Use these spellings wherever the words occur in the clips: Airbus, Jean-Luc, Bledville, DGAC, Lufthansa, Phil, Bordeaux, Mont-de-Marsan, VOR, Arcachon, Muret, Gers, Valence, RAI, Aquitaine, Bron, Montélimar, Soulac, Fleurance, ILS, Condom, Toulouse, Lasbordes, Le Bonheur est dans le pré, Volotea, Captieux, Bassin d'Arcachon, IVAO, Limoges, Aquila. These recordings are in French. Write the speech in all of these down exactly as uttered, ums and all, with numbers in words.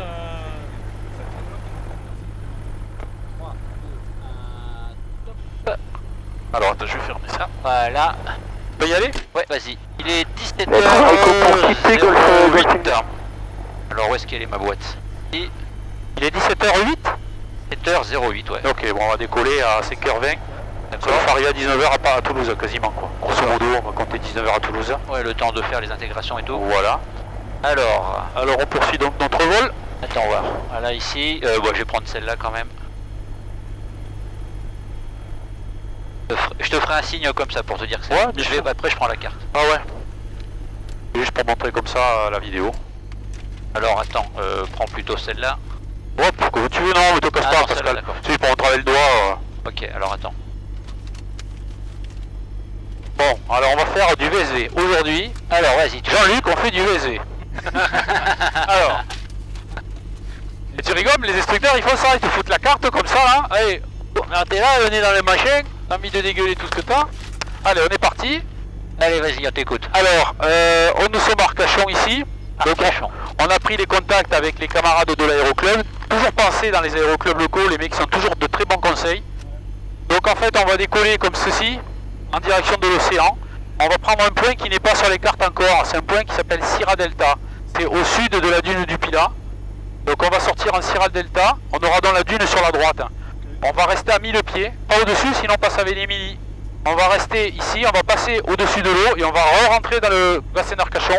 ça... trois, deux, un, top. Alors attends, je vais fermer ça. Voilà. Tu peux y aller? Ouais, vas-y. Il est dix-sept heures huit. Alors où est-ce qu'elle est ma boîte? Il est dix-sept heures huit. sept heures huit, ouais. Ok, bon, on va décoller à cinq heures vingt. D'accord. On va arriver à dix-neuf heures à Toulouse, quasiment, quoi. Grosso modo, on va compter dix-neuf heures à Toulouse. Ouais, le temps de faire les intégrations et tout. Voilà. Alors, alors on poursuit donc notre vol. Attends, voir. Voilà, ici. Euh, bon, je vais prendre celle-là quand même. Je te ferai un signe comme ça pour te dire que c'est. Ouais, je vais, après, je prends la carte. Ah ouais. Juste pour montrer comme ça la vidéo. Alors, attends, euh, prends plutôt celle-là. Ouais, pour que tu veux, non, mais te casse pas, Pascal. Si, pour entraver le doigt. Euh... Ok, alors attends. Bon, alors on va faire du V S V aujourd'hui. Alors, vas-y. Jean-Luc, on fait du V S V. Alors. Et tu rigoles, les instructeurs, ils font ça, ils te foutent la carte comme ça, hein. Allez, t'es là, on est dans les machins. T'as envie de dégueuler tout ce que t'as. Allez, on est parti. Allez, vas-y, on t'écoute. Alors, euh, on nous sommes à Arcachon ici. Arcachon. Donc, on a pris les contacts avec les camarades de l'aéroclub. Toujours penser dans les aéroclubs locaux, les mecs sont toujours de très bons conseils. Donc en fait, on va décoller comme ceci, en direction de l'océan. On va prendre un point qui n'est pas sur les cartes encore. C'est un point qui s'appelle Sierra Delta. C'est au sud de la dune du Pilat. Donc on va sortir en Sierra Delta. On aura dans la dune sur la droite. On va rester à mille pieds, pas au-dessus, sinon on passe à Vénémili. On va rester ici, on va passer au-dessus de l'eau et on va re-rentrer dans le bassin d'Arcachon.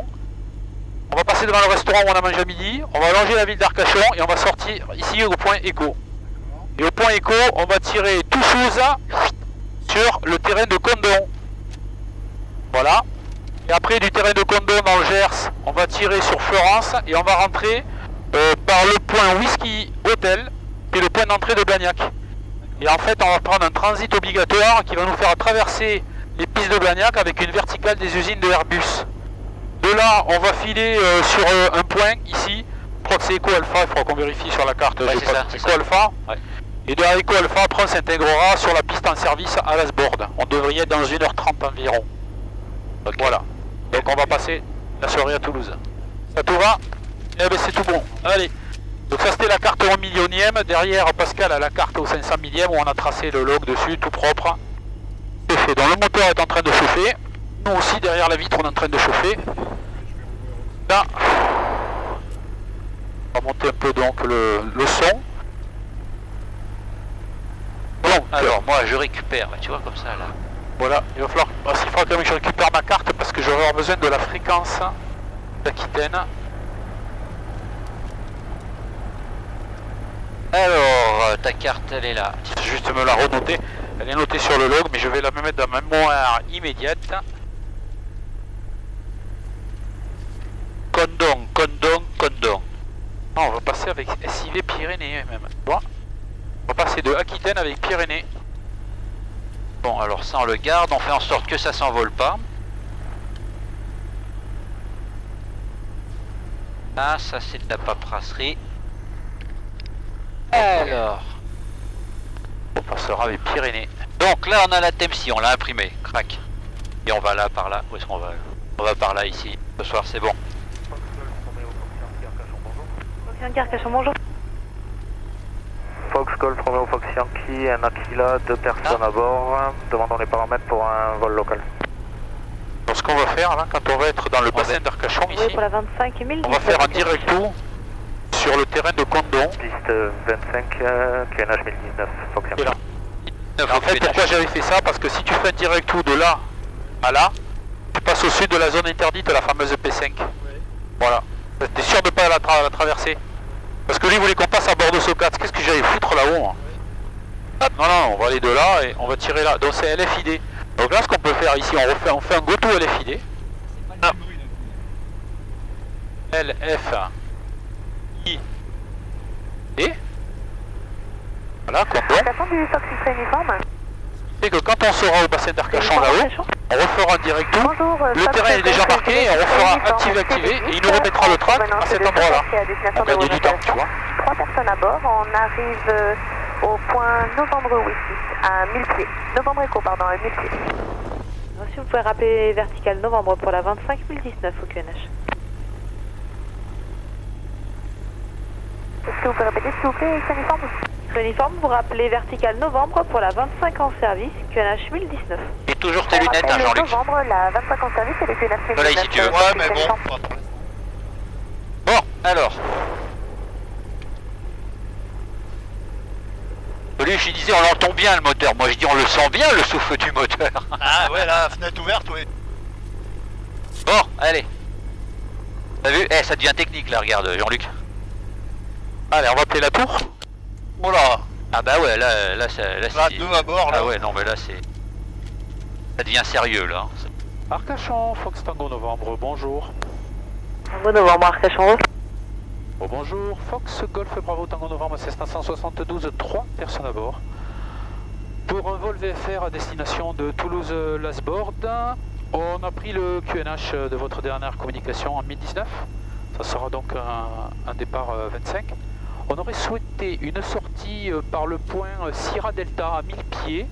On va passer devant le restaurant où on a mangé à midi, on va longer la ville d'Arcachon et on va sortir ici au point écho. Et au point écho, on va tirer tout chose sur le terrain de Condom. Voilà. Et après du terrain de Condom dans le Gers, on va tirer sur Fleurance et on va rentrer euh, par le point Whisky Hôtel, qui est le point d'entrée de Blagnac. Et en fait, on va prendre un transit obligatoire qui va nous faire traverser les pistes de Blagnac avec une verticale des usines de Airbus. De là, on va filer euh, sur euh, un point ici. Je crois que c'est Eco Alpha, il faudra qu'on vérifie sur la carte. Ouais, c'est ça, c'est Eco Alpha. Ouais. Et de Eco Alpha, après on s'intégrera sur la piste en service à l'Asbord. On devrait être dans une heure trente environ. Okay. Voilà. Donc on va passer la soirée à Toulouse. Ça tout va? Eh ben c'est tout bon. Allez. Donc ça c'était la carte au millionième. Derrière, Pascal a la carte au cinq cent millième où on a tracé le log dessus, tout propre. C'est fait. Donc le moteur est en train de chauffer. Nous aussi, derrière la vitre, on est en train de chauffer. Là, on va monter un peu donc le, le son. Bon, alors moi je récupère, tu vois, comme ça là. Voilà, il va falloir, bah, il faudra quand même que je récupère ma carte parce que j'aurai besoin de la fréquence d'Aquitaine. Alors, ta carte elle est là. Je vais juste me la renoter. Elle est notée sur le log, mais je vais la mettre dans ma mémoire immédiate. Condom, condom, condom. Non, on va passer avec S I V Pyrénées même. Bon. On va passer de Aquitaine avec Pyrénées. Bon, alors ça on le garde, on fait en sorte que ça s'envole pas. Ah, ça c'est de la paperasserie. Alors, on passera avec Pyrénées. Donc là on a la thème si on l'a imprimée, crac. Et on va là par là. Où est-ce qu'on va? On va par là ici. Ce soir c'est bon. Carcassonne, bonjour. Foxcall, Romeo Fox Yankee, un Aquila, deux personnes ah. à bord, demandons les paramètres pour un vol local. Donc ce qu'on va faire là, quand on va être dans le on bassin d'Arcachon ici, pour la vingt-cinq mille, on va faire un direct tour sur le terrain de Condon. Piste vingt-cinq, euh, Q N H mille dix-neuf, Fox Yankee. Là. dix-neuf, en fait, Q N H. Pourquoi j'avais fait ça? Parce que si tu fais un direct tour de là à là, tu passes au sud de la zone interdite, la fameuse P cinq. Oui. Voilà. T'es sûr de pas la, tra la traverser? Parce que lui voulait qu'on passe à Bordeaux-Socats, qu'est-ce que j'allais foutre là-haut, hein? Non, non, on va aller de là et on va tirer là. Donc c'est L F I D. Donc là, ce qu'on peut faire ici, on, refait, on fait un go-to L F I D. Ah. L F I D. Voilà, content. C'est que quand on sera au bassin d'Arcachon là-haut, on refera un direct tour. Bonjour, le terrain est déjà marqué, on refera activer, activer et il nous remettra le track à cet endroit-là. On gagne du temps, tu vois. Trois personnes à bord, on arrive au point Novembre Whisky à mille pieds. Novembre Echo, pardon, à mille pieds. Si vous pouvez rappeler vertical Novembre pour la vingt-cinq mille dix-neuf au Q N H. que vous pouvez répéter s'il vous plaît, Créuniforme Créuniforme, vous rappelez vertical novembre pour la vingt-cinq en service, Q N H mille dix-neuf. Et toujours tes lunettes, hein, Jean-Luc. novembre, la vingt-cinq en service et le Q N H mille dix-neuf. Voilà, ici tu veux. Ouais, mais bon. Bon, alors. Lui, je disais, on l'entend bien le moteur. Moi, je dis, on le sent bien le souffle du moteur. Ah ouais, la fenêtre ouverte, oui. Bon, allez. T'as vu? Eh, ça devient technique là, regarde, Jean-Luc. Allez, on va appeler la tour. Oh là. Ah bah ouais, là, là, ça, là c'est... deux à bord, là. Ah ouais, non, mais là, c'est... Ça devient sérieux, là. Arcachon, Fox Tango Novembre, bonjour. Tango Novembre, Arcachon. Oh, bonjour, Fox Golf Bravo Tango Novembre, Cessna cent soixante-douze, trois personnes à bord. Pour un vol V F R à destination de Toulouse-Lasbord, on a pris le Q N H de votre dernière communication en mille dix-neuf. Ça sera donc un, un départ vingt-cinq. On aurait souhaité une sortie par le point Sierra Delta à mille pieds,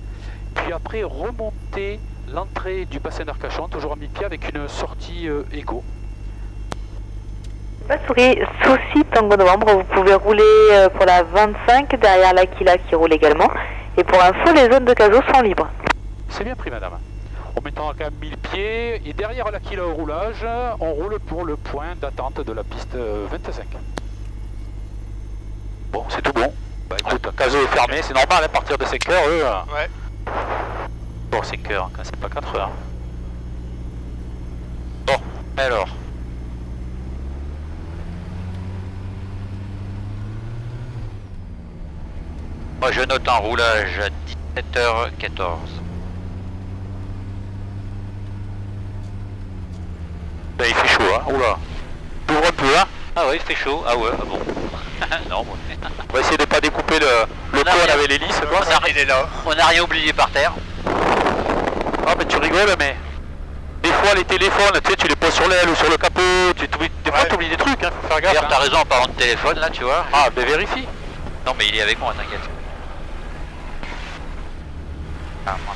puis après remonter l'entrée du bassin d'Arcachon, toujours à mille pieds, avec une sortie égo. Souris, souci Tango Novembre, vous pouvez rouler pour la vingt-cinq derrière l'Aquila qui roule également. Et pour info, les zones de Caso sont libres. C'est bien pris, madame. On mettra quand même mille pieds et derrière l'Aquila au roulage, on roule pour le point d'attente de la piste vingt-cinq. Bon, c'est tout bon. Bah écoute, Caso est fermé, c'est normal à partir de cinq heures, eux. Ouais. Bon, cinq heures, quand c'est pas quatre heures. Bon, alors. Moi je note en roulage à dix-sept heures quatorze. Bah il fait chaud hein, oula. T'ouvres un peu hein. Ah ouais il fait chaud, ah ouais, ah bon. Non bon. On va essayer de pas découper le, le cône avec l'hélice. On n'a rien, rien oublié par terre. Ah mais tu rigoles mais... Des fois les téléphones, tu sais, tu les poses sur l'aile ou sur le capot, tu t'oublies ouais. Des trucs hein, faut faire gaffe. D'ailleurs t'as raison en parlant de téléphone là tu vois. Ah ben vérifie. Non mais il est avec moi, t'inquiète. Ah, bon.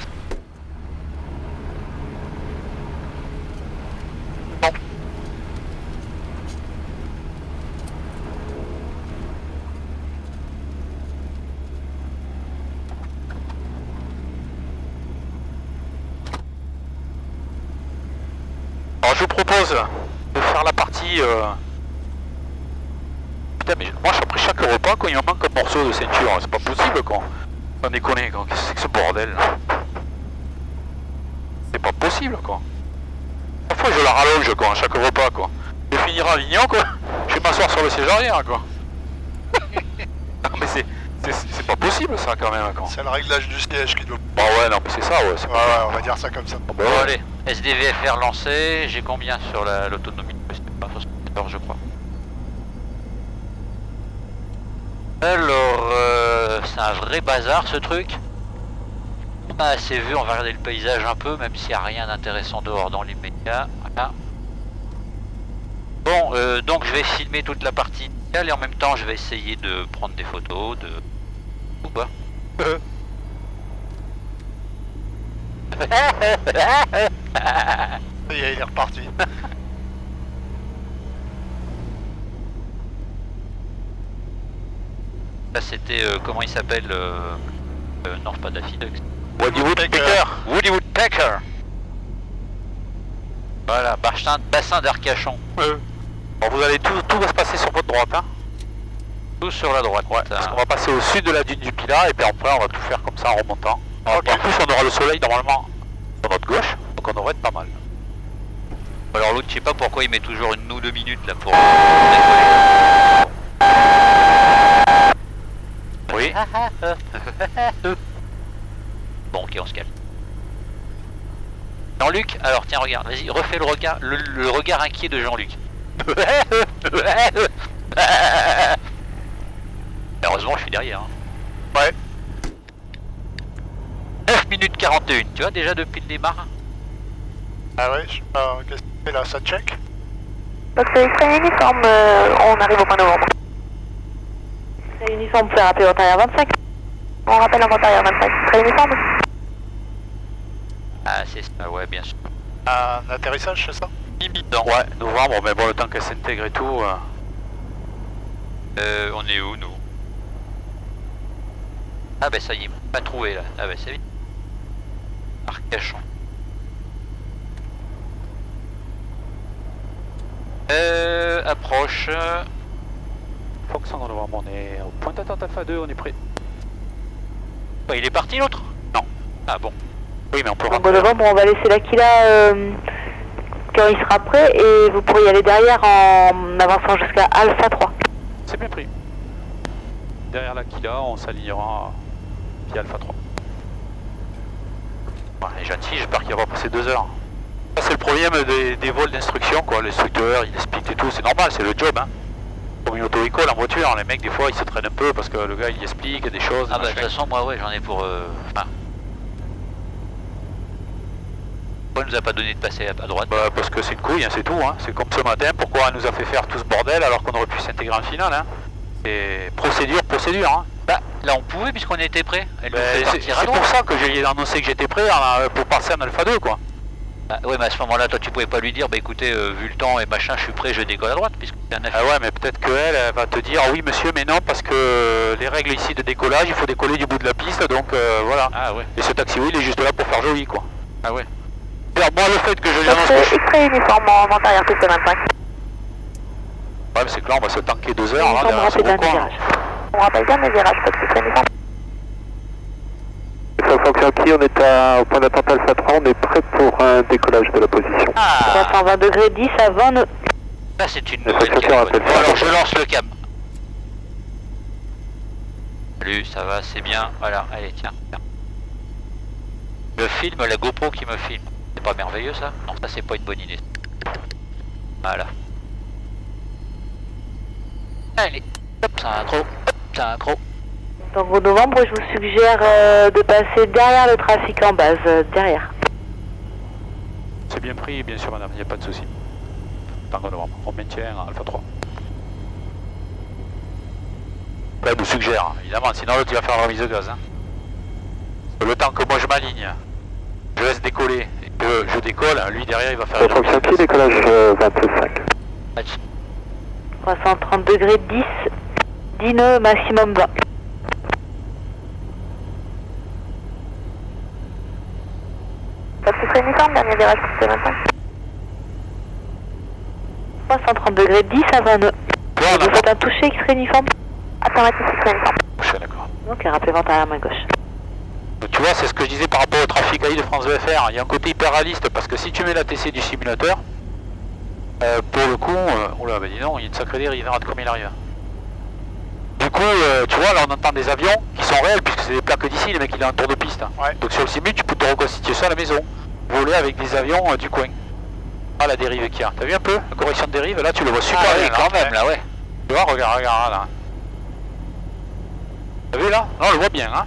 Alors je vous propose de faire la partie... Euh... Putain mais moi après chaque repas quand il me manque un morceau de ceinture, c'est pas possible quand... On déconne, qu'est-ce que c'est que ce bordel? C'est pas possible quoi. Parfois je la rallonge quoi, à chaque repas quoi. Je finirai à Avignon quoi, je vais m'asseoir sur le siège arrière quoi. Non mais c'est c'est pas possible ça quand même quoi. C'est le réglage du siège qui doit... Bah ouais non mais c'est ça ouais. Ouais ouais on va dire ça comme ça. Bon, bon allez, S D V F R lancé, j'ai combien sur l'autonomie la, c'est pas soixante-quatorze je crois. Alors, euh, c'est un vrai bazar ce truc. On a assez vu, on va regarder le paysage un peu, même s'il n'y a rien d'intéressant dehors dans les médias. Voilà. Bon, euh, donc je vais filmer toute la partie initiale et en même temps je vais essayer de prendre des photos de... Ou pas. Il est reparti. Là c'était, euh, comment il s'appelle euh, euh, non, pas Daffy Duck. Woody Woodpecker. Woody Woodpecker. Voilà, bassin d'Arcachon. Euh. Bon, vous allez tout, tout va se passer sur votre droite, hein. Tout sur la droite. Ouais, parce qu'on va passer au sud de la dune du Pilat, et puis après on va tout faire comme ça en remontant. En okay. Plus, on aura le soleil normalement sur notre gauche, donc on devrait être pas mal. Alors l'autre, je sais pas pourquoi il met toujours une ou deux minutes là pour... Oui. Bon, ok, on se calme. Jean-Luc, alors tiens, regarde, vas-y, refais le regard, le, le regard inquiet de Jean-Luc. Heureusement, je suis derrière. Hein. Ouais. neuf minutes quarante et une, tu vois, déjà depuis le départ. Ah ouais, je sais pas, qu'est-ce que c'est là, ça check? Donc c'est extrêmement uniforme, euh, on arrive au mois de novembre. Très uniforme, vous pouvez rappeler l'intérieur vingt-cinq. On rappelle l'intérieur vingt-cinq. Très uniforme. Ah, c'est ça, ouais, bien sûr. Un atterrissage, c'est ça? Limitant. Ouais, novembre, mais bon, le temps qu'elle s'intègre et tout. Euh... Euh, on est où, nous? Ah bah ça y est, pas trouvé là. Ah bah c'est vite. Arcachon. Euh, approche. Foxandre, on est au point d'attente Alpha deux, on est prêt. Bah, il est parti l'autre? Non. Ah bon. Oui, mais on peut rentrer. Bon, bon, on va laisser l'Aquila euh, quand il sera prêt et vous pourrez y aller derrière en avançant jusqu'à Alpha trois. C'est bien pris. Derrière l'Aquila, on s'alignera via Alpha trois. Bon, les jeunes filles, j'espère qu'il va passer deux heures. C'est le problème des, des vols d'instruction, quoi. L'instructeur, il explique et tout, c'est normal, c'est le job, hein. Comme une auto-école en voiture, les mecs, des fois, ils se traînent un peu parce que le gars, il explique des choses. Ah bah, de toute façon, moi, ouais, j'en ai pour... Euh... Ah. Pourquoi elle nous a pas donné de passer à droite? Bah, parce que c'est une couille, hein, c'est tout, hein. C'est comme ce matin, pourquoi elle nous a fait faire tout ce bordel alors qu'on aurait pu s'intégrer en finale, hein. C'est procédure, procédure, hein. Bah, là, on pouvait puisqu'on était prêt. Bah, c'est pour ça que j'ai annoncé que j'étais prêt hein, pour passer en Alpha deux, quoi. Ah, ouais mais à ce moment-là, toi tu pouvais pas lui dire, bah écoutez, euh, vu le temps et machin, je suis prêt, je décolle à droite, puisque c'est un affiche. Ah ouais, mais peut-être qu'elle elle va te dire, oui monsieur, mais non, parce que les règles ici de décollage, il faut décoller du bout de la piste, donc euh, voilà. Ah ouais. Et ce taxi, oui, il est juste là pour faire joli, quoi. Ah ouais. Alors moi, bon, le fait que je lui annonce... C'est très uniforme en vente arrière piste vingt-cinq. Ouais, mais c'est que là, on va se tanker deux heures, là, derrière ce bon coin. On rappelle bien mes virages, parce que c'est uniforme. On est à, au point d'attente Alpha trois, on est prêt pour un décollage de la position. Ah. trois cent vingt degrés dix avant nous. Là c'est une nouvelle cam. Alors je lance le cam. Salut, ça va, c'est bien. Voilà, allez, tiens, tiens. Le film, la GoPro qui me filme. C'est pas merveilleux ça? Non, ça c'est pas une bonne idée. Voilà. Allez, hop, c'est un gros, hop, c'est un gros. Donc au novembre, je vous suggère euh, de passer derrière le trafic en base, euh, derrière. C'est bien pris, bien sûr madame, il n'y a pas de souci. Par novembre, on maintient Alpha trois. Là, je vous suggère, évidemment, sinon l'autre il va faire la remise de gaz. Hein. Le temps que moi je m'aligne, je laisse décoller, et que je décolle, lui derrière il va faire la remise de gaz. Décollage euh, vingt-cinq. trois cent trente degrés dix, dix nœuds maximum vingt. Dernier virage, c'est vingt-cinq. trois cent trente degrés dix à vingt nœuds. Vous faites un toucher extrait uniforme. Affirmatif extrait uniforme. Je suis d'accord. Donc, rappelez vente à la main gauche. Tu vois, c'est ce que je disais par rapport au trafic A I de France V F R. Il y a un côté hyper réaliste parce que si tu mets la T C du simulateur, euh, pour le coup, euh, oh là, bah dis donc, il y a une sacrée dérive, il regarde comme il arrive. Du coup, euh, tu vois, là on entend des avions qui sont réels puisque c'est des plaques d'ici, les mecs, il a un tour de piste. Hein. Ouais. Donc, sur le simu, tu peux te reconstituer ça à la maison. Voler avec des avions euh, du coin. Ah la dérive qu'il y a, t'as vu un peu? La correction de dérive, là tu le vois super ah, bien oui, quand là, même là ouais. Tu vois, regarde, regarde là. T'as vu là? Non on le voit bien hein.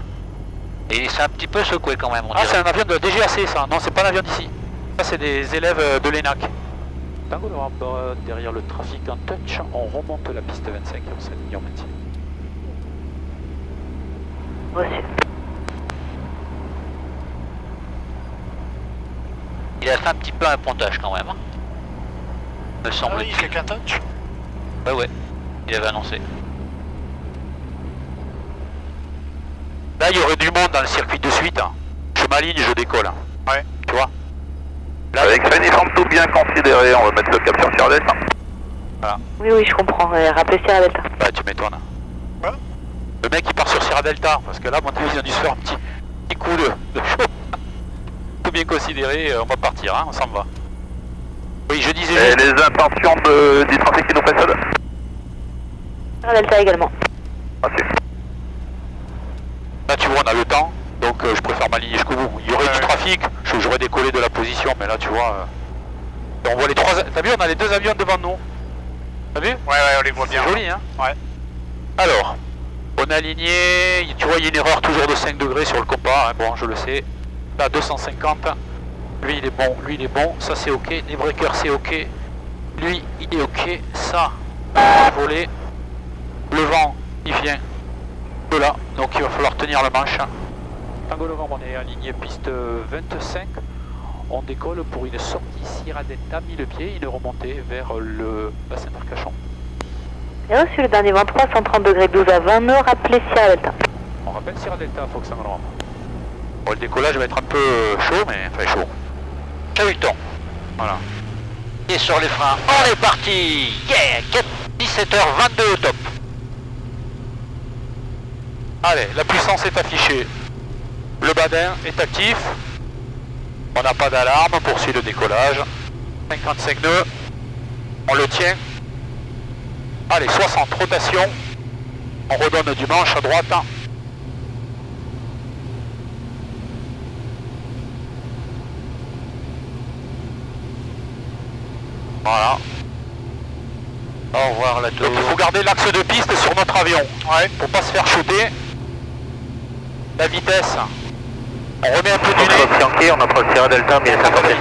Et c'est un petit peu secoué quand même on Ah c'est un avion de D G A C ça, non c'est pas un avion d'ici. Ça c'est des élèves de l'E N A C. Tango Novembre, derrière le trafic en touch, on remonte la piste vingt-cinq et on s'aligne en maintien. Reçu. Il a fait un petit peu un pontage quand même, hein. Me semble-t-il. Ah oui, avec un touch. Bah ouais, il avait annoncé. Là, il y aurait du monde dans le circuit de suite, hein. Je m'aligne, je décolle. Hein. Ouais. Tu vois là, avec ce uniforme tout bien considéré, on va mettre le cap sur Charlotte. Hein. Voilà. Oui, oui, je comprends. Euh, rappelez Sierra Delta. Bah, tu m'étonnes. Hein. Ouais. Le mec, il part sur Sierra Delta, parce que là, mon avis, il a dû se faire un petit, petit coup de, de chaud. Bien considéré, on va partir, hein, on s'en va. Oui, je disais... Et juste... les intentions de, du trafic qui nous précède Delta également. Okay. Là, tu vois, on a le temps, donc euh, je préfère m'aligner jusqu'au bout. Il y aurait ouais, du trafic, j'aurais décollé de la position, mais là, tu vois... Euh... On voit les trois... T'as vu, on a les deux avions devant nous. T'as vu? Ouais, ouais, on les voit bien. C'est joli, hein. Ouais. Alors, on a aligné... Tu vois, il y a une erreur toujours de cinq degrés sur le compas, hein. Bon, je le sais. Là deux cent cinquante, lui il est bon, lui il est bon, ça c'est ok, les breakers c'est ok, lui il est ok, ça volé, le vent il vient de là, donc il va falloir tenir la manche. Tango Novembre, on est aligné piste vingt-cinq, on décolle pour une sortie Sierra Delta mille pieds, une remontée vers le bassin d'Arcachon. Reçu le dernier vingt-trois, cent trente degrés douze à vingt nœuds, rappelez Sierra Delta. On rappelle Sierra Delta, Fox Sangre. Bon, le décollage va être un peu chaud, mais enfin chaud. Chahuton. Voilà. Et sur les freins, on est parti. Yeah, dix-sept heures vingt-deux au top. Allez, la puissance est affichée. Le badin est actif. On n'a pas d'alarme, on poursuit le décollage. cinquante-cinq nœuds, on le tient. Allez, soixante, rotation. On redonne du manche à droite. Voilà. Au revoir la tour. Donc, il faut garder l'axe de piste sur notre avion, ouais, pour pas se faire shooter. La vitesse. On remet un peu du nez. Fox Yankee, on approche Sierra Delta, mille cinq cents mètres.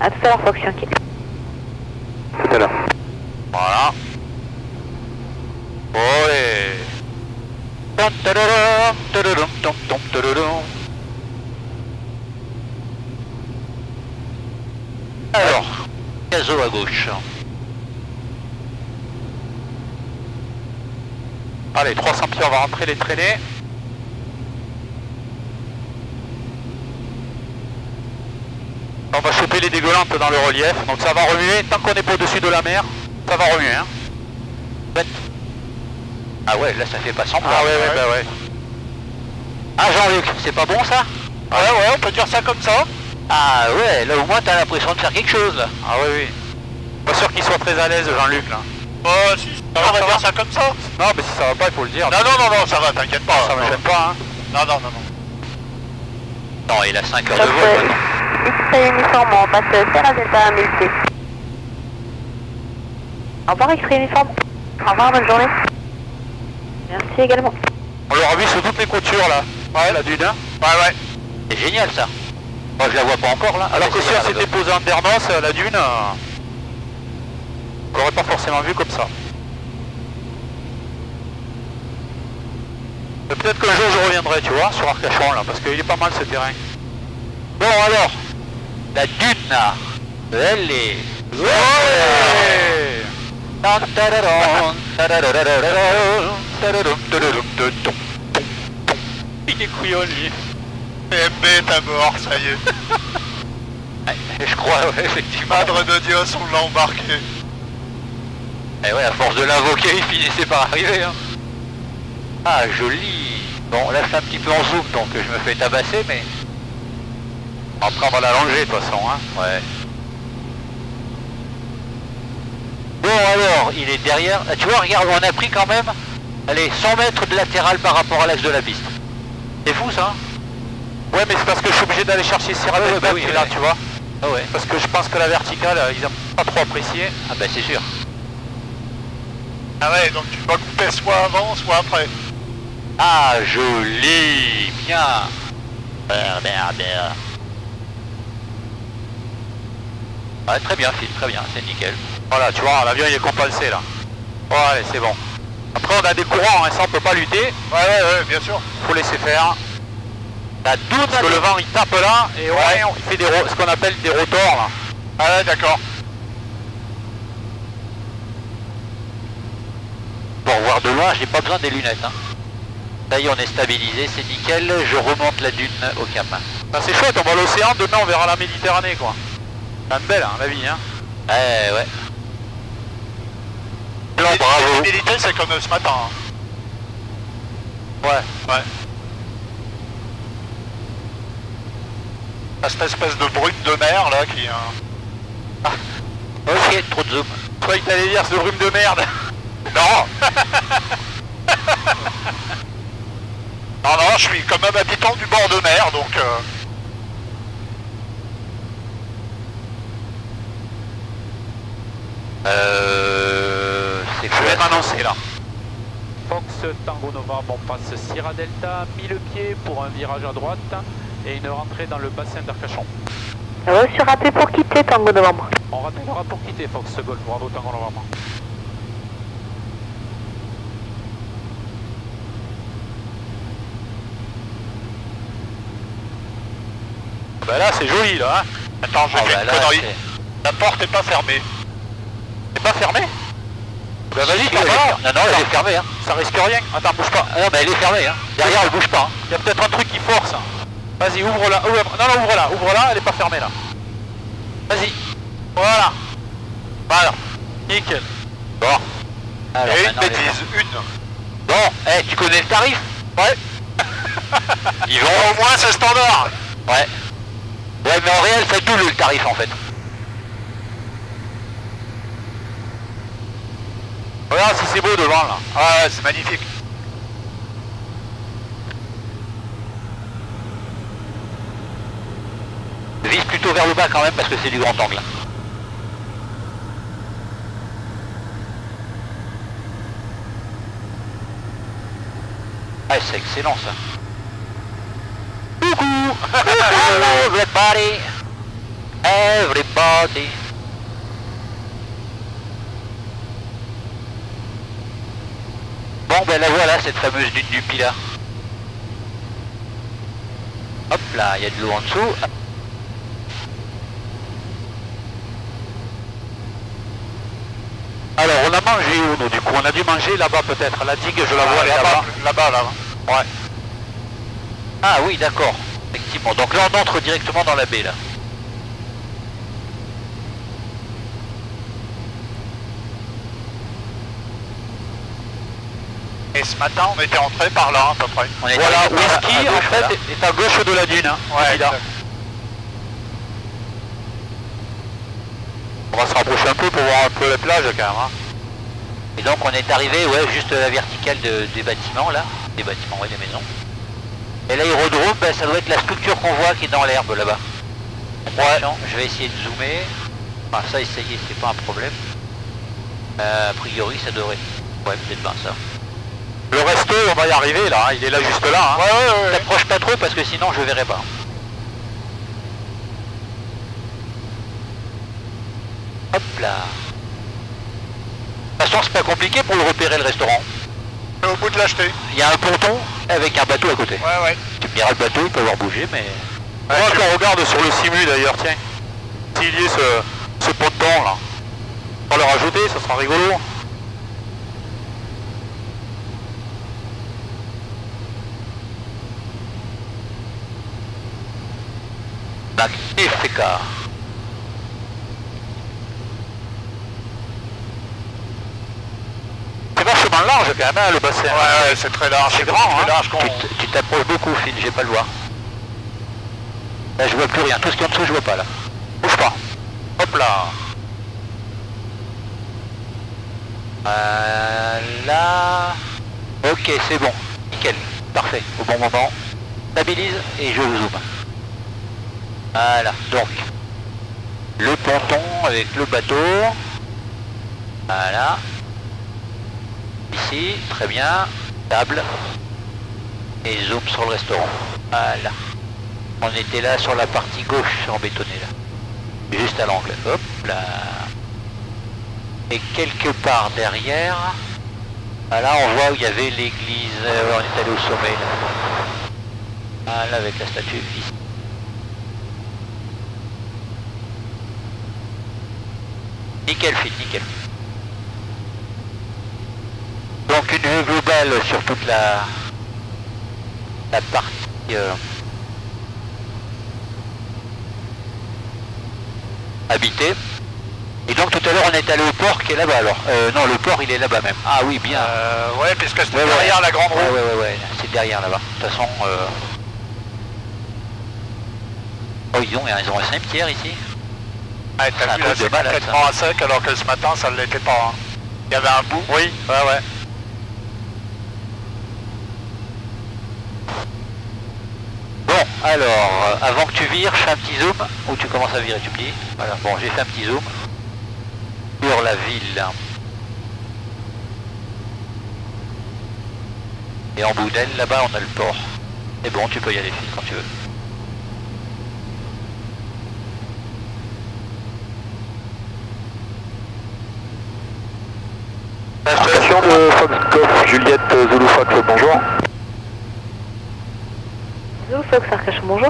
A tout à l'heure, Fox Yankee. Tout à l'heure. Voilà. Olé. Alors, gazo à gauche. Allez, trois cents pieds, on va rentrer les traînées. On va choper les dégueulantes dans le relief, donc ça va remuer, tant qu'on n'est pas au-dessus de la mer, ça va remuer. Hein. Ah ouais, là ça fait pas semblant. Ah ouais, ouais, bah ouais. Ah Jean-Luc, c'est pas bon ça? Ah ouais, ouais, on peut dire ça comme ça. Ah ouais, là au moins t'as l'impression de faire quelque chose là. Ah ouais, oui. Pas sûr qu'il soit très à l'aise Jean-Luc là. Oh, si ça va, on va dire ça comme ça. Non, mais si ça va pas, il faut le dire. Non, non, non, non, ça va, t'inquiète pas. Ça me gêne pas, hein. Non, non, non, non. Non, il a cinq heures de vol maintenant. X-ray uniforme, on passe Sierra Delta à mille pieds. Au revoir X-ray uniforme. Au revoir, bonne journée. Merci également. On l'aura vu sur toutes les coutures là. Ouais, la dune, hein. Ouais, ouais. C'est génial ça. Moi je la vois pas encore là. Alors que si on s'était posé en Dernos, la dune, euh... on l'aurait pas forcément vu comme ça. Peut-être qu'un jour je reviendrai, tu vois, sur Arcachon là, parce qu'il est pas mal ce terrain. Bon alors, la dune là, elle est... Ouais. Il est couillon lui. C'est bête à mort, ça y est. Je crois, ouais, effectivement. Madre de Dios, on l'a embarqué. Et ouais, à force de l'invoquer, il finissait par arriver, hein. Ah, joli. Bon, là, c'est un petit peu en zoom, donc je me fais tabasser, mais... Après, on va l'allonger, de toute façon, hein. Ouais. Bon, alors, il est derrière... Ah, tu vois, regarde, on a pris quand même... Allez, cent mètres de latéral par rapport à l'axe de la piste. C'est fou, ça. Ouais, mais c'est parce que je suis obligé d'aller chercher Sierra Delta, ouais, bah oui, ouais, là, ouais. Tu vois. Ah ouais. Parce que je pense que la verticale, ils n'ont pas trop apprécié. Ah bah, c'est sûr. Ah ouais, donc tu dois couper soit avant, soit après. Ah, joli. Bien. Ah, très bien Phil, très bien, c'est nickel. Voilà, tu vois, l'avion il est compensé là. Oh, allez, c'est bon. Après on a des courants, hein, ça on peut pas lutter. Ouais, ouais, ouais, bien sûr. Faut laisser faire. La doute, parce que le vent il tape là, et ouais, ouais on fait des ce qu'on appelle des rotors là. Ah ouais, d'accord. Pour voir de loin, j'ai pas besoin des lunettes. Hein. Ça y est, on est stabilisé, c'est nickel. Je remonte la dune au cap. Ben, c'est chouette, on voit l'océan, demain on verra la Méditerranée quoi. C'est belle hein, la vie hein. Eh ouais. Non, bravo. La c'est comme ce matin. Hein. Ouais. Ouais. Ah, cette espèce de brume de mer là qui... Hein... Ah. Ok, trop de zoom. Je croyais que t'allais dire ce brume de merde. Non. Non, non, je suis quand même habitant du bord de mer, donc... Euh... Euh... C'est je vais m'annoncer là. Fox Tango Nova, on passe Sierra Delta, mille pieds pour un virage à droite et une rentrée dans le bassin d'Arcachon. Reçu, rappel pour quitter Tango Novembre. On rappellera pour quitter Fox Golf Bravo Tango Novembre. Bah là c'est joli là hein. Attends, je fais une connerie. La porte est pas fermée. C'est pas fermé? Bah vas-y, t'en vas. Non, non, elle est fermée, hein. Ça risque rien. Attends, bouge pas. Ah, non, mais elle est fermée, hein. Derrière, elle bouge pas. Hein. Il y a peut-être un truc qui force. Hein. Vas-y, ouvre-la. Ouvre. Non, non, ouvre-la. Ouvre-la, elle est pas fermée, là. Vas-y. Voilà. Voilà. Nickel. Bon. Alors, et une bêtise, une. Bon, eh, hey, tu connais le tarif? Ouais. Ils vont au moins ce standard. Ouais. Ouais, mais en réel, ça double le tarif, en fait. Regarde si c'est beau devant, là. Ah, ouais, c'est magnifique. Vise plutôt vers le bas, quand même, parce que c'est du grand angle. Ah, c'est excellent, ça. Coucou. Hello, everybody. Everybody. Bon ben la voilà cette fameuse dune du Pilat. Hop là, il y a de l'eau en dessous. Alors on a mangé où nous du coup? On a dû manger là-bas peut-être, la digue je la vois là-bas. Là-bas là. Ouais. Ah oui d'accord, effectivement. Donc là on entre directement dans la baie là. Et ce matin, on était entré par là, à peu près. On était voilà, Whisky, en fait, est à gauche de la dune. Hein, ouais, là. On va se rapprocher un peu pour voir un peu la plage, quand même. Hein. Et donc, on est arrivé, ouais, juste à la verticale de, des bâtiments, là. Des bâtiments, ouais, des maisons. Et l'aérodrome, ben, ça doit être la structure qu'on voit qui est dans l'herbe, là-bas. Attention, ouais. Je vais essayer de zoomer. Enfin, ça, essayer, c'est pas un problème. Euh, a priori, ça devrait... Ouais, peut-être pas, ça. Le resto, on va y arriver là, hein. Il est là juste là. Hein. Ouais, ouais, ouais. T'approches pas trop parce que sinon je verrai pas. Hop là. De toute façon, c'est pas compliqué pour le repérer le restaurant. Au bout de l'acheter. Il y a un ponton avec un bateau à côté. Ouais, ouais. Tu me diras le bateau, il peut avoir bougé, mais. Ouais, moi, qu'on regarde sur le simu d'ailleurs, tiens. S'il y a ce, ce ponton là, on va le rajouter, ça sera rigolo. Magnifique. C'est vachement large quand même hein, le bassin. Ouais, ouais c'est très large, c'est grand. Hein. Large tu t'approches beaucoup Phil, j'ai pas le voir. Là je vois plus rien, tout ce qui est en dessous je vois pas là. Bouge pas. Hop là. Euh, là. Ok c'est bon, nickel, parfait, au bon moment. Stabilise et je vous zoome. Voilà, donc, le ponton avec le bateau, voilà, ici, très bien, table, et zoom sur le restaurant, voilà, on était là sur la partie gauche, en bétonné là, juste à l'angle, hop là, et quelque part derrière, voilà, on voit où il y avait l'église, on est allé au sommet là, voilà, avec la statue ici. Nickel, Phil, nickel. Donc une vue globale sur toute la, la partie... Euh, habitée. Et donc tout à l'heure on est allé au port qui est là-bas alors. Euh, non, le port il est là-bas même. Ah oui, bien. Euh, ouais, parce que c'est ouais, derrière ouais. La grande roue. Ouais, ouais, ouais, ouais. C'est derrière là-bas. De toute façon... Euh... Oh, ils ont, ils ont un cimetière ici. Ah, t'as vu là, c'est complètement à sec alors que ce matin ça ne l'était pas. Hein. Il y avait un bout. Oui, ouais, ouais. Bon, alors, euh, avant que tu vires, je fais un petit zoom. Ou tu commences à virer, tu me dis. Voilà, bon, j'ai fait un petit zoom. Sur la ville. Et en bout d'aile, là-bas, on a le port. Et bon, tu peux y aller, Phil, quand tu veux. Station de Foxcoff, Juliette Zulu Fox, bonjour. Zulu Fox, Arcachon, bonjour.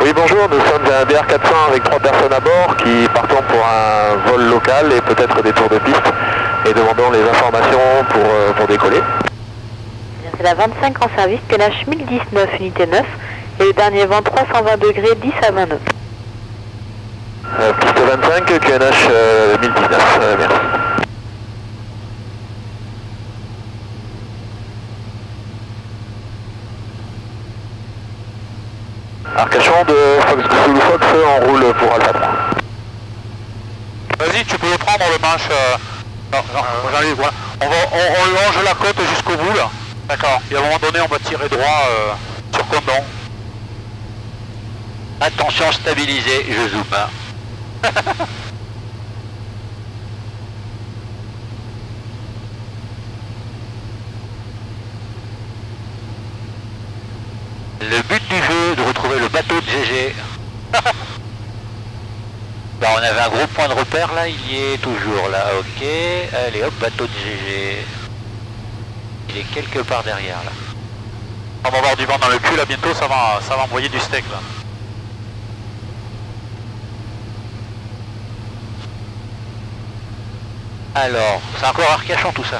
Oui, bonjour, nous sommes à un B R quatre cents avec trois personnes à bord qui partons pour un vol local et peut-être des tours de piste. et demandant les informations pour, euh, pour décoller. C'est la vingt-cinq en service, Q N H mille dix-neuf, unité neuf, et le dernier vent trois cent vingt degrés, dix à vingt nœuds. Euh, piste vingt-cinq, Q N H euh, mille dix-neuf, euh, merci. Arcachon de Fox Zulu Fox en roule pour Alpha trois. Vas-y, tu peux le prendre le manche. Euh... Non, non, euh... j'arrive, voilà. On, va, on, on longe la côte jusqu'au bout là. D'accord. Et à un moment donné, on va tirer droit euh, sur Condom. Attention, stabilisé, je zoome. Hein. Le but du jeu, de retrouver le bateau de G G. Bah, on avait un gros point de repère là, il y est toujours là, ok. Allez hop, bateau de G G. Il est quelque part derrière là. On va avoir du vent dans le cul là bientôt, ça va, ça va envoyer du steak là. Alors, c'est encore Arcachon tout ça.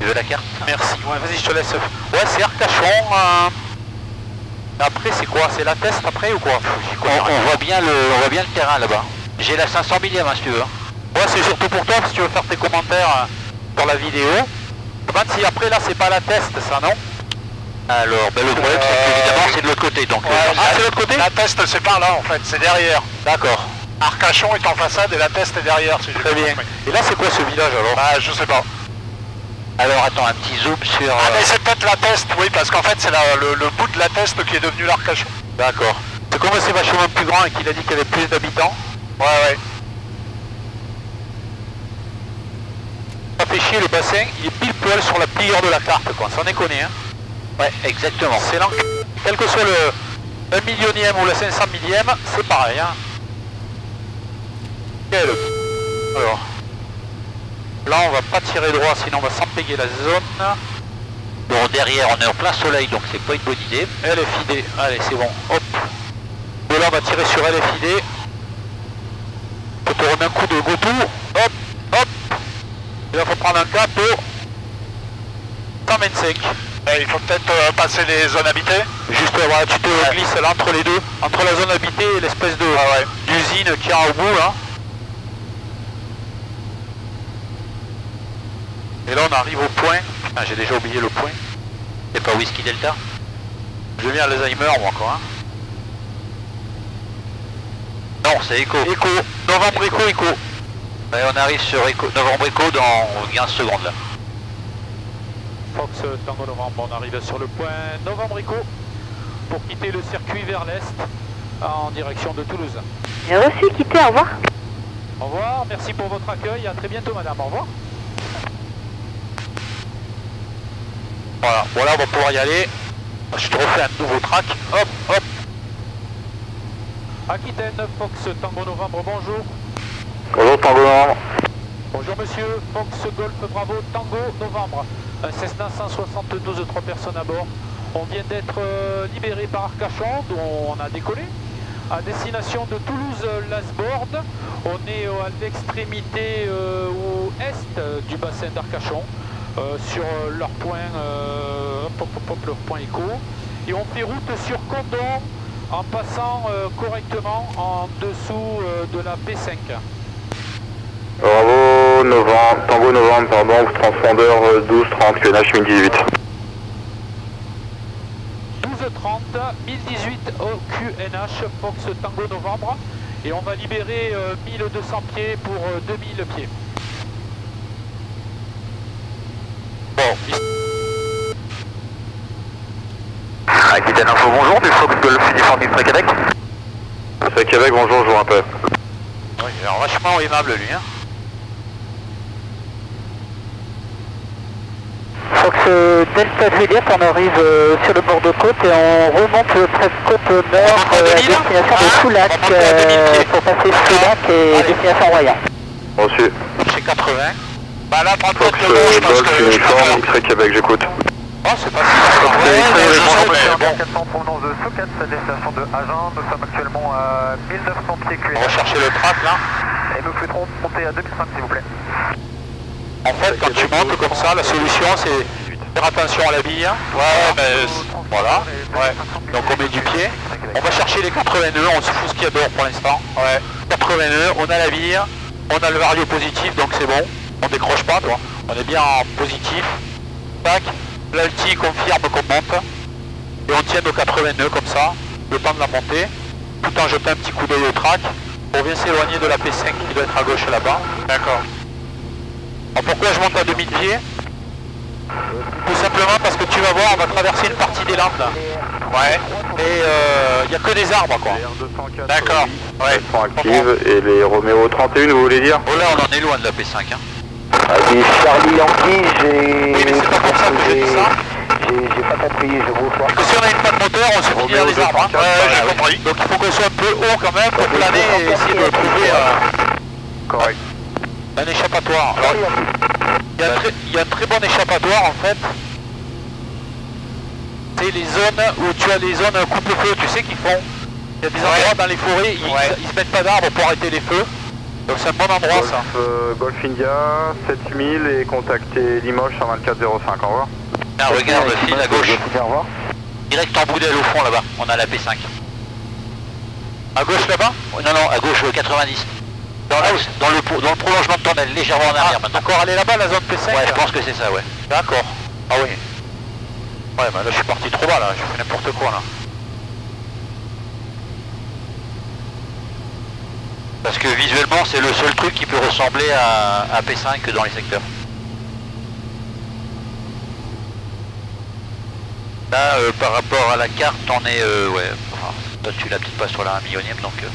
Tu veux la carte? Merci, ouais, vas-y je te laisse. Ouais, c'est Arcachon. Euh... Après c'est quoi? C'est la Teste après ou quoi? On, on, voit bien le, on voit bien le terrain là-bas. J'ai la cinq cents millième hein, si tu veux. Ouais, c'est surtout pour toi si tu veux faire tes commentaires pour la vidéo. Je me demande si après là c'est pas la Teste ça, non? Alors, ben, le problème euh... c'est qu'évidemment c'est de l'autre côté. Donc, ouais, euh, ah, c'est de l'autre côté? La Teste c'est pas là en fait, c'est derrière. D'accord. Arcachon est en façade et la Teste est derrière. Si très bien. Et là c'est quoi ce village alors? Bah, je sais pas. Alors attends, un petit zoom sur... Ah mais c'est peut-être la Teste, oui, parce qu'en fait c'est le, le bout de la Teste qui est devenu l'Arcachon. D'accord. C'est comme c'est vachement plus grand et qu'il a dit qu'il y avait plus d'habitants. Ouais, ouais. Ça fait chier le bassin, il est pile poil sur la pliure de la carte, quoi. Ça en est connu, hein. Ouais, exactement. C'est l'enc... Quel que soit le un millionième ou le cinq cent millième, c'est pareil, hein. Quel... Alors... Là on va pas tirer droit sinon on va s'empêcher la zone. Bon derrière on est en plein soleil donc c'est pas une bonne idée. L F I D, allez c'est bon, hop. De là on va tirer sur L F I D. Faut tourner un coup de go-tour, hop, hop. Et là faut prendre un cap au cent vingt-cinq. Il faut peut-être euh, passer les zones habitées. Juste voilà, tu te ouais. glisses là entre les deux, entre la zone habitée et l'espèce de ah, ouais. d'usine qui a au bout là. Et là on arrive au point, ah, j'ai déjà oublié le point. C'est pas Whisky Delta? Je viens à l'Alzheimer moi quoi. Hein. Non c'est Echo. Echo, Novembre Echo, Echo. Et on arrive sur Echo, Novembre Echo dans quinze secondes là. Fox Tango Novembre, on arrive sur le point Novembre Echo pour quitter le circuit vers l'est en direction de Toulouse. J'ai reçu, quitter, au revoir. Au revoir, merci pour votre accueil, à très bientôt madame, au revoir. Voilà, voilà, on va pouvoir y aller. Je te refais un nouveau track. Hop, hop. Aquitaine, Fox Tango Novembre, bonjour. Bonjour Tango Novembre. Bonjour monsieur, Fox Golf Bravo Tango Novembre. Un Cessna cent soixante-douze, trois personnes à bord. On vient d'être euh, libéré par Arcachon, dont on a décollé. À destination de Toulouse, Lasborde. On est euh, à l'extrémité euh, au est euh, du bassin d'Arcachon. Euh, sur euh, leur point euh, pop, pop, pop, leur point éco et on fait route sur Condom en passant euh, correctement en dessous euh, de la P cinq. Bravo Novembre, Tango Novembre, pardon, transpondeur euh, douze trente, Q N H mille dix-huit. douze trente, mille dix-huit au Q N H, Fox Tango Novembre et on va libérer euh, mille deux cents pieds pour euh, deux mille pieds. Aquitaine Info, bonjour, du Fox Golf uniforme X-Ray Québec. C'est Québec, bonjour, je vois un peu. Oui, il est vachement aimable lui. Hein. Fox euh, Delta Juliette, on arrive euh, sur le bord de côte et on remonte euh, presque côte nord euh, à destination ah, de Soulac euh, pour passer Soulac et allez. Destination Royan. Reçu. C'est quatre-vingts. Bah là, prends Fox euh, Golf uniforme X-Ray Québec, j'écoute. Oh, c'est pas si facile. quatre cents provenance de Soukat, destination de Agen. Nous sommes actuellement à mille neuf cents pieds Q N H. On va chercher le track là. et me feutrons monter à deux mille cinq s'il vous plaît. En fait, quand tu montes comme ça, la solution c'est faire attention à la bille. Ouais, mais voilà. Ouais. Donc on met du pied. On va chercher les quatre-vingts nœuds, on se fout ce qu'il y a dehors pour l'instant. Ouais. quatre-vingts nœuds, on a la bille, on a le vario positif, donc c'est bon. On décroche pas, toi. On est bien en positif. Tac. L'alti confirme qu'on monte. Et on tient nos quatre-vingts nœuds comme ça, le temps de la montée, tout en jetant un petit coup d'œil au track. On vient s'éloigner de la P cinq qui doit être à gauche là-bas. D'accord. Alors pourquoi je monte à demi-pied? Tout simplement parce que tu vas voir, on va traverser une partie des Landes. Ouais. Et il euh, n'y a que des arbres quoi. D'accord. Ouais. Active et les Roméo trente et un, vous voulez dire? Oh là, on en est loin de la P cinq. Hein. Ah, des Charlie Yankee, j'ai... Oui, mais c'est pas pour ça que j'ai dit ça. J'ai pas capté, je vous crois. Parce que si on a une panne moteur, on se finit dans les arbres. Hein. Ouais, j'ai compris. Donc il faut qu'on soit un peu haut quand même pour planer et essayer de trouver... Euh... Correct. Un échappatoire. Alors, il y a un très, il y a un très bon échappatoire en fait. C'est les zones où tu as les zones coupe-feu, tu sais qu'ils font. Il y a des endroits dans les forêts, ils, ouais. ils se mettent pas d'arbres pour arrêter les feux. Donc c'est un bon endroit Golf, ça. Euh, Golf India, sept mille et contactez Limoges cent vingt-quatre zéro cinq, au revoir. Ah, regarde, Phil à gauche. Direct en bout d'aile au fond là-bas, on a la P cinq. À gauche là-bas? Non, non, à gauche quatre-vingt-dix. Dans, ah, la, dans, le, dans le prolongement de ton aile, légèrement en arrière ah, maintenant. Encore aller là-bas la zone P cinq? Ouais, je pense que c'est ça, ouais. D'accord. Ah oui. Ouais, bah là je suis parti trop bas là, je fais n'importe quoi là. Parce que visuellement c'est le seul truc qui peut ressembler à, à P cinq dans les secteurs. Là euh, par rapport à la carte on est euh, ouais enfin, toi tu la petite passe sur la un millionième donc euh...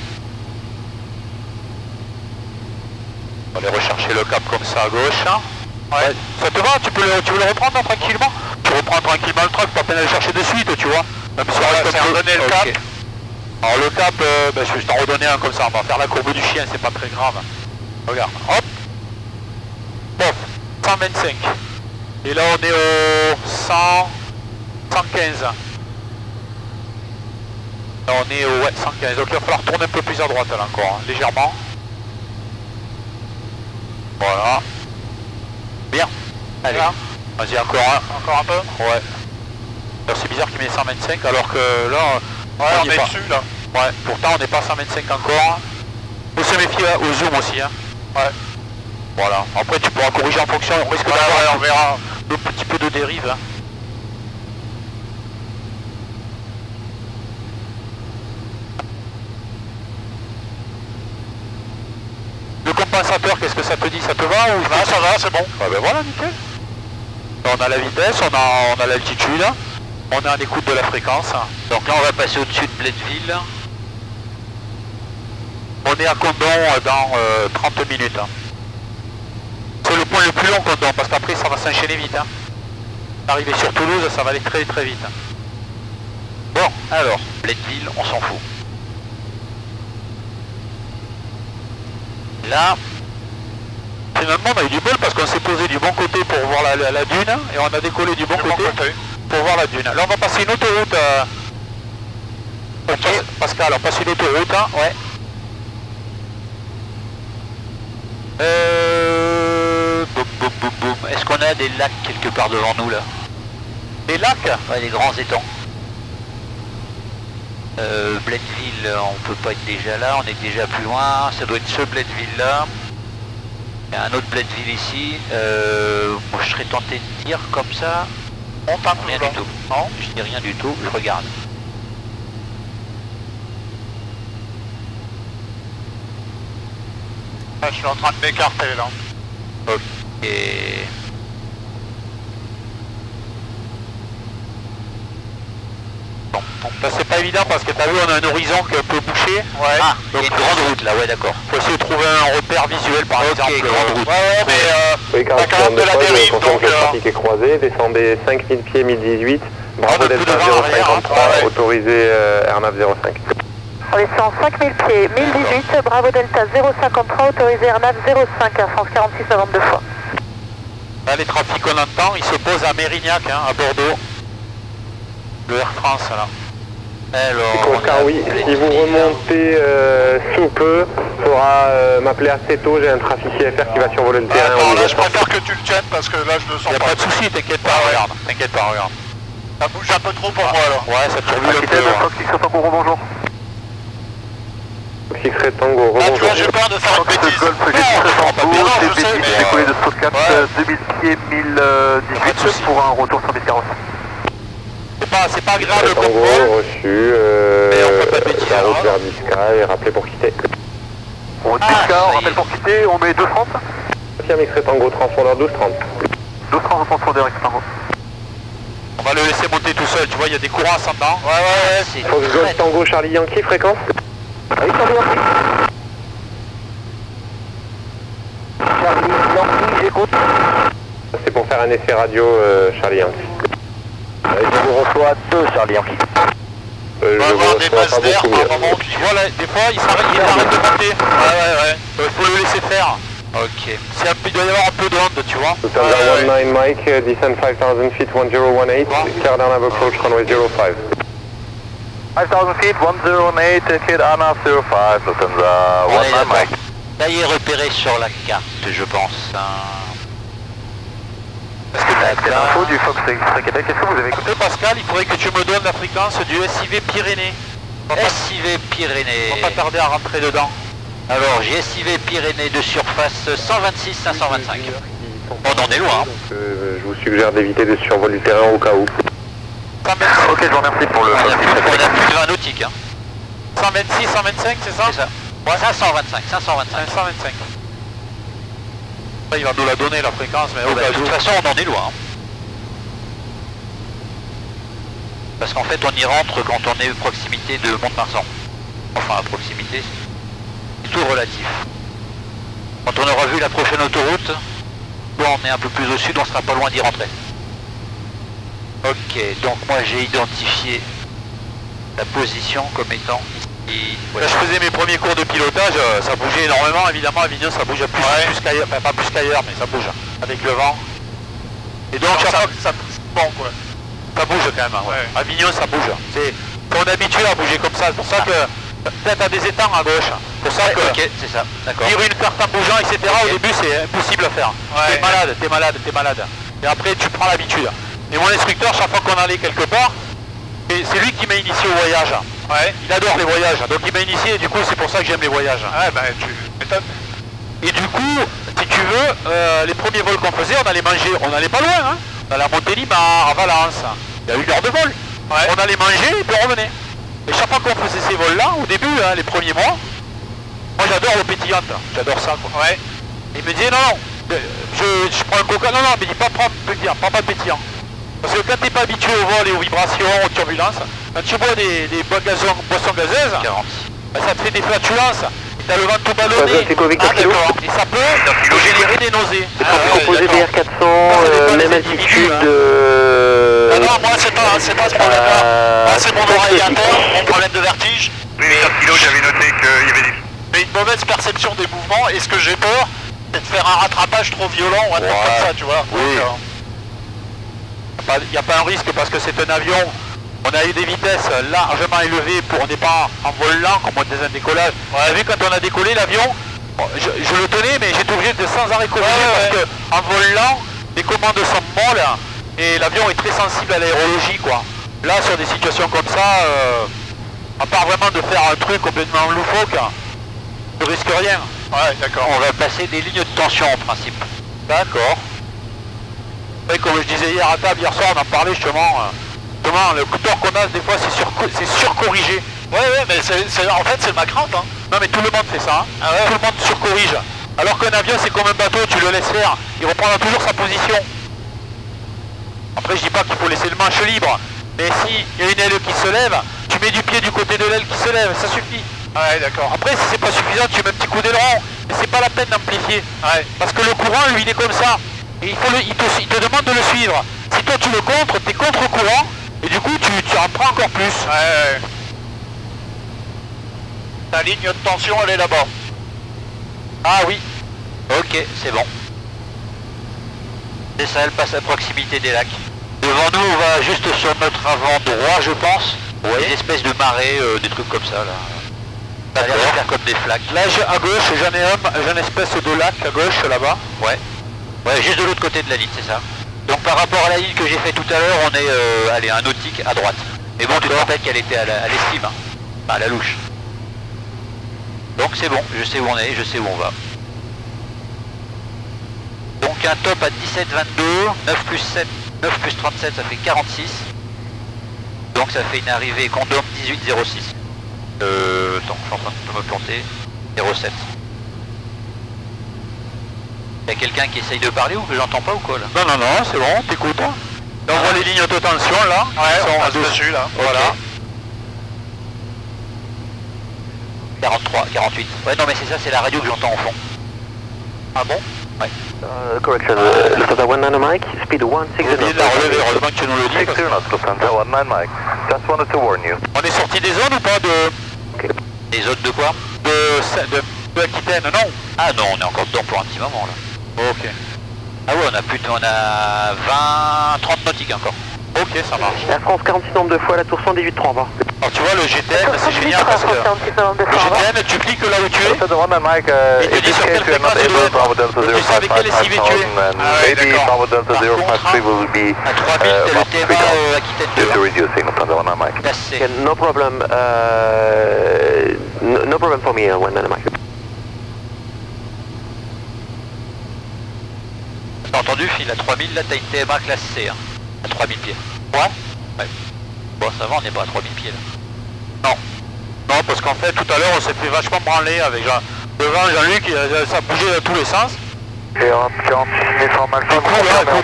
on va aller rechercher le cap comme ça à gauche hein. Ouais. Ouais. Ça te va, tu peux le, tu veux le reprendre hein, tranquillement? Tu reprends tranquillement le truck, pas peine à le chercher de suite tu vois. Même si on va redonner le cap. Alors le cap, euh, bah, je vais t'en redonner un comme ça, on va faire la courbe du chien, c'est pas très grave. Regarde, hop, pof, cent vingt-cinq. Et là on est au cent, cent quinze. Là on est au ouais, cent quinze, donc il va falloir tourner un peu plus à droite là encore, hein, légèrement. Voilà. Bien. Allez, vas-y encore un. Encore un peu? Ouais. C'est bizarre qu'il met cent vingt-cinq alors que là... Ouais, on, on est, est dessus là. Ouais, pourtant on n'est pas à cent vingt-cinq encore. Faut se méfier là, au zoom aussi hein. Ouais. Voilà, après tu pourras corriger en fonction, on risque d'avoir ouais, ouais, on verra un petit peu de dérive hein. Le compensateur, qu'est-ce que ça te dit? Ça te va ou ah, ça va, c'est bon. Ouais ben voilà, nickel. On a la vitesse, on a, on a l'altitude. Hein. On est à l'écoute de la fréquence. Donc là on va passer au-dessus de Bledville. On est à Condom dans euh, trente minutes. C'est le point le plus long Condom parce qu'après ça va s'enchaîner vite. Hein. Arrivé sur Toulouse ça va aller très très vite. Bon alors, Bledville on s'en fout. Là, finalement on a eu du bol parce qu'on s'est posé du bon côté pour voir la, la, la dune et on a décollé du bon du côté. Bon côté. Pour voir la dune. Là on va passer une autoroute euh... okay. Pascal, Pascal, on passe une autoroute hein. Ouais. Euh... Boum boum boum boum. Est-ce qu'on a des lacs quelque part devant nous là? Des lacs? Ouais, des grands étangs. Euh, Bledville, on peut pas être déjà là, on est déjà plus loin, ça doit être ce Bledville là. Il y a un autre Bledville ici. Euh... Moi je serais tenté de dire comme ça. On parle rien du tout. Non, je dis rien du tout, je regarde. Ah, je suis en train de m'écarter là. Ok. Bon, bon, c'est pas évident parce que t'as vu, on a un horizon qui peut boucher. Ouais. Ah, donc, il y a une grande route là, ouais, d'accord. Faut essayer de trouver un repère visuel par okay, exemple. Grande route. Ouais, ouais, mais. Euh... Oui, car quand même de la dérive, donc le trafic est croisé, descendez cinq mille pieds, mille dix-huit, Bravo Delta zéro cinquante-trois, autorisé R N A V zéro cinq. On descend cinq mille pieds, mille dix-huit, Bravo Delta zéro cinquante-trois, autorisé R N A V zéro cinq, à France quarante-six à vingt-deux fois. Là, les trafics qu'on entend, ils se posent à Mérignac, hein, à Bordeaux, le Air France, là. Alors, car oui, si vous remontez euh, sous peu, il faudra euh, m'appeler assez tôt, j'ai un traficier F R qui va survoler le terrain. Attends, là je préfère que tu le tiennes parce que là je le sens pas. Y'a pas de soucis, t'inquiète pas, regarde, t'inquiète pas, regarde. Ça bouge un peu trop pour moi alors. Ouais, ça tourbille un peu. Foxy X Tango, rebonjour. Foxy X Tango, rebonjour. Ah tu vois, j'ai peur de faire une bêtise. J'ai j'ai collé de Sotcap deux mille pieds mille dix-huit pour un retour sur dix quarante. C'est pas grave le contrôle. Reçu, euh, mais on fait pas bêtises. La route vers Bisca et rappelé pour quitter. On ah, Bisca, on rappelle pour quitter, on met deux trente. Tiens, Mixé Tango, transpondeur douze trente. douze trente, transpondeur X-Tango. On va le laisser monter tout seul, tu vois, il y a des courants ascendants. Ouais, ouais, ouais, c'est. Fox Golf Tango, Charlie Yankee, fréquence. Allez, Tango Yankee. Charlie Yankee, j'écoute. C'est pour faire un essai radio, euh, Charlie Yankee. Je vous reçois deux Charlie Yankee. Euh, on va avoir des masses d'air par moment. Tu vois là, des fois il s'arrête de monter. Ouais ouais ouais. Euh, faut le laisser faire. Ok. Un, il doit y avoir un peu de honte, tu vois. Thunder ouais, dix-neuf ouais. Mike, descend cinq mille feet, dix dix-eight. Car down have approach runway zero five. cinq mille feet, one zero eight, car down have zero five, Lufthansa dix-neuf Mike. Là il est repéré sur la carte, je pense. Hein. Est-ce que tu as l'info du Fox Extra Québec? Est-ce que vous avez écouté Pascal? Il faudrait que tu me donnes la fréquence du S I V Pyrénées. S I V Pyrénées. On va pas tarder à rentrer dedans. Alors, j'ai S I V Pyrénées de surface cent vingt-six cinq cent vingt-cinq. Bon, on en est loin. Donc, euh, je vous suggère d'éviter de survoler le terrain au cas où. Ok, je vous remercie pour le. On a plus de vingt nautiques. Hein. cent vingt-six, cent vingt-cinq, c'est ça? C'est ça. Ouais. cinq cent vingt-cinq, cinq cent vingt-cinq. cinq cent vingt-cinq. Il va nous la donner la fréquence, mais oh bah, de toute façon on en est loin. Parce qu'en fait on y rentre quand on est à proximité de Mont-de-Marsan. Enfin à proximité, c'est tout relatif. Quand on aura vu la prochaine autoroute, quand on est un peu plus au sud, on sera pas loin d'y rentrer. Ok, donc moi j'ai identifié la position comme étant ici. Voilà. Là, je faisais mes premiers cours de pilotage, euh, ça bougeait énormément, évidemment à Avignon ça bouge plus, ouais. plus qu'ailleurs, enfin pas plus qu'ailleurs mais ça bouge avec le vent. Et donc non, ça, ça, ça, bon, quoi. ça bouge quand même, hein, ouais. Ouais. Avignon ça bouge, c'est qu'on est habitué à bouger comme ça, c'est pour ça que peut-être à des étangs à gauche, c'est pour ça ouais, que okay, c'est ça. Lire une carte en bougeant etc okay. Au début c'est impossible à faire, ouais. t'es malade, t'es malade, t'es malade, et après tu prends l'habitude. Et mon instructeur chaque fois qu'on allait quelque part, c'est lui qui m'a initié au voyage. Ouais. Il adore les voyages, donc il m'a initié et du coup c'est pour ça que j'aime les voyages. Ouais ben tu m'étonnes. Et du coup, si tu veux, euh, les premiers vols qu'on faisait, on allait manger, on allait pas loin, hein. On allait à Montélimar, à Valence, il y a une heure de vol. Ouais. On allait manger et puis on revenait. Et chaque fois qu'on faisait ces vols-là, au début, hein, les premiers mois, moi j'adore l'eau pétillante, j'adore ça quoi. Ouais. Il me disait non, non, je, je prends un coca, non, non, mais il dit pas prendre pétillant, prends pas de pétillant. Parce que quand t'es pas habitué au vol et aux vibrations, aux turbulences, quand tu bois des, des boissons, boissons gazeuses, bah ça te fait des flatulences, et t'as le vent tout ballonné, ah, et ça peut générer des nausées. C'est ah, composé des R quatre cents, euh, même altitude... Hein. Euh... Non, non, moi c'est pas, c'est pas ce problème-là. Euh... Moi c'est mon oreille à terre, mon problème de vertige. Mais quatre kilos, j'avais noté qu'il y avait des... une mauvaise perception des mouvements, et ce que j'ai peur, c'est de faire un rattrapage trop violent ou un truc ouais. comme ça, tu vois. Oui. Donc, euh... il n'y a pas un risque parce que c'est un avion, on a eu des vitesses largement élevées pour on n'est pas en vol lent comme on faisait un décollage. On a vu quand on a décollé l'avion, je, je le tenais mais j'étais obligé de sans arrêt corriger ouais, parce ouais. qu'en vol lent, les commandes sont molles et l'avion est très sensible à l'aérologie quoi. Là sur des situations comme ça, euh, à part vraiment de faire un truc complètement loufoque, je risque rien. Ouais, d'accord. On va passer des lignes de tension en principe. D'accord. Et comme je disais hier à table, hier soir on en parlait justement, euh, justement le tort qu'on a des fois c'est surcorrigé. Ouais ouais mais c'est, c'est, en fait c'est ma crainte hein. Non mais tout le monde fait ça hein. Ah ouais. Tout le monde surcorrige. Alors qu'un avion c'est comme un bateau, tu le laisses faire, il reprendra toujours sa position. Après je dis pas qu'il faut laisser le manche libre, mais si il y a une aile qui se lève, tu mets du pied du côté de l'aile qui se lève, ça suffit. Ouais d'accord. Après si c'est pas suffisant tu mets un petit coup d'aileron, mais c'est pas la peine d'amplifier. Ouais. Parce que le courant lui il est comme ça. Et il, faut le, il, te, il te demande de le suivre. Si toi tu le contres, t'es contre le courant, et du coup tu, tu en prends encore plus. Ouais, ouais. Ta ligne de tension, elle est là-bas. Ah oui. Ok, c'est bon. C'est ça, elle passe à proximité des lacs. Devant nous, on va juste sur notre avant droit, je pense. Oui. Une espèce de marée, euh, des trucs comme ça là. D'accord. Comme des flaques. Là à gauche, j'ai un, un espèce de lac à gauche là-bas. Ouais. Ouais, juste de l'autre côté de la ligne, c'est ça. Donc par rapport à la ligne que j'ai fait tout à l'heure, on est euh, allez, un nautique à droite. Mais bon, tu te rappelles qu'elle était à l'estime, hein. Enfin, à la louche. Donc c'est bon, je sais où on est, je sais où on va. Donc un top à dix-sept vingt-deux, neuf plus sept, neuf plus trente-sept, ça fait quarante-six. Donc ça fait une arrivée Condom dix-huit zéro six. Euh, attends, je suis en train de me planter. zéro sept. Y'a quelqu'un qui essaye de parler ou que j'entends pas ou quoi là? Non, non, non, c'est bon, t'écoutes. Hein. On voit les lignes auto-tension là. Ouais, on est dessus là. Voilà. Okay. quarante-trois, quarante-huit. Ouais, non, mais c'est ça, c'est la radio que j'entends en fond. Ah bon? Ouais. Uh, correction, uh, Lufthansa dix-neuf Mike, speed one six zero. Just wanted to warn you. On est sorti des zones ou pas de... Okay. Des zones de quoi? De... de... de Aquitaine, non? Ah non, on est encore dedans pour un petit moment là. Ok. Ah ouais, on a plus de... on a vingt, trente nautiques encore. Ok, ça marche. La France quarante-six nombre de fois, la tour cent dix-huit trois en bas. Alors tu vois, le G T M, c'est génial parce que le G T M, tu cliques là où tu es, il te dit sur quelle fréquence tu dois être. Tu sais avec quel S I V tu es. Ah ouais, d'accord. Par contre, à trois mille, t'as le T M A Aquitaine deux. Cassé. No problem, no problem for me, one nine Mike. T'as entendu, Phil, à trois mille, là t'as une T M A classe C, hein. À trois mille pieds. Ouais. Ouais. Bon, ça va, on n'est pas à trois mille pieds là. Non. Non, parce qu'en fait, tout à l'heure, on s'est fait vachement branler avec Jean... devant Jean-Luc, ça bougeait dans tous les sens. Et on est sur Malfa, on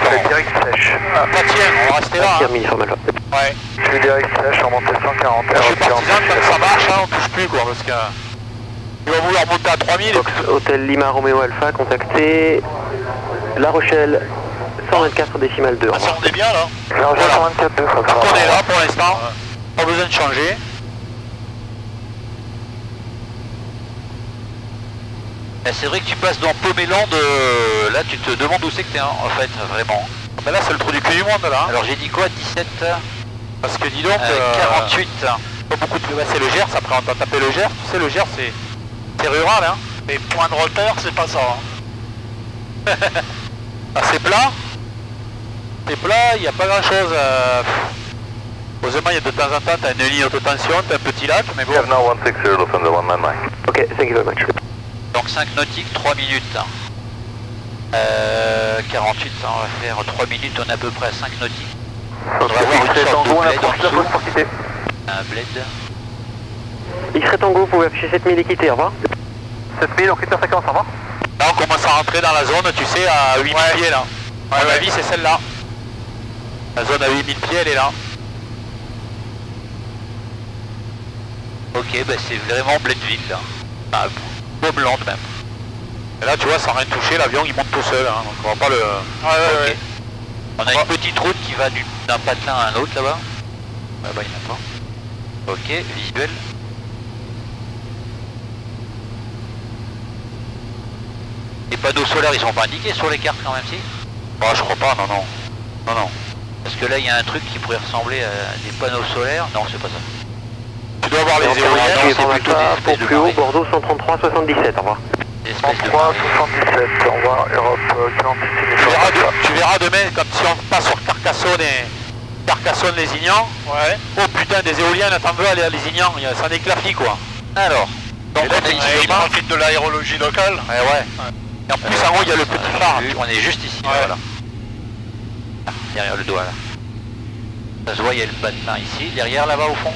est direct sèche. Ah, pas tiens, on va rester là. Hein. Ouais. Je suis direct sèche, on montait cent quarante. Je suis partisan, quand ça marche, hein, on touche plus quoi, parce que... Il va vouloir monter à trois mille. Box, hôtel Lima Romeo Alpha, contacté... La Rochelle... cent vingt-quatre décimal deux. Ah, ça on est bien là. Alors, voilà. cent vingt-quatre deux, ça va. On est là pour l'instant, pas besoin de changer. Ah, c'est vrai que tu passes dans Pomélande, euh, là tu te demandes où c'est que t'es, hein, en fait, vraiment. Ah, ben là c'est le trou du cul du monde là. Alors j'ai dit quoi, dix-sept? Parce que dis donc, euh, quarante-huit. Hein. Pas beaucoup de... Bah, c'est le Gers, après on t'a tapé le Gers, tu sais le Gers c'est rural hein. Mais point de repère c'est pas ça. Hein. Ah, c'est plat, c'est plat, il n'y a pas grand chose. Euh... Heureusement, il y a de temps en temps, t'as une ligne haute tension, t'as un petit lac, mais bon. Ok, thank you very much. Donc cinq nautiques, trois minutes. Hein. Euh, quarante-huit, ça, on va faire trois minutes, on est à peu près à cinq nautiques. On va avoir une sorte de bled en dessous. Un bled. X-Ray Tango, vous pouvez afficher sept mille équité, au revoir. sept mille, on quitte la fréquence, au revoir. Là on commence à rentrer dans la zone, tu sais, à huit mille ouais. Pieds là. Ouais, à mon avis c'est celle-là. La zone à huit mille pieds, elle est là. Ok, bah c'est vraiment Bledville là. Bah, comme Landes même. Et là tu vois, sans rien toucher, l'avion il monte tout seul, hein, donc on va pas le... Ouais, ouais, okay. Ouais. On a on une va... petite route qui va d'un patelin à un autre là-bas. Là-bas bah, il n'y en a pas. Ok, visuel. Les panneaux solaires ils sont pas indiqués sur les cartes quand même si? Ah je crois pas, non non. Non non. Parce que là il y a un truc qui pourrait ressembler à des panneaux solaires. Non c'est pas ça. Tu dois avoir les éoliennes, c'est plutôt des espèces de marées. Bordeaux cent trente-trois soixante-dix-sept, au revoir. cent trente-trois soixante-dix-sept, au revoir, Europe quarante-six. Tu verras demain comme si on passe sur Carcassonne et Carcassonne les Ignans. Ouais. Oh putain des éoliennes, t'en veux aller à les Ignans, ça en est clafie quoi. Alors. Donc ils profitent de l'aérologie locale. Ouais ouais. Et en plus euh, en haut il y a le petit phare, on est juste ici, ouais. Voilà. Ah, derrière le doigt là. Ça se voit, il y a le patelin ici, derrière là-bas au fond.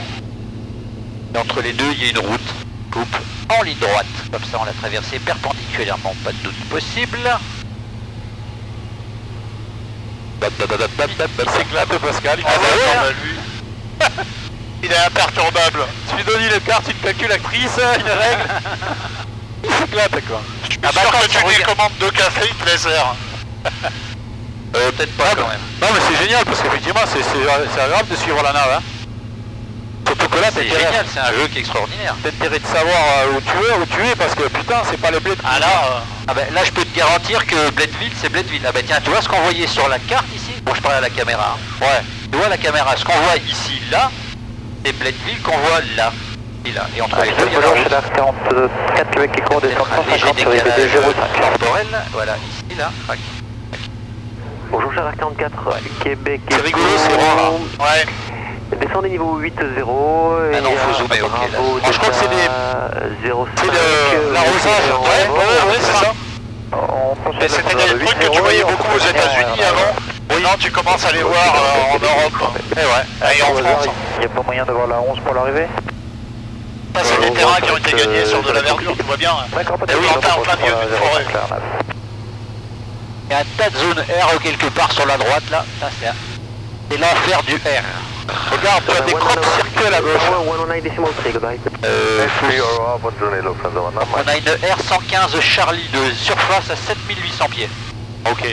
Et entre les deux il y a une route, coupe en ligne droite. Comme ça on l'a traversée perpendiculairement, pas de doute possible. Il s'éclate Pascal, il s'éclate à lui. Il est imperturbable. Tu lui donnes une carte, une calculatrice, une règle. Il s'éclate quoi. Ah bah quand tu décommandes deux cafés, il te les sert. euh, Peut-être pas ah, quand même. Non mais c'est génial parce qu'effectivement c'est agréable de suivre la nave. Hein. Surtout que là c'est génial, c'est un jeu qui est extraordinaire. T'as intérêt de savoir où tu es, où tu es parce que putain c'est pas le bled. Ah là, euh... ah bah, là je peux te garantir que Bledville c'est Bledville. Ah bah tiens tu vois ce qu'on voyait sur la carte ici. Bon je parlais à la caméra. Hein. Ouais. Tu vois la caméra, ce qu'on voit ici là, et Bledville qu'on voit là. Et là, et on travaille sur les quarante-quatre qui court des cent cinquante sur les deux zéro cinq. Voilà, ici, là, rac. Bonjour Charac quarante-quatre, ouais. Québec et Québec. Ouais. Descendez niveau huit zéro. Ah non, faut zoomer, ok. Là. Oh, je crois que c'est des. C'est de l'arrosage. Ouais, ouais, ouais, c'est ça. C'était des trucs que tu voyais beaucoup aux États-Unis avant. Oui, non, tu commences à les voir en Europe. Et ouais, et en France. Il n'y a pas moyen d'avoir la onze pour l'arrivée? C'est des terrains qui ont été gagnés sur de la verdure, tu vois bien. Et oui, on est en plein milieu d'une forêt. Il y a un tas de zones R quelque part sur la droite là, c'est l'enfer du R. Regarde, tu as des crop circles à gauche. Euh, on a une R cent quinze Charlie de surface à sept mille huit cents pieds. Ok.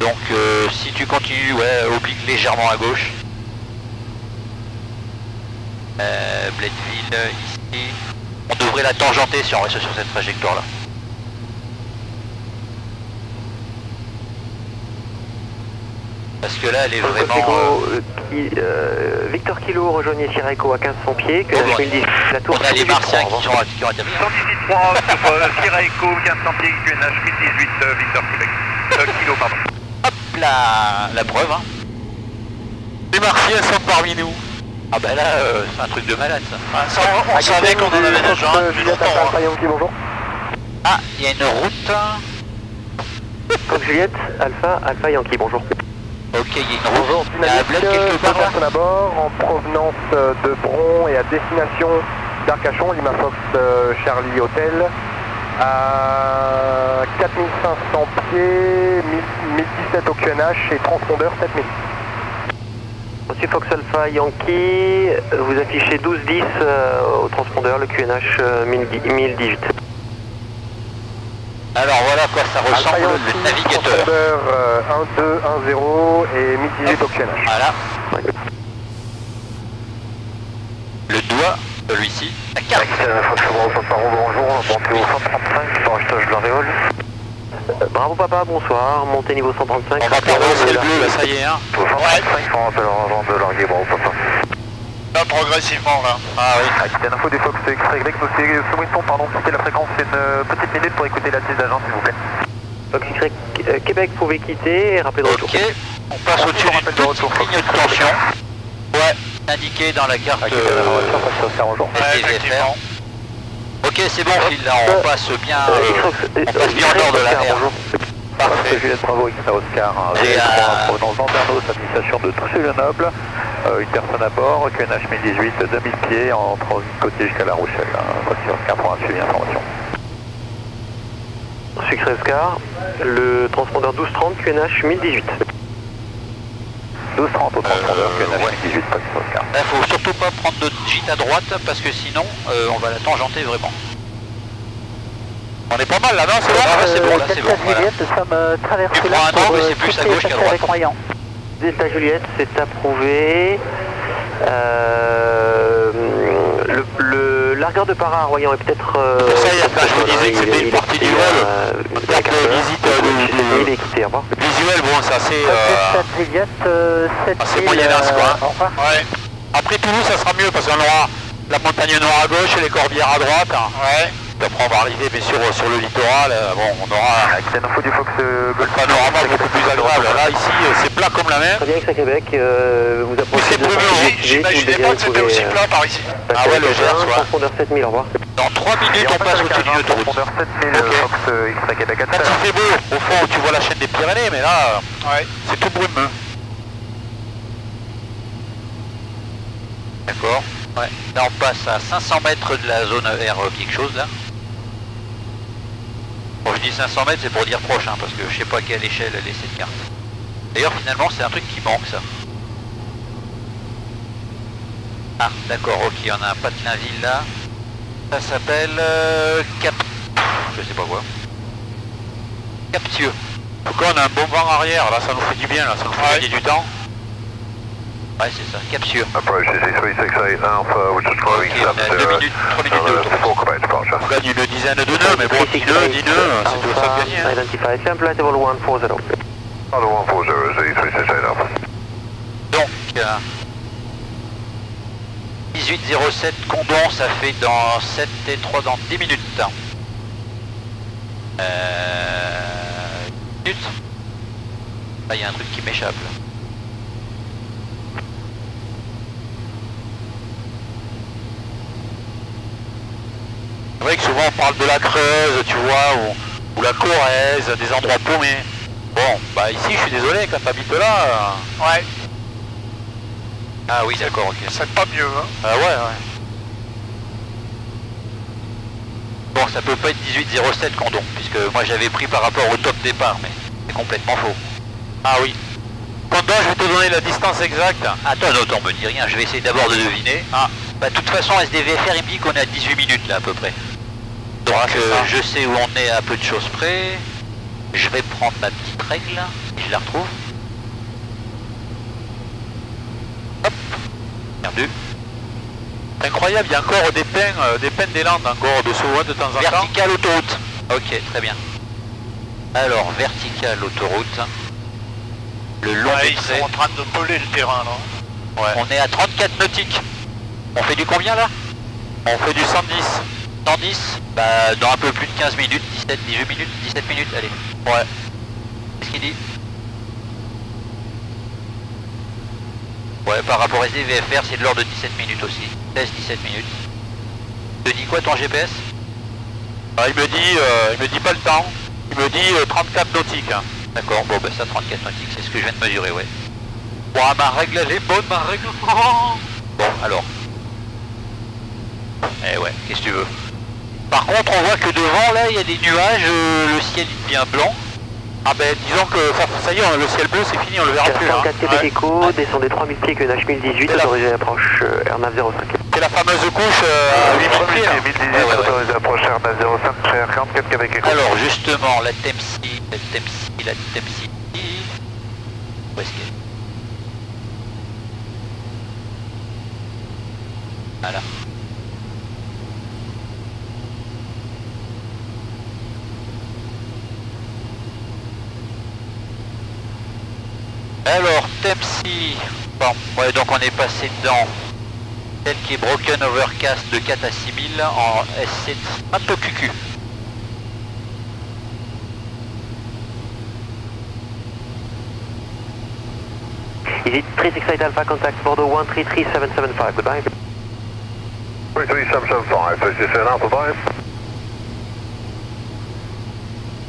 Donc euh, si tu continues, ouais, oblique légèrement à gauche. Euh, Bledville, ici. On devrait la tangenter si on reste sur cette trajectoire là. Parce que là, elle est donc, vraiment... Euh... Euh, Victor Kilo, rejoignez Chiraco à quinze cents pieds, que oh la, bon. La tour... On a les Martiens qui sont à terminer. cent dix-huit trois sur euh, Chiraco, quinze cents pieds, Q N H, mille dix-huit, euh, Victor Québec. Euh, Kilo, pardon. Hop là, la preuve, hein. Les Martiens sont parmi nous. Ah ben là, euh, c'est un truc de malade, ça. Ah, ça on on savait qu'on en avait déjà un depuis longtemps. Hein. Ah, il y a une route... Comme Juliette, Alpha, Alpha Yankee, bonjour. Ok, il y a une route, il y a un bloc quelque part là. À bord, en provenance de Bron et à destination d'Arcachon, Lima Fox euh, Charlie Hotel, à quatre mille cinq cents pieds, mille dix-sept au Q N H et transpondeur sept mille. Monsieur Fox Alpha Yankee, vous affichez douze dix euh, au transpondeur, le Q N H euh, mille dix-huit. Alors voilà quoi ça ressemble le navigateur. Euh, un deux un zéro et mille dix-huit au Q N H. Voilà. Ouais. Le doigt, celui-ci, la carte. Bonjour, montez au cent trente-cinq pour achetage de l'auréole. Bravo papa, bonsoir, montez niveau cent trente-cinq. On va prendre le bleu là, ça y est hein. cent trente-cinq pour rappel en avant de l'orgueil, bravo papa. Là progressivement là. Ah oui. Aquitaine info des Fox X Y, nous soumettons, pardon, quitter la fréquence une petite minute pour écouter la piste d'agence s'il vous plaît. Fox Y, euh, Québec pouvait quitter et rappeler de retour. Ok, on passe au-dessus d'une petite ligne de tension. Ouais, indiqué dans la carte Aquitaine, euh, ouais, V F R. Ok c'est bon Phil, là on passe bien euh, on passe bien en dehors de la mer. Parfait. Juliette Bravo, X A Oscar, V trois provenance d'Andernos, administration de Toulouse-Grenoble, euh, une personne à bord, Q N H mille dix-huit, deux mille pieds, en transit côté jusqu'à La Rochelle. Voici Oscar pour un suivi d'information. Succès Oscar, le transpondeur douze trente, Q N H mille dix-huit. douze trente au transpondeur, euh, Q N H ouais. mille dix-huit, Oscar. Il faut surtout pas prendre de gîte à droite, parce que sinon, euh, on va la tangenter vraiment. On est pas mal là, non c'est bon, euh, c'est bon, là c'est bon, voilà. Juliette, nous sommes traversés là pour c'est plus à gauche qu'à droite. Delta Juliette, c'est approuvé. Euh, le, le largeur de para à Royan est peut-être... Euh, ça y est, peut je vous disais que c'était une partie du vol. Peut-être le visite de... Visuel, bon ça c'est... Juliette, sept mille... C'est moyennasse quoi. Ouais. Après Toulouse ça sera mieux parce qu'on aura la montagne noire à gauche et les corbières à droite. Ouais. Après on va arriver mais sur, sur le littoral, euh, bon on aura avec info du Fox euh, le panorama beaucoup plus agréable. Là ici c'est plat comme la mer. Très bien que ça Québec, euh, vous approchez de Paris. J'imaginais pas que c'était aussi plat par ici. Ah ouais le Gers, ouais. Transpondeur sept mille, au revoir. Dans trois minutes on passe au-dessus de l'autoroute. Transpondeur sept mille, Fox X A Québec. Quand il fait beau, au fond tu vois la chaîne des Pyrénées mais là c'est tout brumeux. D'accord. Ouais. Là on passe à cinq cents mètres de la zone R quelque chose là. Quand je dis cinq cents mètres, c'est pour dire proche, hein, parce que je sais pas à quelle échelle elle est cette carte. D'ailleurs, finalement, c'est un truc qui manque, ça. Ah, d'accord, ok, on a un Patelinville là. Ça s'appelle... Euh, Cap... Je sais pas quoi. Captieux. En tout cas, on a un bon vent arrière, là, ça nous fait du bien, là, ça nous fait gagner du temps. Ouais, c'est ça, Captieux. Approche trois six huit Alpha, which is going seven zero. On a deux minutes, trois minutes de retour. On gagne une dizaine de nœuds, mais bon, dix nœuds, dix nœuds, c'est tout ça de gagner. Donc, dix-huit zéro sept Condom, ça fait dans sept et trois dans dix minutes. Euh... dix minutes. Là il y a un truc qui m'échappe. C'est vrai que souvent on parle de la Creuse, tu vois, ou, ou la Corrèze, des endroits paumés. Bon, bah ici je suis désolé quand t'habites là. Euh... Ouais. Ah oui, d'accord, ok. Ça pas mieux, hein. Ah ouais, ouais. Bon, ça peut pas être dix-huit zéro sept Condom, puisque moi j'avais pris par rapport au top départ, mais c'est complètement faux. Ah oui. Condom, je vais te donner la distance exacte. Attends, attends, me dis rien, je vais essayer d'abord de deviner. Ah. Bah, de toute façon, S D V F R, il me dit qu'on est à dix-huit minutes, là, à peu près. Donc, ah, euh, je sais où on est à peu de choses près. Je vais prendre ma petite règle, si je la retrouve. Incroyable, il y a encore des pins, euh, des pins des Landes encore de souvent de temps en temps. Verticale autoroute. Ok, très bien. Alors verticale autoroute. Le long ouais, des ils traits. Sont en train de peler le terrain là. Ouais. On est à trente-quatre nautiques. On fait du combien là? On fait du cent dix. cent dix. Bah dans un peu plus de quinze minutes, dix-sept, dix-huit minutes, dix-sept minutes, allez. Ouais. Qu'est-ce qu'il dit? Ouais, par rapport à S D V F R, c'est de l'ordre de dix-sept minutes aussi. dix-sept minutes. Il te dit quoi ton G P S? Ah, il me dit, euh, il me dit pas le temps. Il me dit euh, trente-quatre nautiques. Hein. D'accord, bon bah ça trente-quatre nautiques, c'est ce que je viens de mesurer, ouais. Bon, ah, ma règle elle est bonne, ma règle. Bon, alors. Eh ouais, qu'est-ce que tu veux? Par contre, on voit que devant là, il y a des nuages, euh, le ciel il devient blanc. Ah ben disons que ça y est, le ciel bleu c'est fini, on le verra plus. quatre T B D C O, descendez trois mille pieds, Q N H mille dix-huit, autorisé approche R N A V zéro cinq. C'est la fameuse couche à huit mille pieds. mille dix-huit, autorisé approche R N A V zéro cinq, chez R quarante-quatre Québec. Alors justement, la T M C I, la T M C I, la T M C I. Où est-ce qu'elle est? Voilà. Alors, T M C I, bon, ouais, donc on est passé dans celle qui est Broken Overcast de quatre à six mille en S C Matocucu. Is it trente-six Alpha contact Bordeaux one three three seven seven five, goodbye. three three seven seven five, is this an Alpha Vibe?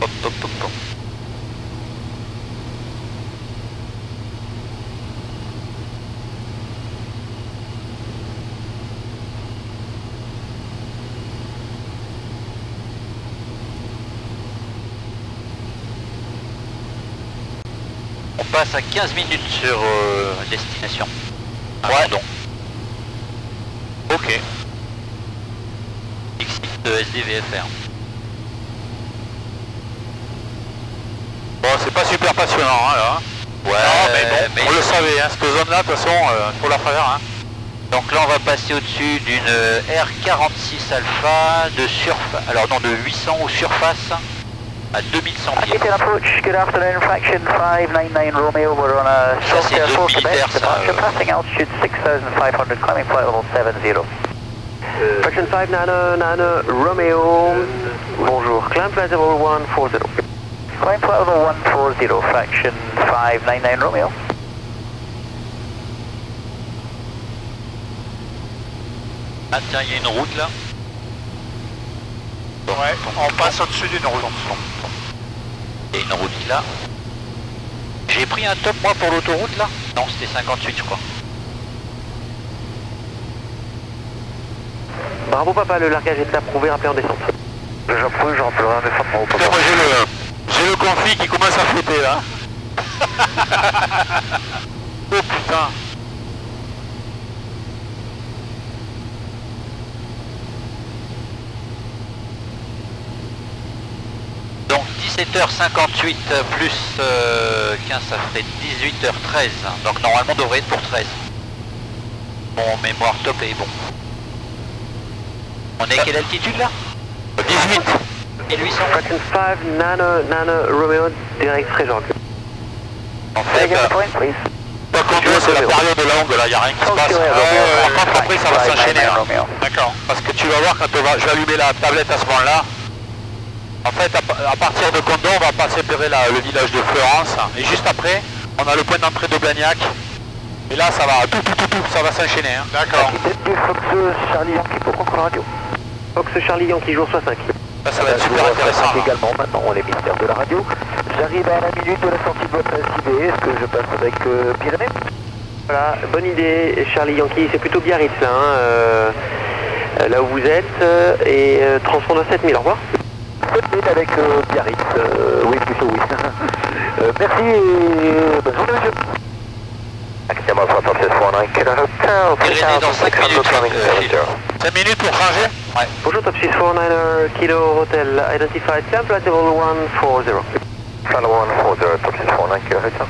Hop, hop, hop, hop. À quinze minutes sur euh, destination. Ah, ouais, donc. Ok. X six de S D V F R. Bon, c'est pas super passionnant hein, là. Ouais, non, mais bon, mais on le savait, hein, cette zone là, de toute façon, euh, faut la faire. Hein. Donc là, on va passer au-dessus d'une R quarante-six Alpha de surface, alors non, de huit cents ou surface. À deux mille cent pieds. Ça c'est deux militaires ça. Euh... Fraction cinq nano nano Romeo. Bonjour. Climb deux mille cent quarante. Climb deux mille cent quarante. Fraction cinq cent quatre-vingt-dix-neuf Romeo. Ah tiens, il y a une route là. Ouais, on passe au-dessus d'une route. Il y a une route là. J'ai pris un top moi pour l'autoroute là. Non, c'était cinquante-huit je crois. Bravo papa, le largage est approuvé, rappelé en descente. J'approuve, j'en peux rien descendre, bravo papa. J'ai le, le conflit qui commence à flotter là. Oh putain. dix-sept heures cinquante-huit plus euh, quinze, ça fait dix-huit heures treize. Donc normalement on devrait être pour treize. Mon mémoire top est bon. On est à quelle altitude là? dix-huit. mille huit cents. Fraction cinq, Nano, Nano, Romeo, direct très gentil. En fait, euh, point, please. Pas conduit que c'est la période longue là, il n'y a rien qui se passe. Par contre après ça va s'enchaîner. D'accord. Parce que tu vas voir quand on va, je vais allumer la tablette à ce moment-là. En fait à, à partir de Condom on va passer pérer la, le village de Fleurance et juste après on a le point d'entrée de Blagnac. Et là ça va tout tout tout, tout ça va s'enchaîner. Hein. D'accord. Fox Charlie Yankee pour contre radio. Fox Charlie Yankee jour soixante-cinq. Là, ça va être super intéressant. Également maintenant on est ministère de la radio. J'arrive à la minute de la sortie de votre S I V, est-ce que je passe avec euh, Pyrénées? Voilà, bonne idée, Charlie Yankee, c'est plutôt Biarritz là, hein, euh, là où vous êtes, euh, et euh, transpondeur sept mille, au revoir. sept mille avec euh, Biarritz, euh, oui plutôt oui. euh, merci et bonne journée monsieur. Actuellement soixante-seize point un, quelle heure Pyrénées dans cinq minutes. cinq minutes pour changer. Ouais. Bonjour Top six quatre neuf Kilo Hotel, identified sample level one four zero. one four zero, top six quatre neuf, quelle heure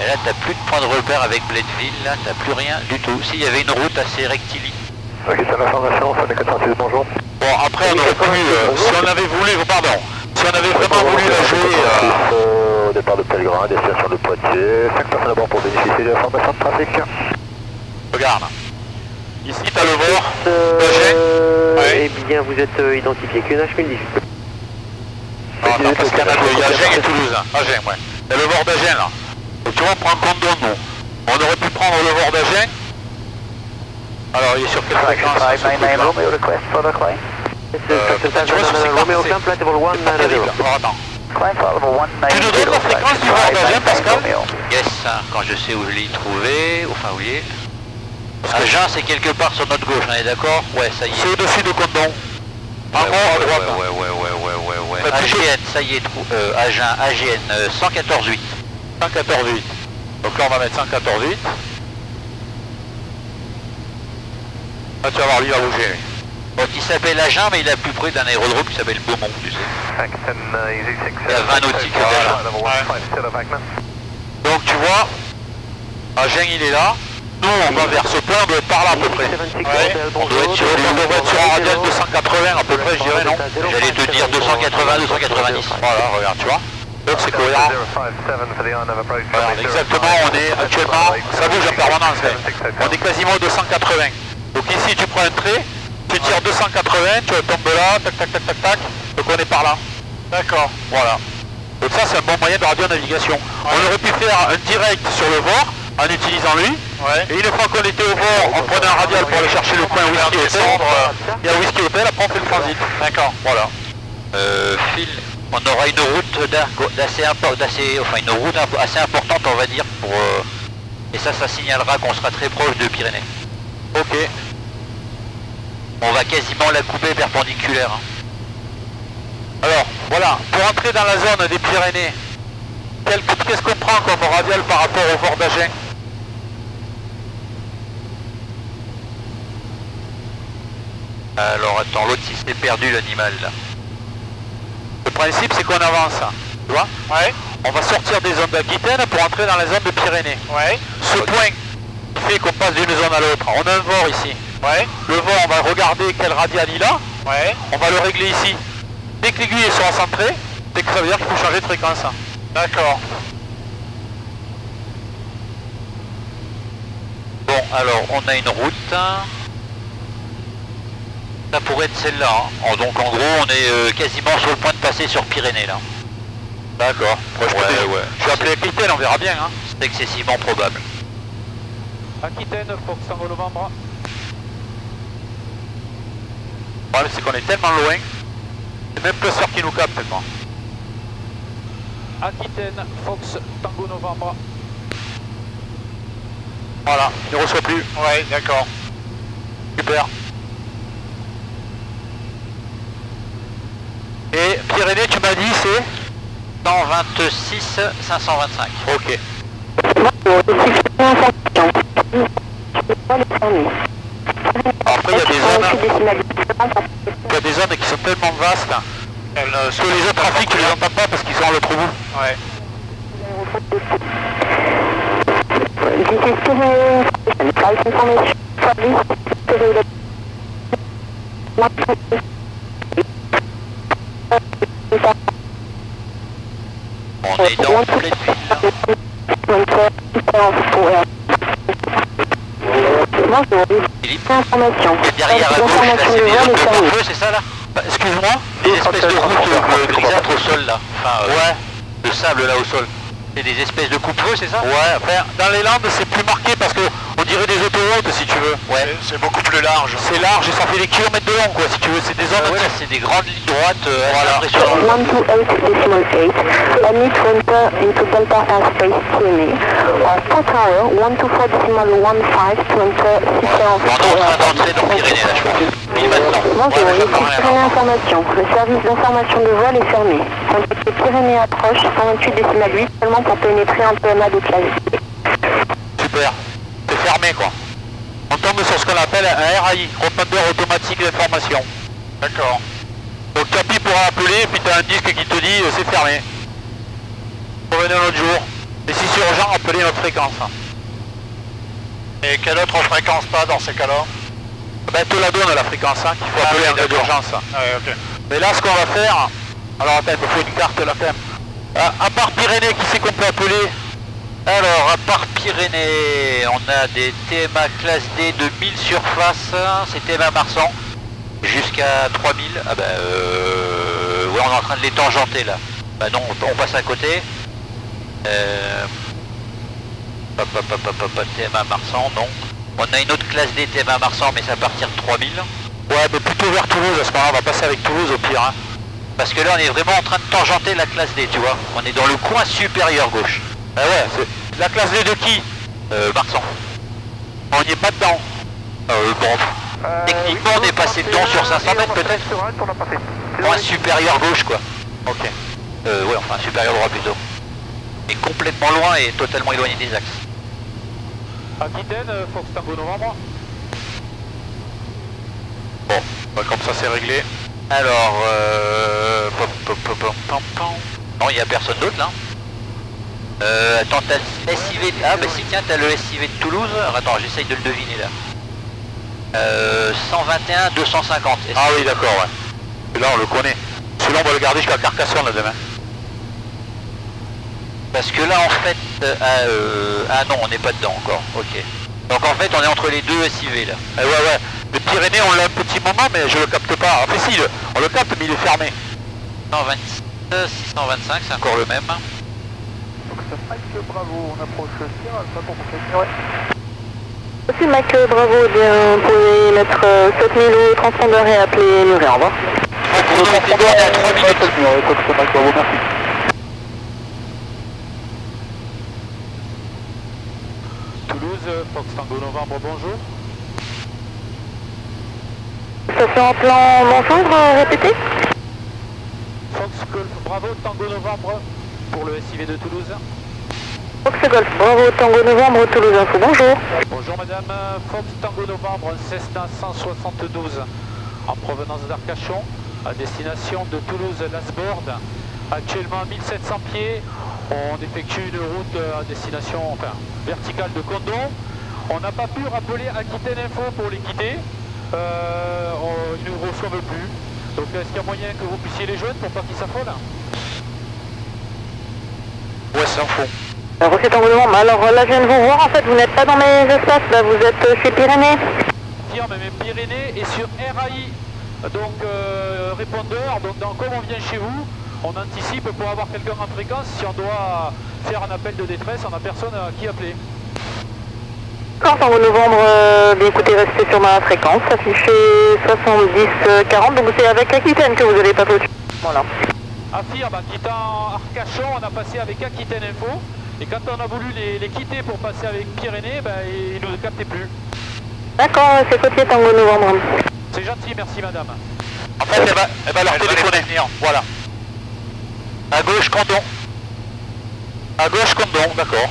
et là, t'as plus de point de repère avec Bledville, là, t'as plus rien du tout. S'il y avait une route assez rectiligne. Ok, c'est l'information, c'est le quatre cent six, bonjour. Bon, après, on aurait connu, euh, si on avait voulu, pardon, si on avait vraiment oui, voulu la jouer. Euh... Au départ de Pellegrin, destination de Poitiers, cinq personnes à bord pour bénéficier de l'information de trafic. Regarde. Ici, t'as le V O R. Euh... Ouais. Eh bien, vous êtes euh, identifié Q N H mille dix. Ah, non, parce qu'il y en a deux, il y a Agen et Toulouse. Agen, ouais. C'est le V O R d'Agen là. Et tu vois, on prend Condom, nous. On aurait pu prendre le V O R d'Agen. Alors, il est sur quelle fréquence? Tu vois, sur ces quoi? C'est pas terrible. Alors, attends. Tu nous donnes la fréquence du V O R d'Agen, Pascal? Yes, quand je sais où je l'ai trouvé, enfin, où il est. Agen, c'est quelque part sur notre gauche, on est d'accord? Ouais, ça y est. C'est au-dessus de Condom. En gros, à droite. Ouais, ouais, ouais, ouais, ouais. A G N, ça y est, euh, Agen, A G N euh, cent quatorze virgule huit. cent quatorze virgule huit. Donc là on va mettre cent quatorze virgule huit. Là tu vas voir lui à bouger. Donc il s'appelle Agen mais il est plus près d'un aérodrome qui s'appelle Beaumont, tu sais. Il y a vingt nautiques déjà. Ouais. Donc tu vois, Agen il est là. Nous on va vers ce point, on doit être par là à peu près. Ouais. On doit être sur, on doit être sur un radius de cent quatre-vingts à peu près, je dirais non. J'allais te dire deux cent quatre-vingts, deux cent quatre-vingt-dix. Voilà, regarde, tu vois. Donc c'est cohérent. Regarde, exactement, on est actuellement, ça bouge en permanence. Hein. On est quasiment aux deux cent quatre-vingts. Donc ici tu prends un trait, tu tires deux cent quatre-vingts, tu tombes là, tac tac tac tac tac. Donc on est par là. D'accord. Voilà. Donc ça c'est un bon moyen de radio-navigation. Ouais. On aurait pu faire un direct sur le V O R en utilisant lui. Ouais. Et une fois qu'on était au bord, on prenait un radial pour aller chercher le point Whisky Hotel. Il y a Whisky Hotel, après on fait le transit. D'accord, voilà. Euh, Phil, on aura une route d'assez impor... enfin, une route assez importante, on va dire, pour. Et ça, ça signalera qu'on sera très proche de Pyrénées. Ok. On va quasiment la couper perpendiculaire. Hein. Alors, voilà, pour entrer dans la zone des Pyrénées, qu'est-ce qu'on prend comme radial par rapport au bord d'Agen? Alors attends, l'autre il s'est perdu l'animal là. Le principe c'est qu'on avance, hein. Tu vois? Ouais. On va sortir des zones d'Aquitaine pour entrer dans la zone de Pyrénées. Ouais. Ce okay. point fait qu'on passe d'une zone à l'autre. On a un V O R ici. Ouais. Le V O R, on va regarder quel radial il a. Ouais. On va le régler ici. Dès que l'aiguille sera centrée, dès que ça veut dire qu'il faut changer de fréquence. D'accord. Bon, alors on a une route. Ça pourrait être celle-là, hein. Donc en gros on est euh, quasiment sur le point de passer sur Pyrénées là. D'accord, ouais, ouais. Je vais appeler Aquitaine, on verra bien. Hein. C'est excessivement probable. Aquitaine pour cent novembre. Le problème c'est qu'on est tellement loin, c'est même Cluster qui nous capte tellement. Aquitaine, Fox, Tango Novembre. Voilà, il ne reçoit plus. Ouais, d'accord. Super. Et Pyrénées, tu m'as dit, c'est cent vingt-six cinq cent vingt-cinq. Ok. Après, il y a des zones, il y a des zones qui sont tellement vastes hein, que les autres trafics, tu les entends pas parce qu'ils sont dans le trou. Ouais. On est dans Bledville. Philippe, c'est derrière à gauche, là c'est des zones de feu, c'est ça là? Bah, excuse-moi, des espèces de routes grisâtres au sol là. Enfin, euh, ouais, le sable là au sol. C'est des espèces de coupe-feu, c'est ça? Ouais, enfin, dans les Landes c'est plus marqué parce que on dirait des autoroutes si tu veux. Ouais. C'est beaucoup plus large. C'est large et ça fait des kilomètres de long quoi si tu veux. C'est des zones. Euh, ouais, c'est des grandes lignes droites. Euh, voilà. Bonjour, j'ai information. Le service d'information de vol est fermé. Contactez Pyrénées approche cent vingt-huit virgule huit seulement pour pénétrer en T M A de classe D. Super, c'est fermé quoi. On tombe sur ce qu'on appelle un R A I, répondeur automatique d'information. D'accord. Donc Capi pourra appeler et puis t'as un disque qui te dit euh, c'est fermé. Revenez un autre jour. Et si c'est urgent, appelez notre fréquence. Et quelle autre fréquence pas dans ces cas-là? Ben te la donne la fréquence hein, qu'il faut ah, appeler en cas d'urgence. Ah, ouais, okay. Mais là ce qu'on va faire, alors attends, il me faut une carte là quand même. Euh, à part Pyrénées, qui c'est qu'on peut appeler? Alors à part Pyrénées, on a des T M A classe D de mille surfaces, c'est T M A Marsan, jusqu'à trois mille. Ah ben euh... ouais, on est en train de les tangenter là. Bah ben, non, on passe à côté. Euh... Pop, pop, pop, pop, pop, T M A Marsan, non. On a une autre classe D T M A Marsan, mais c'est à partir de trois mille. Ouais, mais plutôt vers Toulouse, à ce moment-là, on va passer avec Toulouse au pire. Hein. Parce que là, on est vraiment en train de tangenter la classe D, tu vois. On est dans le coin supérieur gauche. Ah ouais, la classe D de qui? euh, Marsan. On n'y est pas dedans. Euh, bon. Euh, Techniquement, oui, on est passé dedans sur cinq cents mètres, peut-être. Coin supérieur gauche, quoi. Ok. Euh, ouais, enfin, supérieur droit plutôt. Mais complètement loin et totalement éloigné des axes. Aquitaine, Fox Tango Novembre. Bon, bah comme ça c'est réglé. Alors, euh... Pom, pom, pom, pom, pom. Non, il n'y a personne d'autre là. Euh, attends, t'as le S I V... De... Ah bah si, tiens, t'as le S I V de Toulouse. Attends, j'essaye de le deviner là. Euh... cent vingt et un, deux cent cinquante. S I V. Ah oui, d'accord, ouais. Là, on le connaît. Celui-là, on va le garder jusqu'à Carcassonne là demain. Parce que là en fait, euh, euh, ah non on n'est pas dedans encore, ok. Donc en fait on est entre les deux S I V là. Eh ouais ouais, le Pyrénées on l'a un petit moment mais je le capte pas. Enfin si, on le capte mais il est fermé. cent vingt-six, six cent vingt-cinq c'est encore le même. Donc ça Mike Bravo, on approche Sierra Alpha pour continuer. Aussi Mike Bravo, bien, vous pouvez mettre sept mille au transpondeur et appeler Muret, au revoir. On est à trois minutes. Merci. Fox Tango Novembre, bonjour. Station en plan, bonjour, répétez. Fox Golf, bravo, Tango Novembre, pour le S I V de Toulouse. Fox Golf, bravo, Tango Novembre, Toulouse Info, bonjour. Bonjour madame, Fox Tango Novembre, Cessna cent soixante-douze, en provenance d'Arcachon, à destination de Toulouse-Lasborde. Actuellement mille sept cents pieds, on effectue une route à destination enfin, verticale de Condom. On n'a pas pu rappeler Aquitaine Info pour les quitter, euh, on, ils ne nous reçoivent plus. Donc est-ce qu'il y a moyen que vous puissiez les joindre pour pas qu'ils s'affolent? Ouais, c'est un fond. Alors, alors là je viens de vous voir, en fait vous n'êtes pas dans mes espaces, là, vous êtes chez Pyrénées. Firme, mais Pyrénées est sur R A I, donc euh, répondeur, donc dans, comme on vient chez vous, on anticipe pour avoir quelqu'un en fréquence. Si on doit faire un appel de détresse, on n'a personne à qui appeler. Quand en novembre, euh, bien écoutez, restez sur ma fréquence, affiché soixante-dix quarante, donc c'est avec Aquitaine que vous allez pas postuler. Voilà. Affirme, quittant Arcachon, on a passé avec Aquitaine Info, et quand on a voulu les, les quitter pour passer avec Pyrénées, ben, ils ne nous captaient plus. D'accord, c'est côté Tango Novembre. C'est gentil, merci madame. En fait, elle va, elle va leur téléphoner, voilà. À gauche, Condom. À gauche, Condom, d'accord.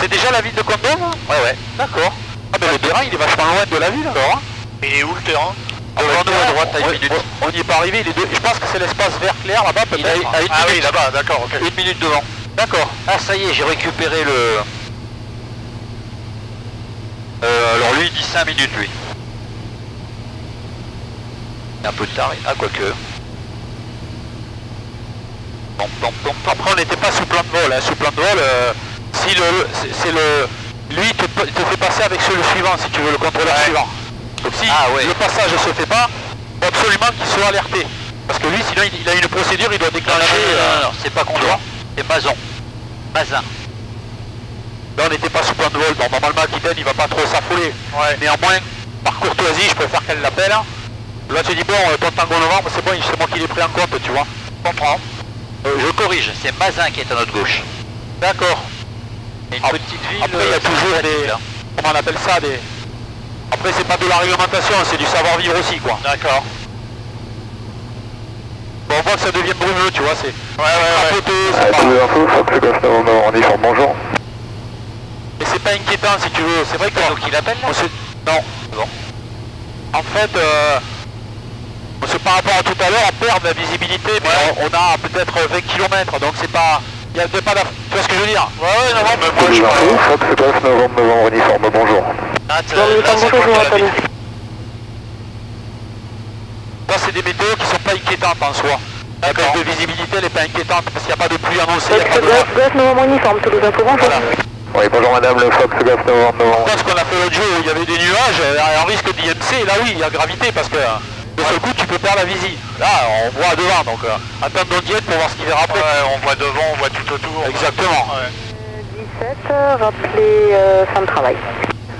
C'est déjà la ville de Condom? Ouais, ouais. D'accord. Ah ben le terrain, il est vachement loin de la ville. D'accord. Il est où le terrain? Devant nous, à droite, à une minute. On n'y est pas arrivé, il est deux. Je pense que c'est l'espace vert clair là-bas, peut-être. Ah oui, là-bas, d'accord, ok. Une minute devant. D'accord. Ah, ça y est, j'ai récupéré le... Euh, alors lui, il dit cinq minutes, lui. Un peu tard, ah quoique. Donc, donc, donc après on n'était pas sous plan de vol, hein. Sous plan de vol, euh, si le, c'est le, lui il te, il te fait passer avec celui suivant si tu veux, le contrôleur ouais. suivant. Donc si ah, ouais. le passage ne se fait pas, faut absolument qu'il soit alerté. Parce que lui sinon il, il a une procédure, il doit déclencher... Non, non, non, non, non, non c'est pas Condor, c'est Bazon. Bazin. Là on n'était pas sous plan de vol, donc normalement Aquitaine il va pas trop s'affoler. Ouais. Néanmoins, par courtoisie, je préfère qu'elle l'appelle. Là tu dis bon, ton tango novembre, c'est bon, c'est moi qui l'ai pris en compte, tu vois. Je comprends. Euh, je corrige, c'est Bazin qui est à notre gauche. D'accord. Une ah, petite ville... Après il y a toujours des... Hein. Comment on appelle ça des... Après c'est pas de la réglementation, c'est du savoir-vivre aussi quoi. D'accord. Bon, on voit que ça devient brumeux, tu vois, c'est... Ouais, ouais, ouais. C'est pas... Bonjour. Bonjour. Et c'est pas inquiétant si tu veux, c'est vrai que... C'est toi qui l'appelle là se... Non. Bon. En fait... Euh... Par rapport à tout à l'heure, on perd de la visibilité, mais ouais. on a peut-être vingt kilomètres, donc c'est pas... Il n'y a pas la... Tu vois ce que je veux dire? Ouais, ouais, non, mais moi, je suis pas... novembre, novembre, uniforme, bonjour. Ah, bonjour, ça, c'est des météos qui sont pas inquiétantes en soi. La perte de visibilité, elle n'est pas inquiétante, parce qu'il n'y a pas de pluie annoncée. neuf novembre, uniforme, Toulouse, bonjour. Oui, bonjour madame, le Fox neuf novembre, novembre. Parce qu'on a fait l'autre jour où il y avait des nuages, un risque d'I M C, là oui, il y a gravité, parce que... De seul coup, tu peux perdre la visie. Là, on voit devant, donc euh, attendre nos diètes pour voir ce qu'il verra après. Ouais, on voit devant, on voit tout autour. Exactement. Ouais. dix-sept, rappelez euh, fin de travail.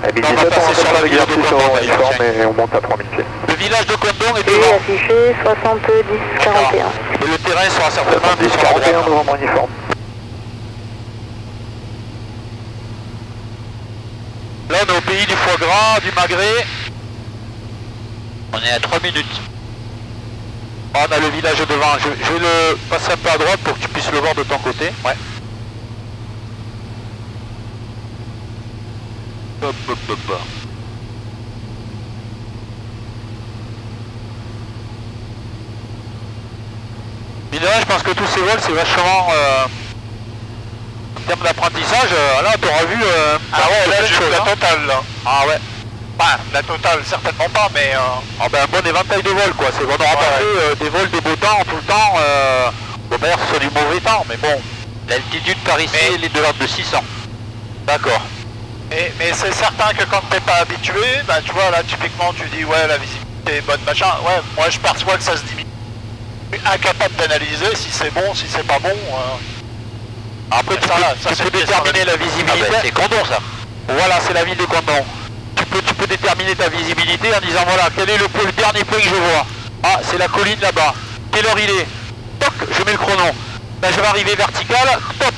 On va passer sur la village de Condom et on monte à trois mille pieds. Le village de Condom est devant. Et affiché soixante-dix quarante et un. Et le terrain sera certainement dix quarante et un, novembre uniforme. Là, on est au pays du foie gras, du magret. On est à trois minutes. On a le village devant. Je, je vais le passer un peu à droite pour que tu puisses le voir de ton côté. Ouais. Hop, hop, hop, hop. Mais là, je pense que tous ces vols, c'est vachement... Euh, en termes d'apprentissage, euh, là, t'auras vu... Euh, ah ouais, là, je fais la totale, là. Ah ouais. Bah, la totale, certainement pas, mais euh... ah ben, un bon éventail de vols, quoi. C'est bon, on aura pas fait des vols des beaux temps, tout le temps. Euh... Bon, d'ailleurs, ce soit du mauvais temps, mais bon. L'altitude par ici, mais... elle est de l'ordre de six cents. D'accord. Mais, mais c'est certain que quand t'es pas habitué, bah, tu vois, là, typiquement, tu dis, ouais, la visibilité est bonne, machin. Ouais, moi, je perçois que ça se diminue. Je suis incapable d'analyser si c'est bon, si c'est pas bon. Euh... Après, tu ça, peux, là, ça, tu peux déterminer la visibilité. Ah ben, c'est Condom, ça. Voilà, c'est la ville de Condom. Tu peux déterminer ta visibilité en disant voilà quel est le, le dernier point que je vois. Ah c'est la colline là-bas. Quelle heure il est? Toc, je mets le chrono. Là je vais arriver vertical, top.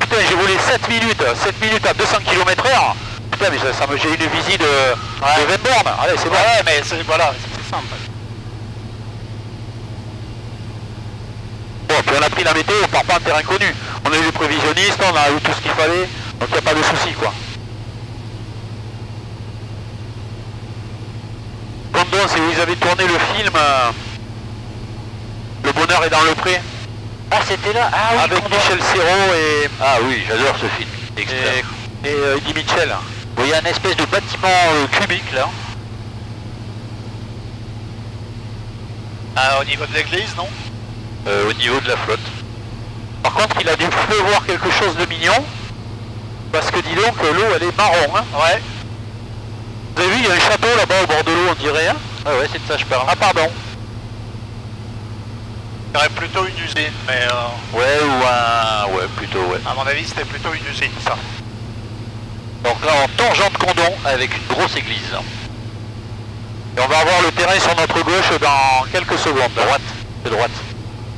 Putain j'ai volé sept minutes, sept minutes à deux cents kilomètres heure. Putain mais ça, ça me j'ai une visite de, ouais. de vingt bornes. Allez c'est bon. Ouais mais c'est voilà, c'est simple. Bon puis on a pris la météo, on part pas en terrain connu. On a eu le prévisionniste, on a eu tout ce qu'il fallait, donc il n'y a pas de souci quoi. Condom, c'est où ils avaient tourné le film euh, Le Bonheur est dans le Pré. Ah, c'était là. Ah, oui, avec Condom. Michel Serrault et... Ah oui, j'adore ce film. Extrait. Et, et euh, Eddie Mitchell. Il y a une espèce de bâtiment euh, cubique, là. Ah, au niveau de l'église, non euh, Au niveau de la flotte. Par contre, il a dû pleuvoir quelque chose de mignon. Parce que dis donc, l'eau, elle est marron, hein. Ouais. Vous avez vu, il y a un château là-bas au bord de l'eau, on dirait, hein? Ah ouais, c'est de ça que je parle. Ah pardon. Il y aurait plutôt une usine, mais... Euh... Ouais, ou un... Ouais, plutôt, ouais. À mon avis, c'était plutôt une usine, ça. Donc là, on tangente Condom avec une grosse église. Et on va avoir le terrain sur notre gauche dans quelques secondes. À droite. De droite.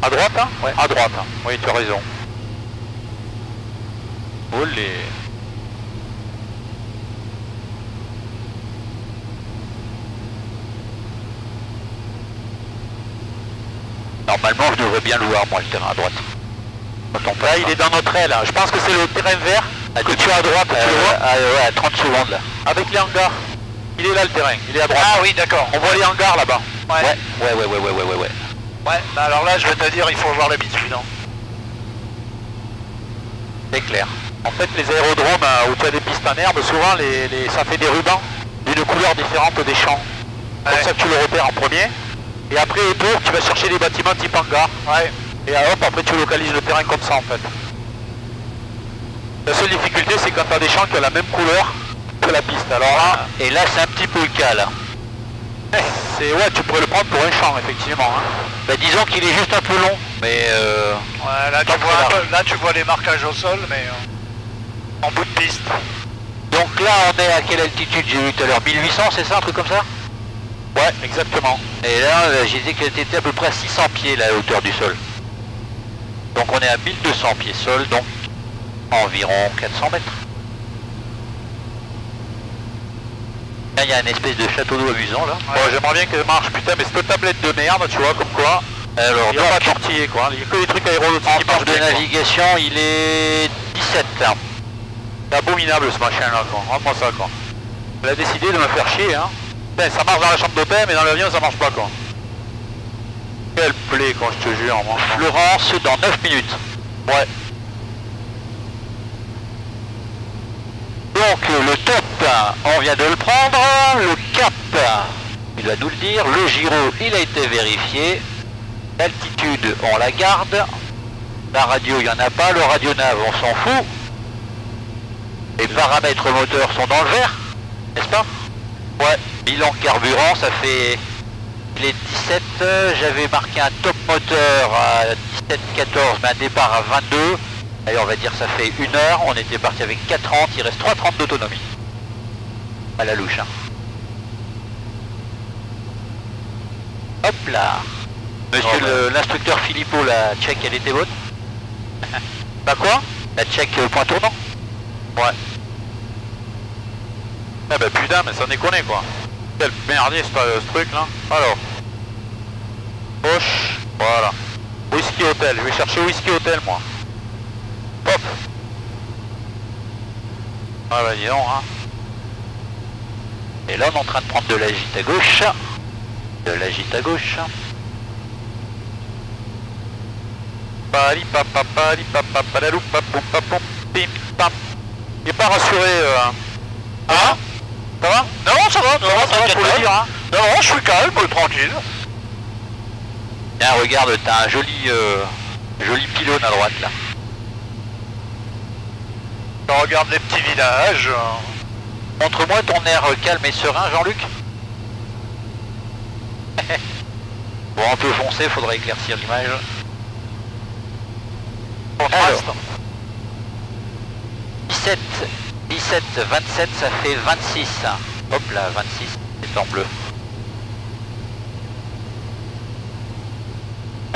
À droite, hein? Ouais. À droite, hein. Oui, tu as raison. Olé. Normalement, je devrais bien le voir, moi, le terrain à droite. Quand on passe, là, il hein. est dans notre aile. Hein. Je pense que c'est le terrain vert à que tu as à droite. Euh, tu le vois euh, ouais, à trente secondes, là. Avec les hangars. Il est là, le terrain. Il est à droite. Ah oui, d'accord. On voit les hangars, là-bas. Ouais. Ouais, ouais, ouais, ouais, ouais, ouais, ouais. Ouais, bah alors là, je vais te dire, il faut voir la bitume. C'est clair. En fait, les aérodromes euh, où tu as des pistes en herbe, souvent, les, les... ça fait des rubans d'une couleur différente des champs. C'est ouais. comme ça que tu le repères en premier. Et après, autour, tu vas chercher des bâtiments type hangar. Ouais. Et hop, après tu localises le terrain comme ça en fait. La seule difficulté c'est quand t'as des champs qui ont la même couleur que la piste. Alors là, et là c'est un petit peu le cas là. C'est ouais, tu pourrais le prendre pour un champ effectivement. Hein. Bah disons qu'il est juste un peu long. Mais euh... ouais, là, tu vois, là. là tu vois les marquages au sol mais euh... en bout de piste. Donc là on est à quelle altitude j'ai vu tout à l'heure, mille huit cents c'est ça, un truc comme ça? Ouais, exactement. Et là j'ai dit qu'elle était à peu près à six cents pieds la hauteur du sol. Donc on est à mille deux cents pieds sol, donc environ quatre cents mètres. Là il y a une espèce de château d'eau amusant là. Ouais, ouais. J'aimerais bien qu'elle marche, putain, mais cette tablette de merde, tu vois, comme quoi. Alors, il n'y a pas de portier quoi, il n'y a que des trucs aéronautiques qui marchent bien. En temps de navigation, quoi. Il est dix-sept. Hein. C'est abominable ce machin là, quoi. Rends-moi ça, quoi. Elle a décidé de me faire chier, hein. Putain, ça marche dans la chambre d'hôtel, mais dans l'avion ça marche pas, quoi. Quelle plaie, quand je te jure, moi. Fleurance dans neuf minutes. Ouais. Donc le top, on vient de le prendre. Le cap, il va nous le dire. Le gyro, il a été vérifié. L'altitude, on la garde. La radio, il n'y en a pas. Le radionave, on s'en fout. Les paramètres moteurs sont dans le vert, n'est-ce pas? Ouais. Bilan carburant, ça fait... les dix-sept, j'avais marqué un top moteur à dix-sept quatorze, mais un départ à vingt-deux. D'ailleurs on va dire ça fait une heure, on était parti avec quatre trente, il reste trois trente d'autonomie. À la louche. Hein. Hop là. Monsieur oh, l'instructeur ben... Philippot, la check elle était bonne. Bah quoi? La check point tournant. Ouais. Eh ben putain, mais ça déconne quoi. Quel merdier ce, ce truc là. Alors gauche, voilà. Whisky Hotel, je vais chercher Whisky Hotel moi. Pop. Ah bah dis donc hein. Et là on est en train de prendre de la gîte à gauche. De la gîte à gauche. Pali papa pali papa palalou papou papou pim pam. Il n'est pas rassuré euh... Ah, ah. Ça va? Non, ça va, non, ça va, ça va, ça va pour le dire, hein. Non, non, je suis calme, tranquille. Tiens, regarde, t'as un joli, euh, joli pylône à droite, là. On regarde les petits villages. Montre-moi ton air calme et serein, Jean-Luc. Bon, un peu foncé, faudrait éclaircir l'image. Contraste. dix-sept, dix-sept, vingt-sept, ça fait vingt-six. Hop là, vingt-six, c'est en bleu.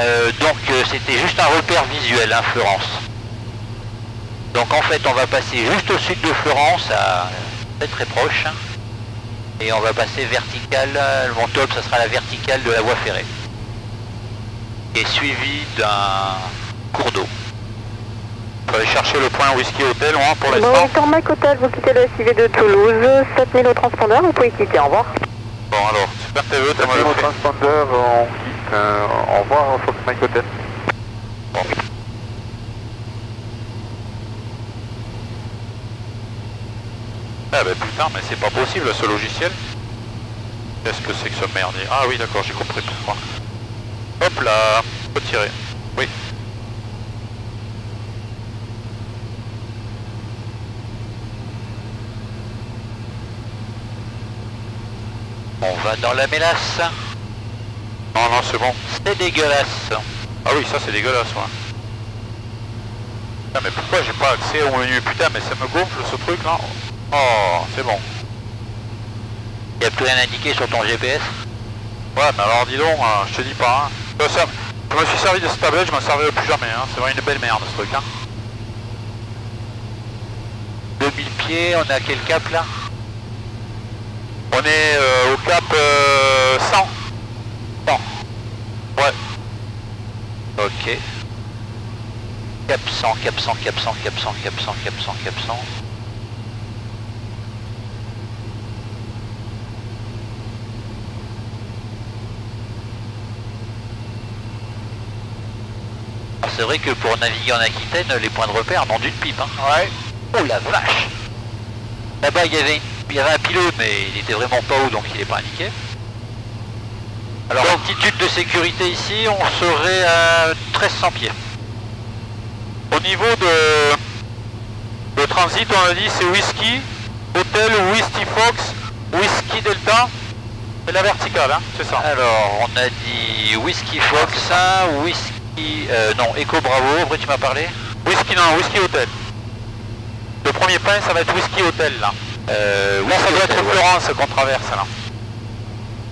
Euh, donc euh, c'était juste un repère visuel, hein, Fleurance. Donc en fait, on va passer juste au sud de Fleurance, à très très proche. Hein, et on va passer vertical, le mont top, ça sera la verticale de la voie ferrée. Et suivi d'un cours d'eau. On va aller chercher le point Whisky Hotel, loin pour l'instant. Bon, Tarmac Hotel, vous quittez le S I V de Toulouse, sept mille au transpondeur, vous pouvez quitter, au revoir. Bon alors, super T V, t'as mal au transpondeur, on quitte, euh, au revoir, sur Tarmac Hotel. Bon. Ah bah putain, mais c'est pas possible ce logiciel. Qu'est-ce que c'est que ce merdier? Ah oui d'accord, j'ai compris pourquoi. Hop là, retirer, oui. On va dans la mélasse. Non, non, c'est bon. C'est dégueulasse. Ah oui, ça c'est dégueulasse, ouais. Putain, mais pourquoi j'ai pas accès au menu? Putain, mais ça me gonfle ce truc là. Oh, c'est bon. Il n'y a plus rien indiqué sur ton G P S? Ouais, mais alors dis donc, euh, je te dis pas. Hein. Je, serv... je me suis servi de cette tablette, je m'en servirai plus jamais. Hein. C'est vraiment une belle merde ce truc. Hein. deux mille pieds, on a quel cap là? On est euh, au cap euh, cent. cent. Ouais. Ok. Cap cent, cap cent, cap cent, cap cent, cap cent, cap cent, cap cent. C'est vrai que pour naviguer en Aquitaine, les points de repère n'ont d'une pipe. Hein. Ouais. Oh la vache. Là-bas, il y avait une... Il y avait un pilote mais il était vraiment pas haut donc il n'est pas indiqué. Alors, altitude de sécurité ici, on serait à mille trois cents pieds. Au niveau de, de transit, on a dit c'est Whisky, Hotel, Whisky Fox, Whisky Delta, et la verticale, hein, c'est ça. Alors, on a dit Whisky Fox, hein, Whisky, euh, non, Echo Bravo, après tu m'as parlé. Whisky, non, Whisky Hotel. Le premier pain, ça va être Whisky Hotel, là. Euh, là, ça doit être Fleurance qu'on traverse, là.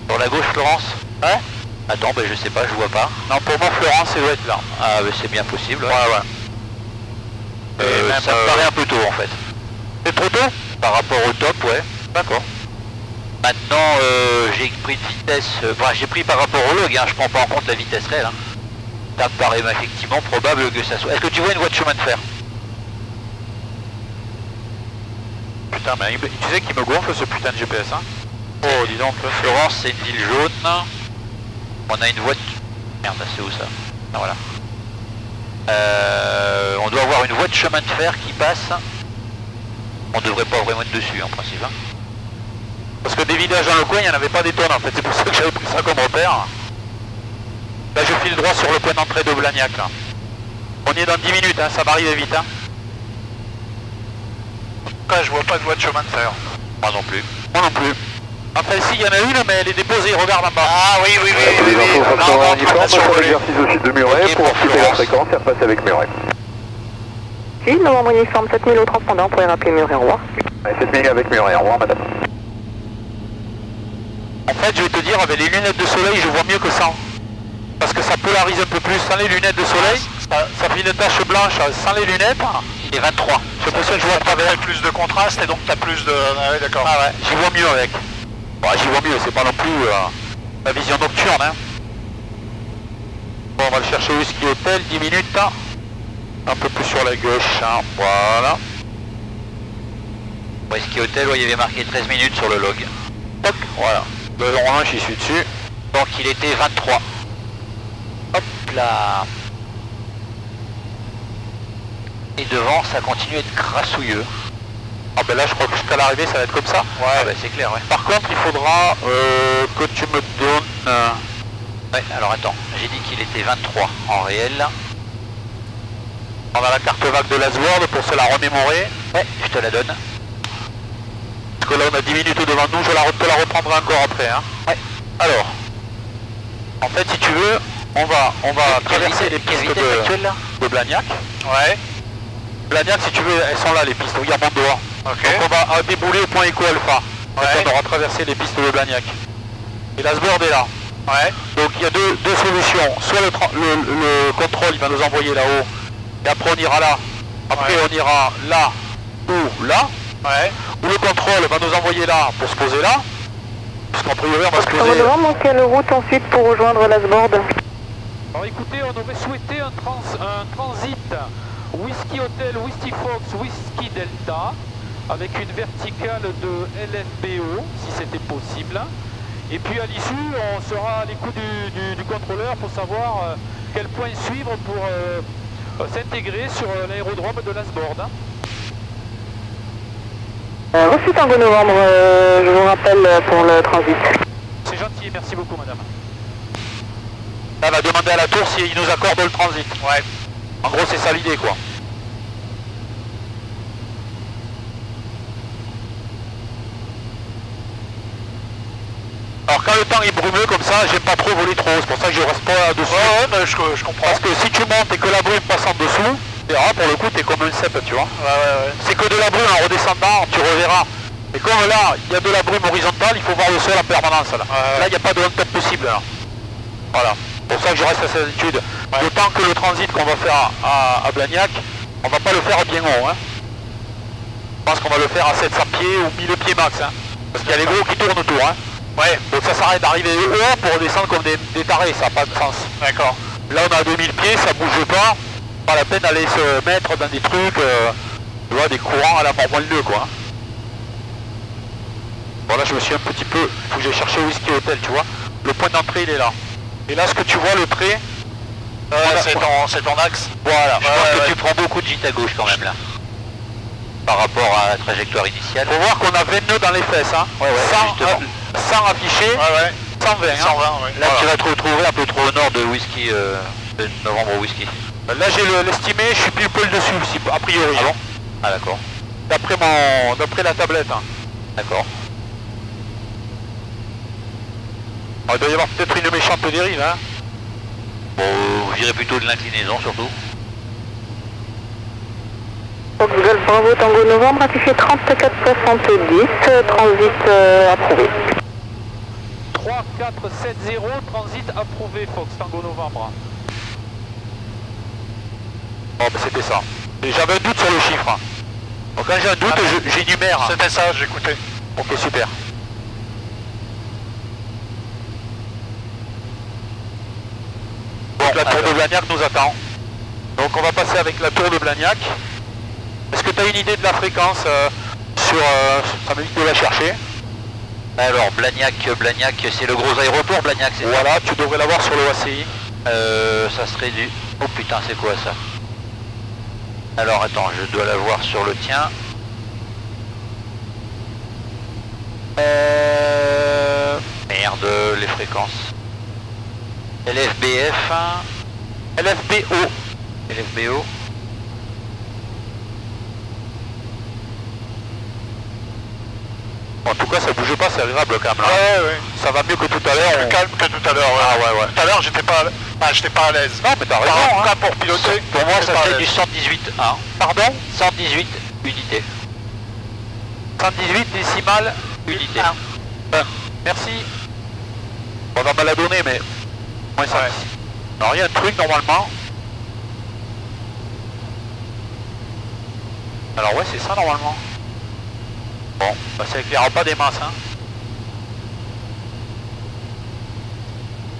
Sur la gauche, Fleurance. Ouais. Attends, ben je sais pas, je vois pas. Non, pour moi, Fleurance, elle doit être là. Ah, ben c'est bien possible. Ouais, ouais. ouais. Euh, ça me euh... paraît un peu tôt, en fait. C'est trop tôt? Par rapport au top, ouais. D'accord. Maintenant, euh, j'ai pris de vitesse... Enfin, j'ai pris par rapport au log, hein. Je prends pas en compte la vitesse réelle. Hein. Ça me paraît effectivement probable que ça soit... Est-ce que tu vois une voie de chemin de fer? Putain, mais il me... disait qu'il me gonfle, ce putain de G P S, hein. Oh, dis donc, Florence, c'est une ville jaune. On a une voie de... Merde, c'est où ça? Ah, voilà. Euh, on doit avoir une voie de chemin de fer qui passe. On devrait pas vraiment être dessus, en principe. Hein. Parce que des villages dans le coin, il n'y en avait pas des tonnes, en fait. C'est pour ça que j'avais pris ça comme repère. Là, je file droit sur le point d'entrée de Blagnac, là. On y est dans dix minutes, hein, ça va arriver vite. Hein. En tout cas, je vois pas de voie de chemin de fer. Moi non plus. Moi non plus. Enfin, si, il y en a une, mais elle est déposée, regarde en bas. Ah oui, oui, oui, oui, oui, oui. On a un uniforme pour l'exercice au sud de Muret, okay, pour ensuite la fréquence, ça passe avec Muret. Oui, novembre uniforme, sept mille au transpondant, pour y rappeler Muret-Roi. sept mille avec Muret-Roi, madame. En fait, je vais te dire, avec les lunettes de soleil, je vois mieux que sans. Parce que ça polarise un peu plus, sans les lunettes de soleil, ça, ça fait une tache blanche sans les lunettes. Et vingt-trois. C'est pour ça que je vois pas avec plus de contraste, et donc t'as plus de... Ah ouais, d'accord. Ah ouais, j'y vois mieux avec. Bah, j'y vois mieux, c'est pas non plus euh, la vision nocturne. Hein. Bon, on va le chercher au Whisky Hotel, dix minutes. Hein. Un peu plus sur la gauche, hein. Voilà. Whisky Hotel, ouais, il y avait marqué treize minutes sur le log. Hop, voilà. Le orange, j'y suis dessus. Donc il était vingt-trois. Hop là. Et devant, ça continue à être grassouilleux. Ah ben là je crois que jusqu'à l'arrivée ça va être comme ça. Ouais ah ben c'est clair ouais. Par contre il faudra euh, que tu me donnes... Euh... Ouais alors attends, j'ai dit qu'il était vingt-trois en réel. On a la carte vague de l'Asword pour se la remémorer. Ouais, je te la donne. Parce que là on a dix minutes devant nous, je la, te la reprendrai encore après. Hein. Ouais. Alors, en fait si tu veux, on va, on va traverser les pistes de, de Blagnac. Ouais. Blagnac si tu veux, elles sont là les pistes, regarde en dehors. Okay. Donc on va débouler au point éco alpha. Ouais. On aura traversé les pistes de Blagnac. Et la sbord est là. Ouais. Donc il y a deux, deux solutions. Soit le, le, le contrôle il va nous envoyer là-haut. Et après on ira là. Après ouais. on ira là ou là. Ouais. Ou le contrôle va nous envoyer là pour se poser là. Parce qu'en priori on va se poser. On devra manquer le route ensuite pour rejoindre la sbord. Alors écoutez, on aurait souhaité un, trans, un transit Whisky Hotel, Whisky Fox, Whisky Delta. Avec une verticale de L F B O, si c'était possible. Et puis à l'issue, on sera à l'écoute du, du, du contrôleur pour savoir euh, quel point suivre pour euh, s'intégrer sur euh, l'aérodrome de l'Asbord. Hein. Euh, reçu cinq novembre, euh, je vous rappelle pour le transit. C'est gentil, merci beaucoup madame. Elle va demander à la tour s'il nous accorde le transit. Ouais. En gros, c'est ça l'idée quoi. Alors quand le temps est brumeux comme ça, j'aime pas trop voler trop, c'est pour ça que je reste pas dessus. Ouais, ouais bah, je, je comprends. Parce que si tu montes et que la brume passe en dessous, tu verras, pour le coup t'es comme une cèpe, tu vois. Ouais, ouais, ouais. C'est que de la brume en redescendant, tu reverras. Et comme là, il y a de la brume horizontale, il faut voir le sol en permanence là. Ouais, là, il n'y a pas de on-top possible là. Voilà, c'est pour ça que je reste à cette altitude. Ouais. D'autant que le transit qu'on va faire à, à Blagnac, on va pas le faire bien haut. Hein. Je pense qu'on va le faire à sept cents pieds ou mille pieds max. Hein. Parce qu'il y a les gros qui tournent autour. Hein. Ouais, donc ça s'arrête d'arriver haut pour descendre comme des, des tarés, ça n'a pas de sens. D'accord. Là on a deux mille pieds, ça bouge pas, pas la peine d'aller se mettre dans des trucs, euh, tu vois, des courants à la Formule deux quoi. Bon là je me suis un petit peu, il faut que j'aille chercher au Whisky Hotel, tu vois. Le point d'entrée il est là. Et là ce que tu vois, le trait, euh, c'est ton axe. Voilà, je ouais, pense ouais, que ouais. tu prends beaucoup de gîte à gauche quand même là. Par rapport à la trajectoire initiale. Faut voir qu'on a vingt nœuds dans les fesses, hein. Ouais, ouais, sans, à, sans afficher, ouais, ouais. cent vingt. Hein. cent vingt oui. Là, voilà. Tu vas te retrouver un peu trop au nord de Whisky, euh, de Novembre Whisky. Là, j'ai l'estimé, je suis pile poil dessus, si, a priori. Ah bon ? Ah d'accord. D'après mon, d'après la tablette. Hein. D'accord. Ah, il doit y avoir peut-être une méchante dérive. Hein. Bon, j'irai plutôt de l'inclinaison surtout. Google Bravo Tango Novembre, affiché trente-quatre soixante-dix, transit euh, approuvé. trois quatre sept zéro, transit approuvé, Fox Tango Novembre. Oh, bah c'était ça. J'avais un doute sur le chiffre. Donc quand j'ai un doute, ah, j'énumère. C'était ça, j'écoutais. Ok, super. Donc la tour de Blagnac nous attend. Donc on va passer avec la tour de Blagnac. Est-ce que tu as une idée de la fréquence euh, sur... Euh, ça m'évite de la chercher. Alors, Blagnac, Blagnac, c'est le gros aéroport, Blagnac, c'est voilà, ça. Tu devrais l'avoir sur le O A C I. Euh, ça serait du... Oh putain, c'est quoi ça? Alors, attends, je dois l'avoir sur le tien. Euh... Merde, les fréquences. L F B F... L F B O. L F B O. En tout cas, ça bouge pas, c'est agréable quand même. Là. Ouais, ouais. Ça va mieux que tout à l'heure. Plus on... calme que tout à l'heure. Ouais. Ah ouais, ouais. Tout à l'heure, j'étais pas, ah, j'étais pas à l'aise. Non, mais t'as raison. Par hein. Là, pour piloter. Pour moi, ça fait du cent dix-huit. Hein. Pardon, cent dix-huit unités. cent dix-huit décimales unités. un. un. Merci. On va pas la donner, mais. Moins ça. Ouais. Non, il y a un truc normalement. Alors ouais, c'est ça normalement. Bon, bah ça éclairera pas des masses, hein.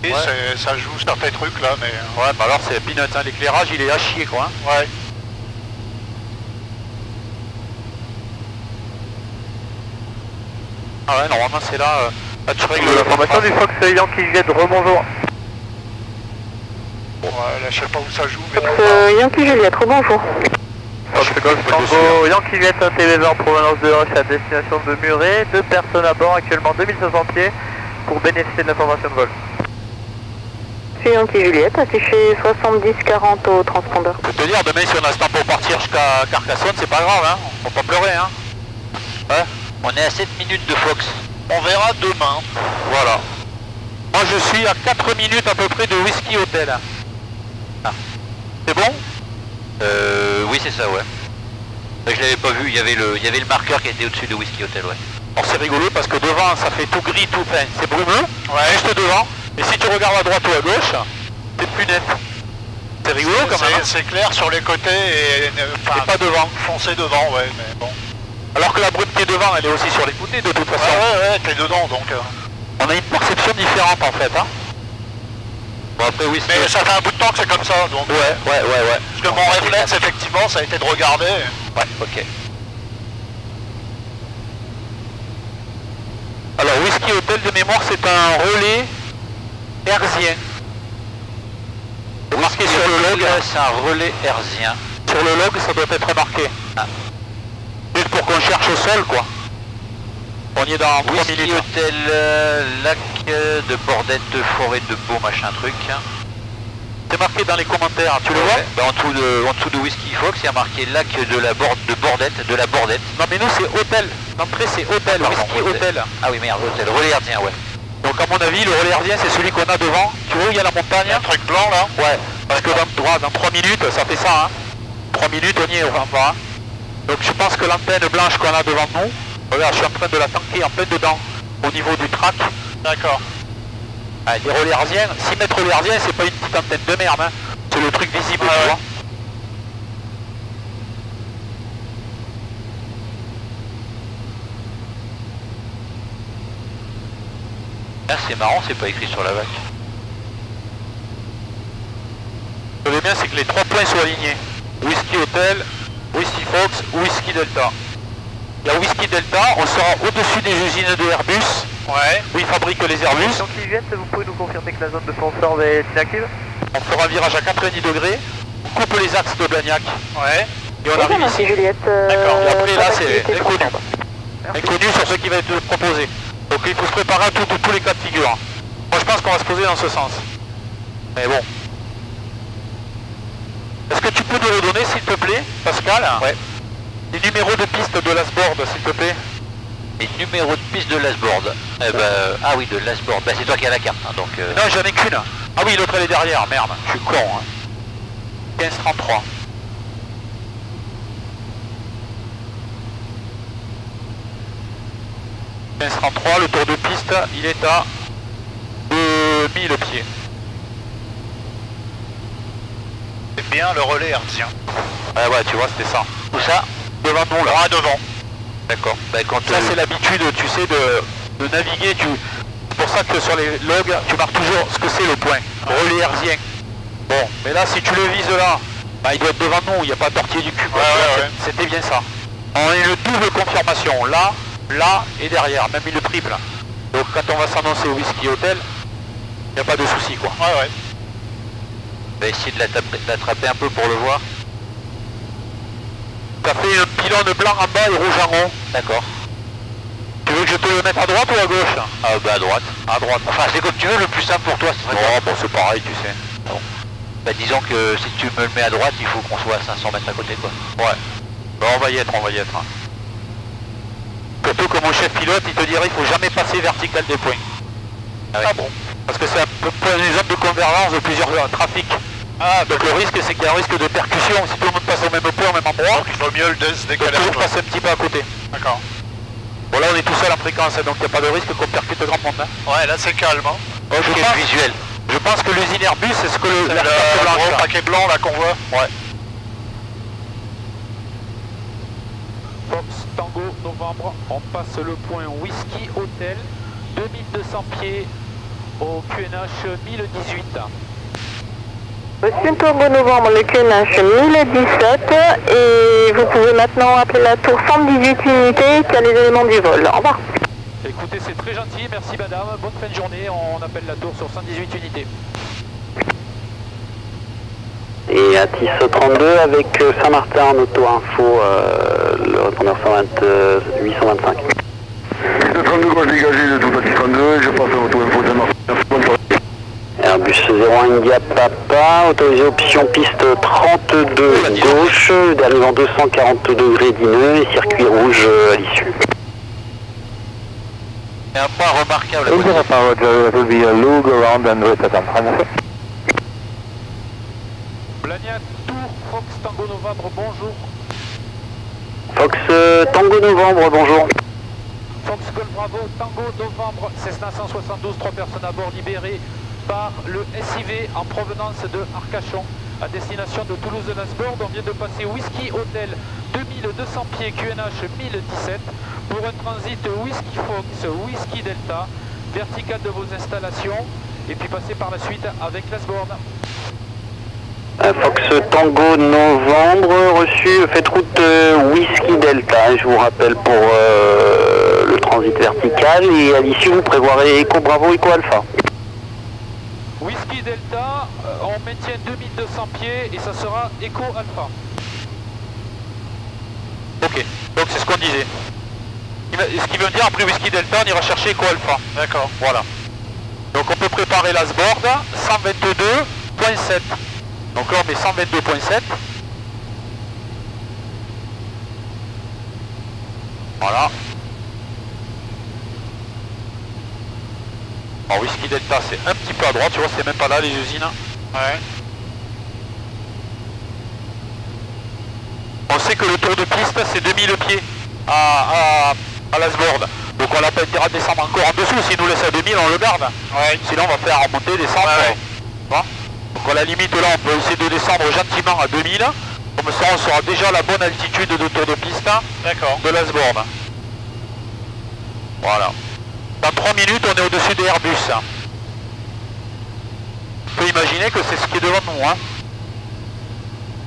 Et ouais. Ça joue certains trucs là, mais... Ouais, bah alors c'est peanuts, hein. L'éclairage il est à chier, quoi. Hein. Ouais. Ah ouais, normalement c'est là... Euh... Là tu règles la formation du Fox Yankee-Jet, rebonjour. Bon. Ouais, là je sais pas où ça joue, mais... Euh, Yankee-Jet, rebonjour. Tango Yankee-Jet T V en provenance de Roche à destination de Muret, deux personnes à bord actuellement deux mille cinq cents pieds pour bénéficier de l'information de vol. C'est Yankee-Jet, affiché soixante-dix quarante au transpondeur. Je peux te dire, demain si on a ce temps pour partir jusqu'à Carcassonne, c'est pas grave, hein, on peut pas pleurer, hein. Ouais. On est à sept minutes de Fox. On verra demain. Voilà. Moi je suis à quatre minutes à peu près de Whisky Hotel. Ah. C'est bon? Euh, oui c'est ça ouais. Je l'avais pas vu, il y avait le, il y avait le marqueur qui était au-dessus de Whisky Hotel ouais. Alors c'est rigolo parce que devant ça fait tout gris, tout fin, c'est brumeux, ouais. Juste devant, et si tu regardes à droite ou à gauche, c'est plus net. C'est rigolo quand même. C'est clair sur les côtés et, enfin, et pas devant. Foncé devant ouais mais bon. Alors que la brume qui est devant elle est aussi sur les côtés de toute façon. Ouais ouais, ouais t'es dedans donc. Euh... On a une perception différente en fait hein. Bon, après, oui, mais ça fait un bout de temps que c'est comme ça, donc... Ouais, ouais, ouais, ouais. Parce que mon réflexe, effectivement, ça a été de regarder. Ouais, ok. Alors, Whisky Hotel de mémoire, c'est un relais herzien. Marqué sur le log, c'est un relais herzien. Sur le log, ça doit être marqué. Ah. Juste pour qu'on cherche au sol, quoi. On y est dans Whisky Hotel, euh, lac euh, de Bordette, forêt de Beau, machin truc. C'est marqué dans les commentaires, tu le vois ouais. Bah, en, dessous de, en dessous de Whisky Fox, il y a marqué lac de la borde, de Bordette, de la Bordette. Non mais nous c'est hôtel, l'entrée c'est hôtel, ah, Whisky Hotel. Hôtel. Ah oui merde, hôtel, relais herzien ouais. Donc à mon avis, le relais herzien c'est celui qu'on a devant. Tu vois où il y a la montagne, un truc blanc là. Ouais, parce que dans, droit, dans trois minutes, ça fait ça hein. trois minutes, on y est, on va pas. Hein. Donc je pense que l'antenne blanche qu'on a devant nous, regarde, je suis en train de la tanker en plein dedans, au niveau du track. D'accord. Ah, des relais herziens, six mètres relais herziens, c'est pas une petite antenne de merde, hein. C'est le truc visible, ah, tu vois. Ah, c'est marrant, c'est pas écrit sur la vague. Ce qui est bien, c'est que les trois points sont alignés. Whisky Hotel, Whisky Fox, Whisky Delta. La Whisky Delta, on sera au-dessus des usines de Airbus, ouais. Où ils fabriquent les Airbus. Donc ils viennent, vous pouvez nous confirmer que la zone de confort est inactive? On fera un virage à quatre-vingt-dix degrés, on coupe les axes de Blagnac. Ouais. Et on oui, arrive ici. Euh... D'accord. Et après là c'est l'inconnu. L'inconnu sur ce qui va être proposé. Donc il faut se préparer à tout, tout, tous les cas de figure. Moi je pense qu'on va se poser dans ce sens. Mais bon. Est-ce que tu peux nous redonner s'il te plaît, Pascal? Ouais. Les numéros de piste de l'asboard s'il te plaît. Les numéros de piste de l'asboard. Eh ben, ah oui, de l'asboard. Bah c'est toi qui as la carte. Hein, donc, euh... Non, j'en ai qu'une. Ah oui, l'autre elle est derrière, merde. Je suis con. Hein. quinze trente-trois. quinze trente-trois, le tour de piste, il est à deux mille pieds. C'est bien le relais hertzien. Ah ouais, tu vois, c'était ça. Où ça? Devant nous là. Ah, devant. D'accord. Bah, quand ça, euh... c'est l'habitude, tu sais, de, de naviguer. Tu... C'est pour ça que sur les logs, tu marques toujours ce que c'est le point. Ah. Relais hertzien. Bon, mais là, si tu le vises là, bah, il doit être devant nous, il n'y a pas de tortiller du cul. Ouais, ouais, ouais. C'était bien ça. On a une double confirmation. Là, là et derrière, même le triple. Donc quand on va s'annoncer au whisky hôtel, il n'y a pas de souci quoi. Ouais ouais. On va essayer de l'attraper un peu pour le voir. T'as fait un pylône blanc en bas et rouge en haut. D'accord. Tu veux que je te le mette à droite ou à gauche? Ah bah à droite. À droite. Enfin c'est comme tu veux, le plus simple pour toi. Non, oh, bon c'est pareil tu sais. Bon. Bah disons que si tu me le mets à droite, il faut qu'on soit à cinq cents mètres à côté quoi. Ouais. Bah on va y être, on va y être. Hein. Surtout que mon chef pilote, il te dirait qu'il ne faut jamais passer vertical des points. Ah, oui. Ah bon? Parce que c'est un peu une zone de convergence de plusieurs trafics. Ah, donc le risque, c'est qu'il y a un risque de percussion. Si tout le monde passe au même point, au même endroit, donc il vaut mieux le se décaler. Il faut passer un petit peu à côté. D'accord. Bon, là, on est tout seul en fréquence, donc il n'y a pas de risque qu'on percute le grand monde. Hein. Ouais, là, c'est calme. Hein. Oh, je, pense, visuel. Je pense que l'usine Airbus, c'est ce que le, la le, blanche, le gros paquet blanc là qu'on voit. Ouais. Fox Tango Novembre, on passe le point Whisky Hôtel, deux mille deux cents pieds au Q N H mille dix-huit. Monsieur Tango Novembre, le Q N H mille dix-sept, et vous pouvez maintenant appeler la tour cent dix-huit unités qui a les éléments du vol. Au revoir. Écoutez, c'est très gentil, merci madame, bonne fin de journée, on appelle la tour sur cent dix-huit unités. Et Atis trente-deux avec Saint-Martin en auto-info, euh, le répondeur huit cent vingt-cinq. Le trente-deux gauche dégagé de tout Atis trente-deux, je passe à l'auto-info Saint-Martin. Airbus zéro un India Papa, autorisé option piste trente-deux gauche, dernier en deux cent quarante degrés d'ineux et circuit rouge à l'issue. Et un point remarquable. Look around and rest at San Francisco. Blagnac, Tour, Fox Tango Novembre, bonjour. Fox euh, Tango Novembre, bonjour. Fox Golf Bravo, Tango Novembre, Cessna cent soixante-douze, trois personnes à bord libérées par le S I V en provenance de Arcachon à destination de Toulouse-Lasbourg. On vient de passer Whisky Hôtel deux mille deux cents pieds Q N H mille dix-sept pour un transit Whisky Fox, Whisky Delta, vertical de vos installations et puis passer par la suite avec Lasbourg. Fox Tango Novembre, reçu, faites route euh, Whisky Delta, je vous rappelle pour euh, le transit vertical et à l'issue vous prévoirez Eco Bravo, Eco Alpha. Whisky Delta, on maintient deux mille deux cents pieds et ça sera Eco Alpha. Ok, donc c'est ce qu'on disait. Ce qui veut dire après Whisky Delta, on ira chercher Eco Alpha. D'accord, voilà. Donc on peut préparer l'asboard, cent vingt-deux point sept. Donc là on met cent vingt-deux point sept. Voilà. Alors Whisky Delta c'est un petit peu à droite, tu vois c'est même pas là les usines. Ouais. On sait que le tour de piste c'est deux mille pieds à, à, à l'asboard. Donc on n'a pas intérêt à descendre encore en dessous, s'il nous laisse à deux mille on le garde. Ouais. Sinon on va faire remonter, descendre. Ouais, ouais. Bon. Donc à la limite là on peut essayer de descendre gentiment à deux mille, comme ça on sera déjà à la bonne altitude de tour de piste de l'asboard. Voilà. Dans trois minutes on est au-dessus des Airbus. On peut imaginer que c'est ce qui est devant nous. Hein.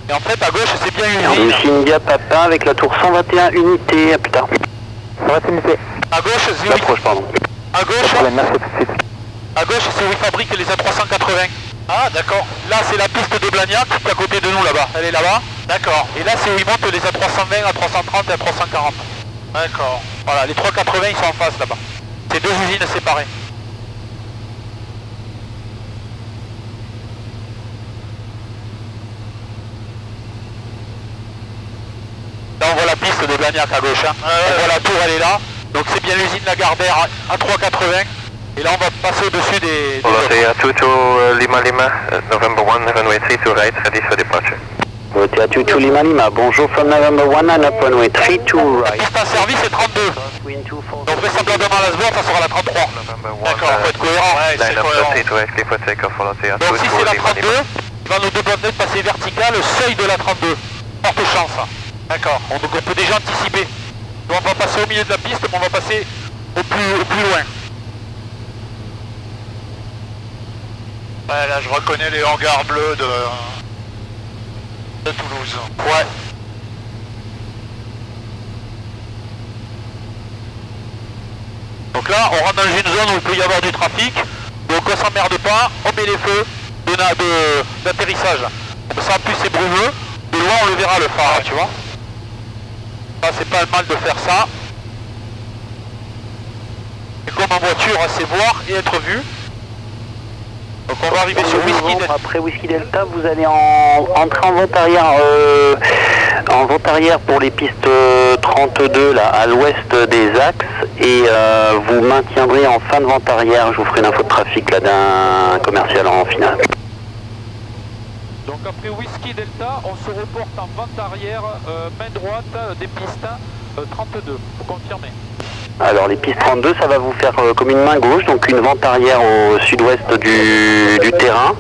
Et en fait à gauche c'est bien une Airbus India Papa avec la tour cent vingt et un unités, à plus tard. cent vingt unités. À gauche c'est où, pardon. À gauche c'est où ils fabriquent les A trois cent quatre-vingts. Ah d'accord, là c'est la piste de Blagnac qui est à côté de nous là-bas, elle est là-bas. D'accord. Et là c'est où ils montent les A trois cent vingt, A trois cent trente et A trois cent quarante. D'accord. Voilà, les trois cent quatre-vingts ils sont en face là-bas. C'est deux usines séparées. la piste de Blagnac à gauche. Hein. Ouais, on voit ouais. La tour, elle est là. Donc c'est bien l'usine Lagardère à trois quatre-vingts. Et là on va passer au-dessus des... Volotea deux deux Lima Lima, November one, seven eight three to right, ready for departure. Volotea deux deux Lima Lima, bonjour from November one, seven eight three to right. La piste en service est trente-deux. Donc vraisemblablement à la sbord, ça sera la trente-trois. D'accord, faut être cohérent. Ouais, c'est cohérent. Donc si c'est la trente-deux, il va nous demander de passer vertical le seuil de la trente-deux. Forte chance. D'accord, donc on peut déjà anticiper. Donc on va passer au milieu de la piste, mais on va passer au plus, au plus loin. Ouais, là je reconnais les hangars bleus de, de Toulouse. Ouais. Donc là on rentre dans une zone où il peut y avoir du trafic, donc on s'emmerde pas, on met les feux d'atterrissage. Comme ça en plus c'est brumeux, de loin on le verra le phare, ouais. Tu vois. Là c'est pas mal de faire ça. Et comme en voiture, c'est voir et être vu. Donc on va arriver sur Whisky Delta. Après Whisky Delta, vous allez en, entrer en vente arrière, euh, en vente arrière pour les pistes trente-deux là, à l'ouest des axes, et euh, vous maintiendrez en fin de vente arrière. Je vous ferai une info de trafic là d'un commercial en finale. Donc après Whisky Delta, on se reporte en vente arrière, euh, main droite des pistes euh, trente-deux, pour confirmer. Alors les pistes trente-deux, ça va vous faire euh, comme une main gauche, donc une vente arrière au sud-ouest du, du terrain.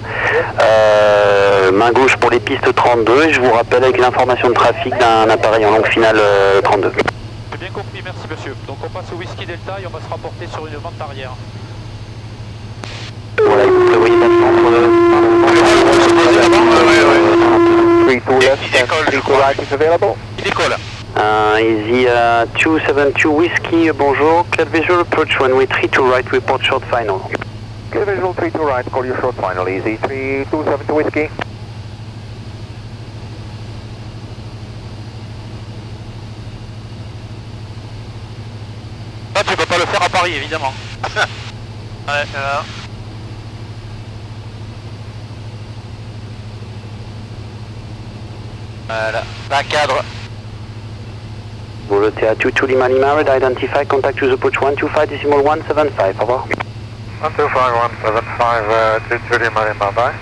Euh, main gauche pour les pistes trente-deux, et je vous rappelle avec l'information de trafic d'un appareil en longue finale euh, trente-deux. J'ai bien compris, merci monsieur. Donc on passe au Whisky Delta et on va se rapporter sur une vente arrière. Voilà, écoute, le voyage trente-deux. Il décolle. Uh, easy uh, two seven two Whiskey, bonjour. Clear visual approach runway three to right, report short final. Clear visual three to right, call your short final, easy three two seven two Whiskey. Là tu peux pas le faire à Paris évidemment. Ouais, euh... voilà, la cadre. Volotea two two Lima Lima, red identify, contact to the approach one two five decimal one seven five, au revoir. one two five one seven five, two two Lima Lima, bye.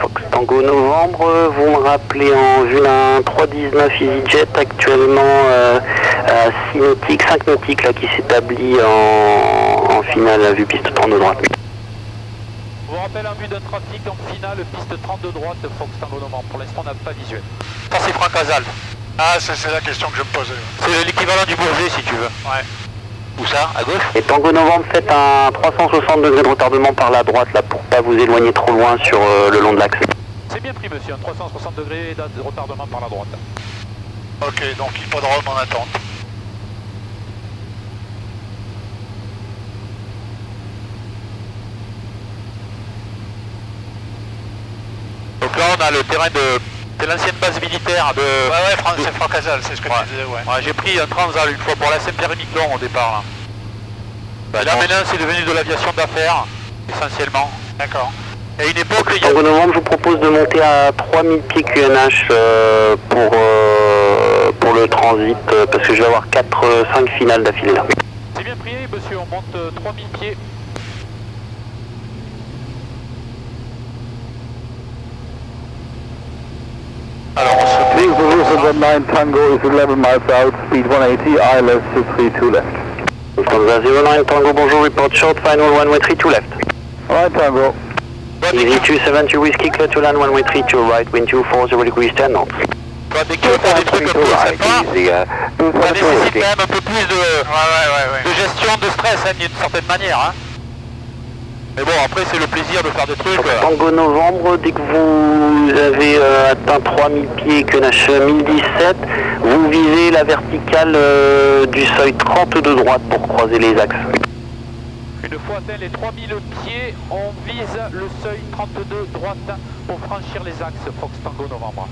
Fox Tango Novembre, vous me rappelez en vue d'un trois dix-neuf EasyJet actuellement euh, à six nautiques, cinq nautiques là, qui s'établit en, en finale à vue piste trente-deux droite. On vous rappelle en vue d'un trafic en finale piste trente-deux droite, Fox Tango Novembre, pour l'instant on n'a pas visuel. Ça c'est Franck Azal. Ah, c'est la question que je me posais. C'est l'équivalent du Bourget si tu veux. Ouais. Où ça? À gauche. Et Tango Novembre, faites un trois cent soixante degrés de retardement par la droite là pour pas vous éloigner trop loin sur euh, le long de l'axe. C'est bien pris monsieur, un trois cent soixante degrés de retardement par la droite. Ok, donc hippodrome en attente. Donc là on a le terrain de... C'est l'ancienne base militaire de... Bah ouais, ouais, c'est Franck Azal, c'est ce que ouais. Tu disais, ouais. Ouais, j'ai pris un Transal une fois pour la Saint-Pierre-et-Miquelon au départ, là. Bah, et là, maintenant, c'est devenu de l'aviation d'affaires, essentiellement. D'accord. Et une époque... Il y a... En novembre, je vous propose de monter à trois mille pieds Q N H euh, pour, euh, pour le transit, euh, parce que je vais avoir quatre cinq finales d'affilée, là. C'est bien pris, monsieur, on monte euh, trois mille pieds. Line Tango is eleven miles out, speed one eighty, I L S two three two left. zero nine Tango, bonjour, report short, final one way three two left. Alright Tango. Easy two seven two Whiskey, clear to land one way three two right, wind two four zero degrees ten knots. Bah, dès qu'il y a des trucs un peu sympas, ça nécessite quand même un peu plus de, ouais, ouais, ouais, ouais. de gestion de stress hein, d'une certaine manière. Hein. Mais bon, après c'est le plaisir de faire des trucs. Tango Novembre, dès que vous avez euh, atteint trois mille pieds Q N H mille dix-sept, vous visez la verticale euh, du seuil trente-deux droite pour croiser les axes. Une fois atteint les trois mille pieds, on vise le seuil trente-deux droite pour franchir les axes Fox Tango Novembre.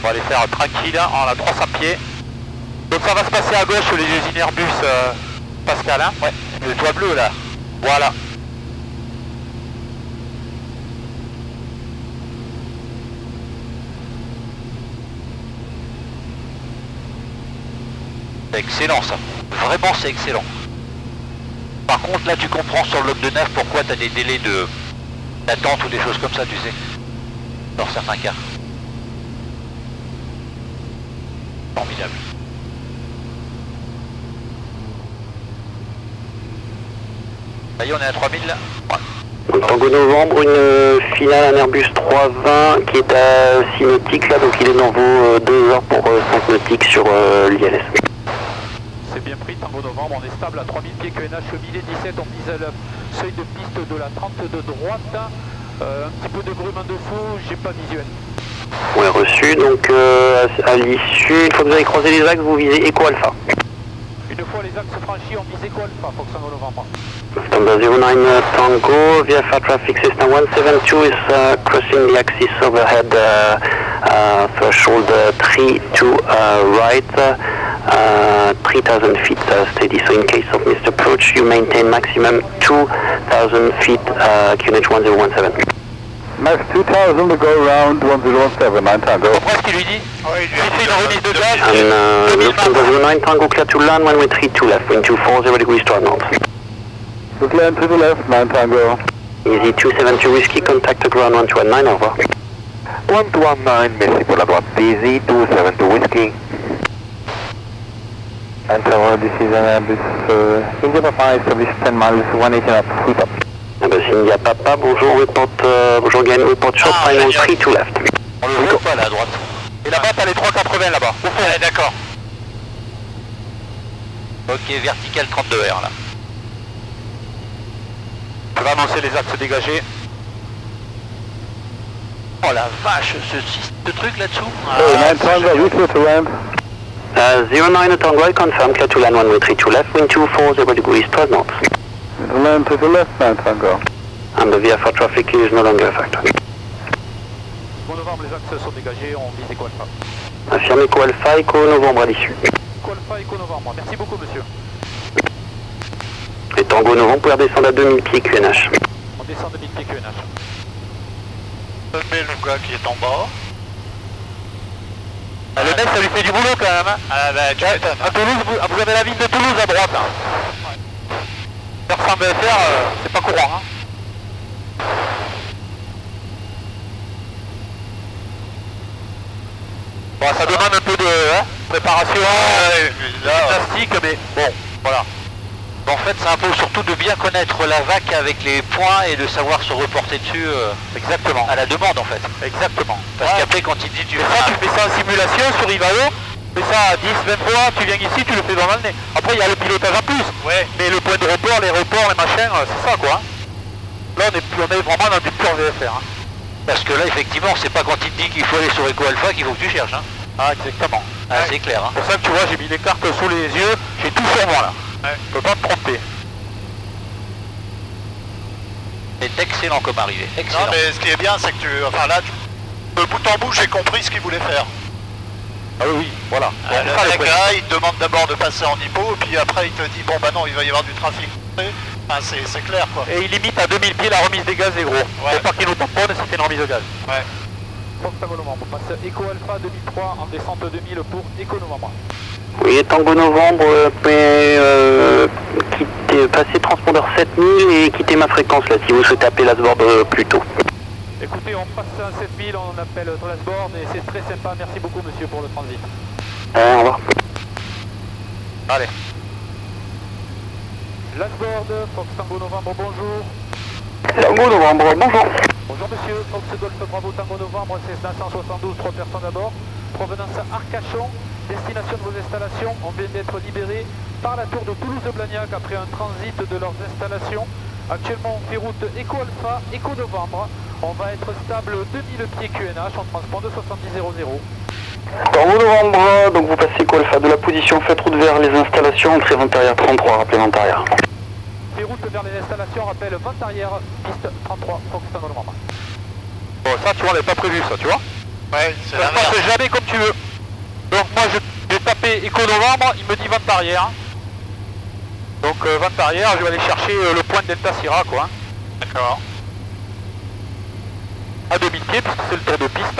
On va les faire tranquille, on a trois cents pieds. Donc ça va se passer à gauche les usines Airbus euh, Pascal, hein. Ouais. Le toit bleu là. Voilà. c'est excellent ça. Vraiment c'est excellent. Par contre là tu comprends sur le bloc de neuf pourquoi tu as des délais de d'attente ou des choses comme ça, tu sais. Dans certains cas. Formidable. Ça y est, on est à trois mille là. Ouais. Tango Novembre, une finale, un Airbus trois cent vingt qui est à six nautiques là, donc il est dans vos deux heures pour cinq nautiques sur euh, l'I L S. C'est bien pris Tango Novembre, on est stable à trois mille pieds Q N H au milieu dix-sept, on vise à la seuil de piste de la trente de droite, euh, un petit peu de brume en dessous, j'ai pas visuel. Ouais, reçu, donc euh, à l'issue, une fois que vous avez croisé les axes, vous visez Eco Alpha. Une fois les axes franchis, on vise Eco Alpha, Foxango Novembre. Number zero nine uh, Tango, V F R traffic system one seven two is uh, crossing the axis overhead uh, uh, threshold uh, three to uh, right, uh, three thousand feet uh, steady. So in case of missed approach, you maintain maximum two thousand feet uh, Q N H one zero one seven. Max two thousand to go around one zero one seven, nine Tango. Qu'est-ce qu'il lui dit? Oui, il fait une remise de gaz. And uh, Tango zero nine Tango clear to land when we three two left, wind two four zero degrees to our north. We're clearing to the left, nine Tango. Easy two seven two Whiskey, contact the ground one two one nine, over. one two one nine, merci pour la droite, Easy two seven two Whiskey. And so this is an Airbus uh, India Papa, service ten miles, one eighty up, sweep up. Airbus India Papa, bonjour, report, uh, bonjour, gain, report shop, ah, final three to left. On le voit pas là à droite. Et là-bas, t'as les trois quatre-vingts là-bas. Ouais, d'accord. Ok, vertical trente-deux R là. On va annoncer les axes dégagés. Oh la vache, ce, ce truc là-dessous. Ah, uh, zero nine Tango, I confirm, clear to land one three two left, wind two four zero degrees, twelve knots. Land to the left, nine Tango. And the V F R traffic is no longer a factor. Bon Novembre, les axes sont dégagés, on vise Eco Alpha. Affirme Eco Alpha, Eco Novembre à l'issue. Eco Alpha, Eco Novembre, merci beaucoup monsieur. Et Tango Novembre pour descendre à deux mille pieds Q N H. On descend deux mille pieds Q N H. Le gars qui est en bas. Ah, le mec ça lui fait du boulot quand même. Hein. Ah bah tu ouais, à Toulouse, vous, vous avez la ville de Toulouse à droite. Hein. Ouais. Faire sans V F R, euh, c'est pas courant. Hein. Bon ça demande un peu de hein, préparation, euh, gymnastique, mais bon, voilà. En fait, ça impose surtout de bien connaître la V A C avec les points et de savoir se reporter dessus euh, exactement à la demande en fait. Exactement. Parce ouais. qu'après quand il dit tu fais ça, tu fais ça en simulation sur Ivao, tu fais ça dix, vingt fois, tu viens ici, tu le fais dans l'année. Après il y a le pilotage en plus, ouais. mais le point de report, les reports, les machins, c'est ça quoi. Là on est, on est vraiment dans du pur V F R. Hein. Parce que là effectivement, c'est pas quand il te dit qu'il faut aller sur Eco Alpha qu'il faut que tu cherches. Hein. Ah exactement. Ah, ouais. C'est clair. Hein. Pour ça que tu vois, j'ai mis les cartes sous les yeux, j'ai tout sur moi là. Ouais, je peux pas me tromper. C'est excellent comme arrivée. Excellent. Non mais ce qui est bien c'est que tu... Enfin là, tu... de bout en bout j'ai compris ce qu'il voulait faire. Ah oui, oui, voilà. Ah, bon, le mec là, il te demande d'abord de passer en hippo, puis après il te dit bon bah non, il va y avoir du trafic. Enfin, c'est clair quoi. Et il limite à deux mille pieds la remise des gaz des gros. Faut ouais. pas qu'il nous tamponne, c'était une remise de gaz. Ouais. On passe Eco Alpha deux mille trois en descente deux mille pour Eco Novembre. Oui, Tango Novembre, mais euh, quittez, passez transpondeur sept mille et quittez ma fréquence là si vous souhaitez appeler l'asbord euh, plus tôt. Écoutez, on passe à sept mille, on appelle l'asbord et c'est très sympa, merci beaucoup monsieur pour le transit. Euh, au revoir. Allez. L'asbord, Fox Tango Novembre, bonjour. Tango Novembre, bonjour. Bonjour monsieur, Fox Golf Bravo Tango Novembre, Cessna cent soixante-douze, trois personnes à bord, provenance Arcachon. Destination de vos installations, on vient d'être libéré par la tour de Toulouse de Blagnac après un transit de leurs installations. Actuellement on fait route Eco Alpha, Eco Novembre. On va être stable deux mille pieds Q N H en transport de soixante-dix zéro zéro. Tango Novembre, donc vous passez Eco Alpha de la position, faites route vers les installations, entrée vente arrière trente-trois, rappelez vente arrière. Fait route vers les installations, rappel vente arrière, piste trente-trois, Fox Tango Novembre. Bon ça tu vois, on n'avait pas prévu ça, tu vois. Ouais, c'est la merde. Ça se passe jamais comme tu veux. Donc moi j'ai tapé Eco Novembre, il me dit vente arrière. Donc euh, vente arrière, je vais aller chercher euh, le point de Delta Sierra quoi. D'accord. À deux mille pieds, parce que c'est le tour de piste.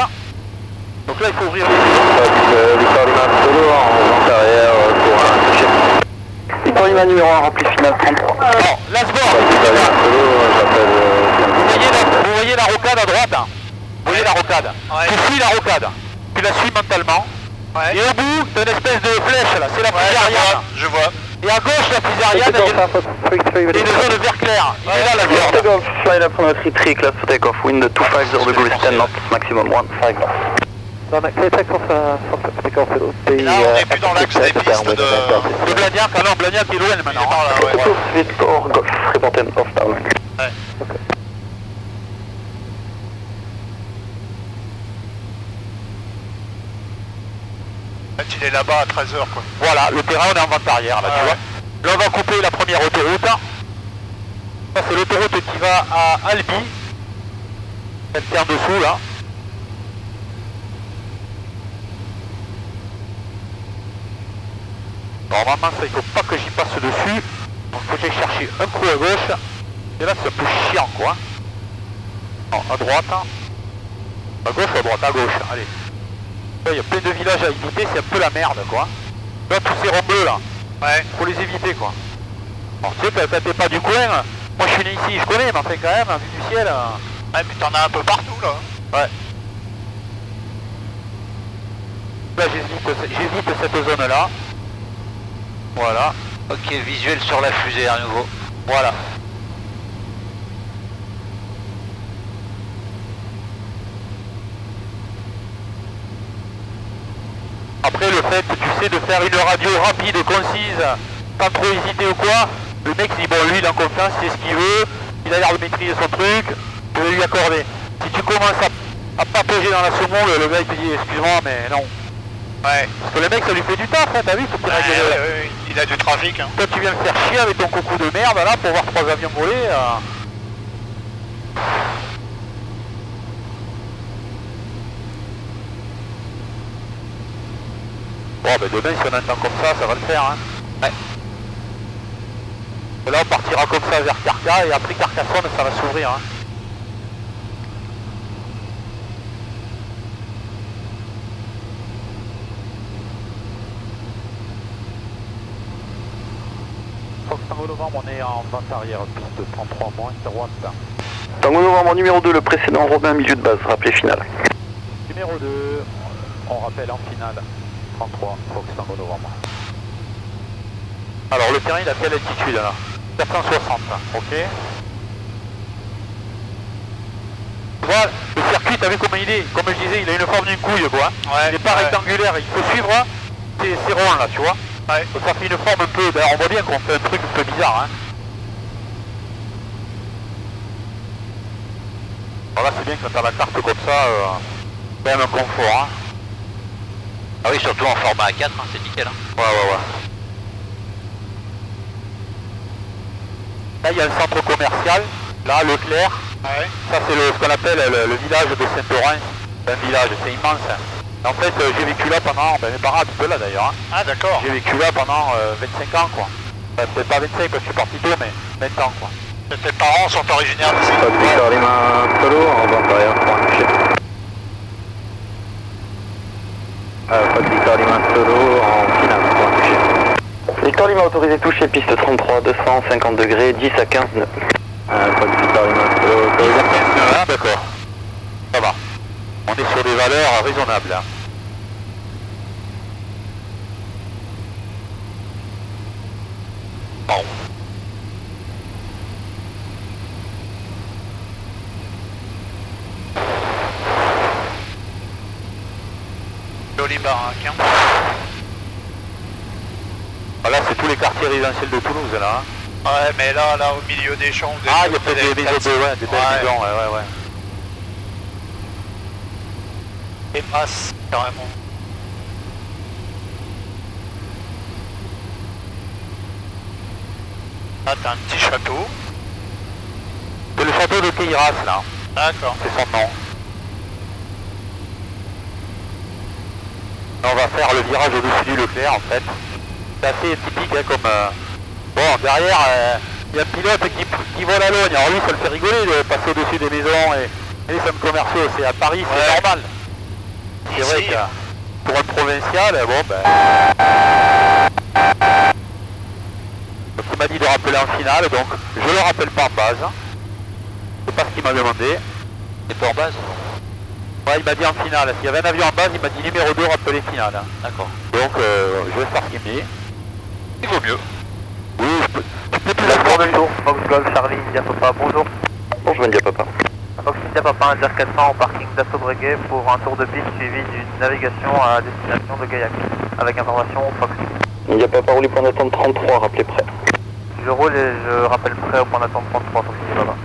Donc là il faut ouvrir les... Victor Lima Solo, en vente arrière pour un... entendu ma numéro un rempli final trente-trois. Alors, Lasbord, vous voyez la rocade à droite, hein. Vous voyez la rocade, ouais. Tu suis la rocade, tu la suis mentalement, ouais. Et au bout, t'as une espèce de flèche là, c'est la fusée Ariane. Je vois. Et à gauche, la fusée Ariane, il y a une zone vert clair. Il est là, la zone. Flight up on three three, class for takeoff, wind two five zero degrees ten knots, maximum one five. Non, mais c'est takeoff, takeoff, c'est là, on n'est plus dans l'axe des pistes de... de Blagnac, alors Blagnac est loin maintenant. Vite, hors golf, reportez off down. Ouais. Il est là-bas à treize heures quoi. Voilà, le terrain on est en vente arrière là, ah, tu ouais. vois. Là on va couper la première autoroute. Ça c'est l'autoroute qui va à Albi. Elle tire dessous là. Normalement ça il faut pas que j'y passe dessus. Donc faut que j'aille chercher un coup à gauche. Et là c'est un peu chiant quoi. Non, à droite. À gauche, à droite, à gauche, allez. Il y a plein de villages à éviter, c'est un peu la merde quoi. Là tous ces ronds bleus là, ouais. Faut les éviter quoi. Alors tu sais, t'es pas du coin, hein. Moi je suis né ici, je connais, mais enfin quand même, hein, vu du ciel. Hein. Ouais, mais t'en as un peu partout là. Ouais. Là j'hésite, j'hésite cette zone là. Voilà. Ok, visuel sur la fusée à nouveau. Voilà. Après le fait, tu sais, de faire une radio rapide, concise, pas trop hésiter ou quoi, le mec dit bon lui il est en confiance, il sait ce qu'il veut, il a l'air de maîtriser son truc, je vais lui accorder. Si tu commences à, à papoger dans la seconde, le mec te dit excuse-moi mais non. Ouais. Parce que le mec ça lui fait du taf, hein, t'as vu ce ouais, ouais, ouais, ouais. Il a du trafic. Hein. Toi tu viens me faire chier avec ton coucou de merde là pour voir trois avions voler. Euh... Bon ben demain si on attend comme ça, ça va le faire hein. Ouais. Et là on partira comme ça vers Carca et après Carcassonne ça va s'ouvrir hein. Fox Tango Novembre on est en vente arrière, piste trente-trois moins droite. Tango Novembre numéro deux, le précédent Robin milieu de base, rappelé final. Numéro deux, on rappelle en finale. trente-trois, Fox Tango Novembre. Alors le terrain il a quelle altitude là? Quatre cent soixante, ok. Voilà, le circuit t'as vu comment il est? Comme je disais, il a une forme d'une couille quoi. Ouais, il n'est pas ouais. rectangulaire, il faut suivre ces ronds là tu vois. Ouais. Ça fait une forme un peu, d'ailleurs on voit bien qu'on fait un truc un peu bizarre hein. Alors là c'est bien que quand t'as la carte comme ça, euh, c'est quand même un confort hein. Ah oui, surtout en format A quatre, hein, c'est nickel. Hein. Ouais, ouais, ouais. Là, il y a le centre commercial. Là, Leclerc. Ouais. Ça, c'est ce qu'on appelle le, le village de Saint-Laurent. C'est un village, c'est immense. Hein. En fait, euh, j'ai vécu là pendant... Ben, mes parents habitent là, d'ailleurs. Hein. Ah, d'accord. J'ai vécu là pendant euh, vingt-cinq ans, quoi. Enfin, peut-être pas vingt-cinq, parce que je suis parti tôt, mais vingt ans, quoi. Et tes parents sont originaires d'ici. Victor Lima, Polo, en bas derrière, pour Fox Victor Lima Solo en finale. Victor Lima autorisé toucher piste trente-trois, deux cent cinquante degrés, dix à quinze nœuds. Fox Victor Lima Solo autorisé. Ah d'accord. Ça va. On est sur des valeurs raisonnables là. Bon. Baraque, hein. Ah là c'est tous les quartiers résidentiels de Toulouse là. Hein. Ouais mais là là au milieu des champs. Des ah il y a peut-être des, des, des, des, ouais, des ouais. belles maisons, ouais ouais ouais. Et passe carrément. Là t'as un petit château. C'est le château de Queyras là. D'accord. C'est son nom. On va faire le virage au-dessus du Leclerc en fait. C'est assez typique hein, comme... Euh... Bon, derrière, il euh, y a un pilote qui, qui vole à l'ogne. Alors lui, ça le fait rigoler de passer au-dessus des maisons et, et les sommes commerciaux. C'est à Paris, c'est ouais. normal. C'est vrai que pour un provincial, bon ben... qui m'a dit de rappeler en signal, donc je le rappelle par base. C'est pas ce qu'il m'a demandé. C'est pas en base? Ouais, il m'a dit en finale. S'il y avait un avion en base, il m'a dit numéro deux, rappeler finale. D'accord. Donc euh, je vais faire ce qu'il me dit. Il vaut mieux. Oui, je peux. Tu peux plus la journée. Foxglove, Charlie, India Papa, bonjour. Bonjour India Papa. Fox India Papa, un J A S quatre cents au parking d'Assaut Breguet pour un tour de piste suivi d'une navigation à destination de Gaillac. Avec information Fox. India Papa, roulé point d'attente trente-trois, rappelez prêt. Je roule et je rappelle prêt au point d'attente trente-trois, Fox India Papa.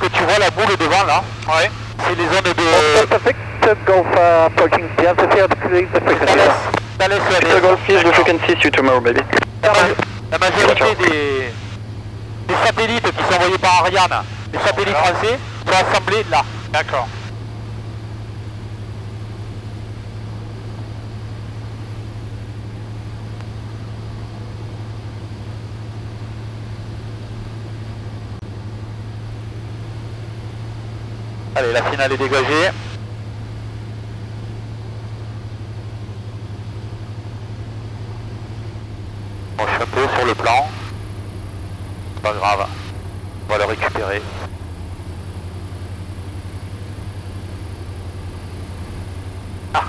Que tu vois la boule devant là, ouais. C'est les zones de... Golf approaching the atmosphere to clear the frequency. Delta Golf six, the frequency, see you tomorrow baby. La majorité des... des satellites qui sont envoyés par Ariane, les satellites français, sont assemblés là. D'accord. Allez, la finale est dégagée. Bon, je suis un peu sur le plan. C'est pas grave. On va le récupérer. Ah.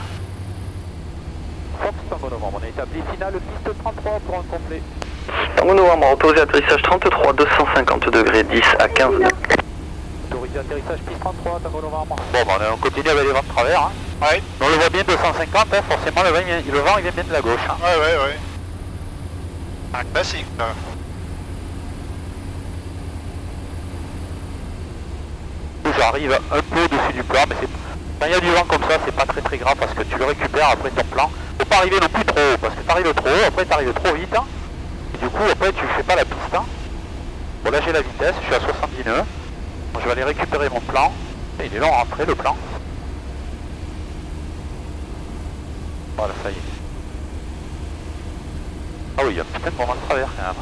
Fox Tango Novembre, on a établi finale piste trente-trois pour un complet. Tango Novembre, opposé atterrissage trente-trois, deux cent cinquante degrés, dix à quinze. Atterrissage piste trente-trois, Tango Novembre. Bon, ben on continue avec les vents de travers. Hein. Ouais. On le voit bien deux cent cinquante, hein, forcément le vent, il, le vent il vient bien de la gauche. Hein. Ouais, ouais, ouais. Un classique là. J'arrive un peu au-dessus du plan, mais quand il y a du vent comme ça, c'est pas très très grave parce que tu le récupères après ton plan. Faut pas arriver non plus trop haut parce que t'arrives trop haut, après t'arrives trop vite. Hein. Et du coup, après tu fais pas la piste. Hein. Bon, là j'ai la vitesse, je suis à soixante-dix nœuds. Je vais aller récupérer mon plan. Et il est long à rentrer le plan. Voilà, ça y est. Ah oui, il y a putain de bon vent de travers quand même.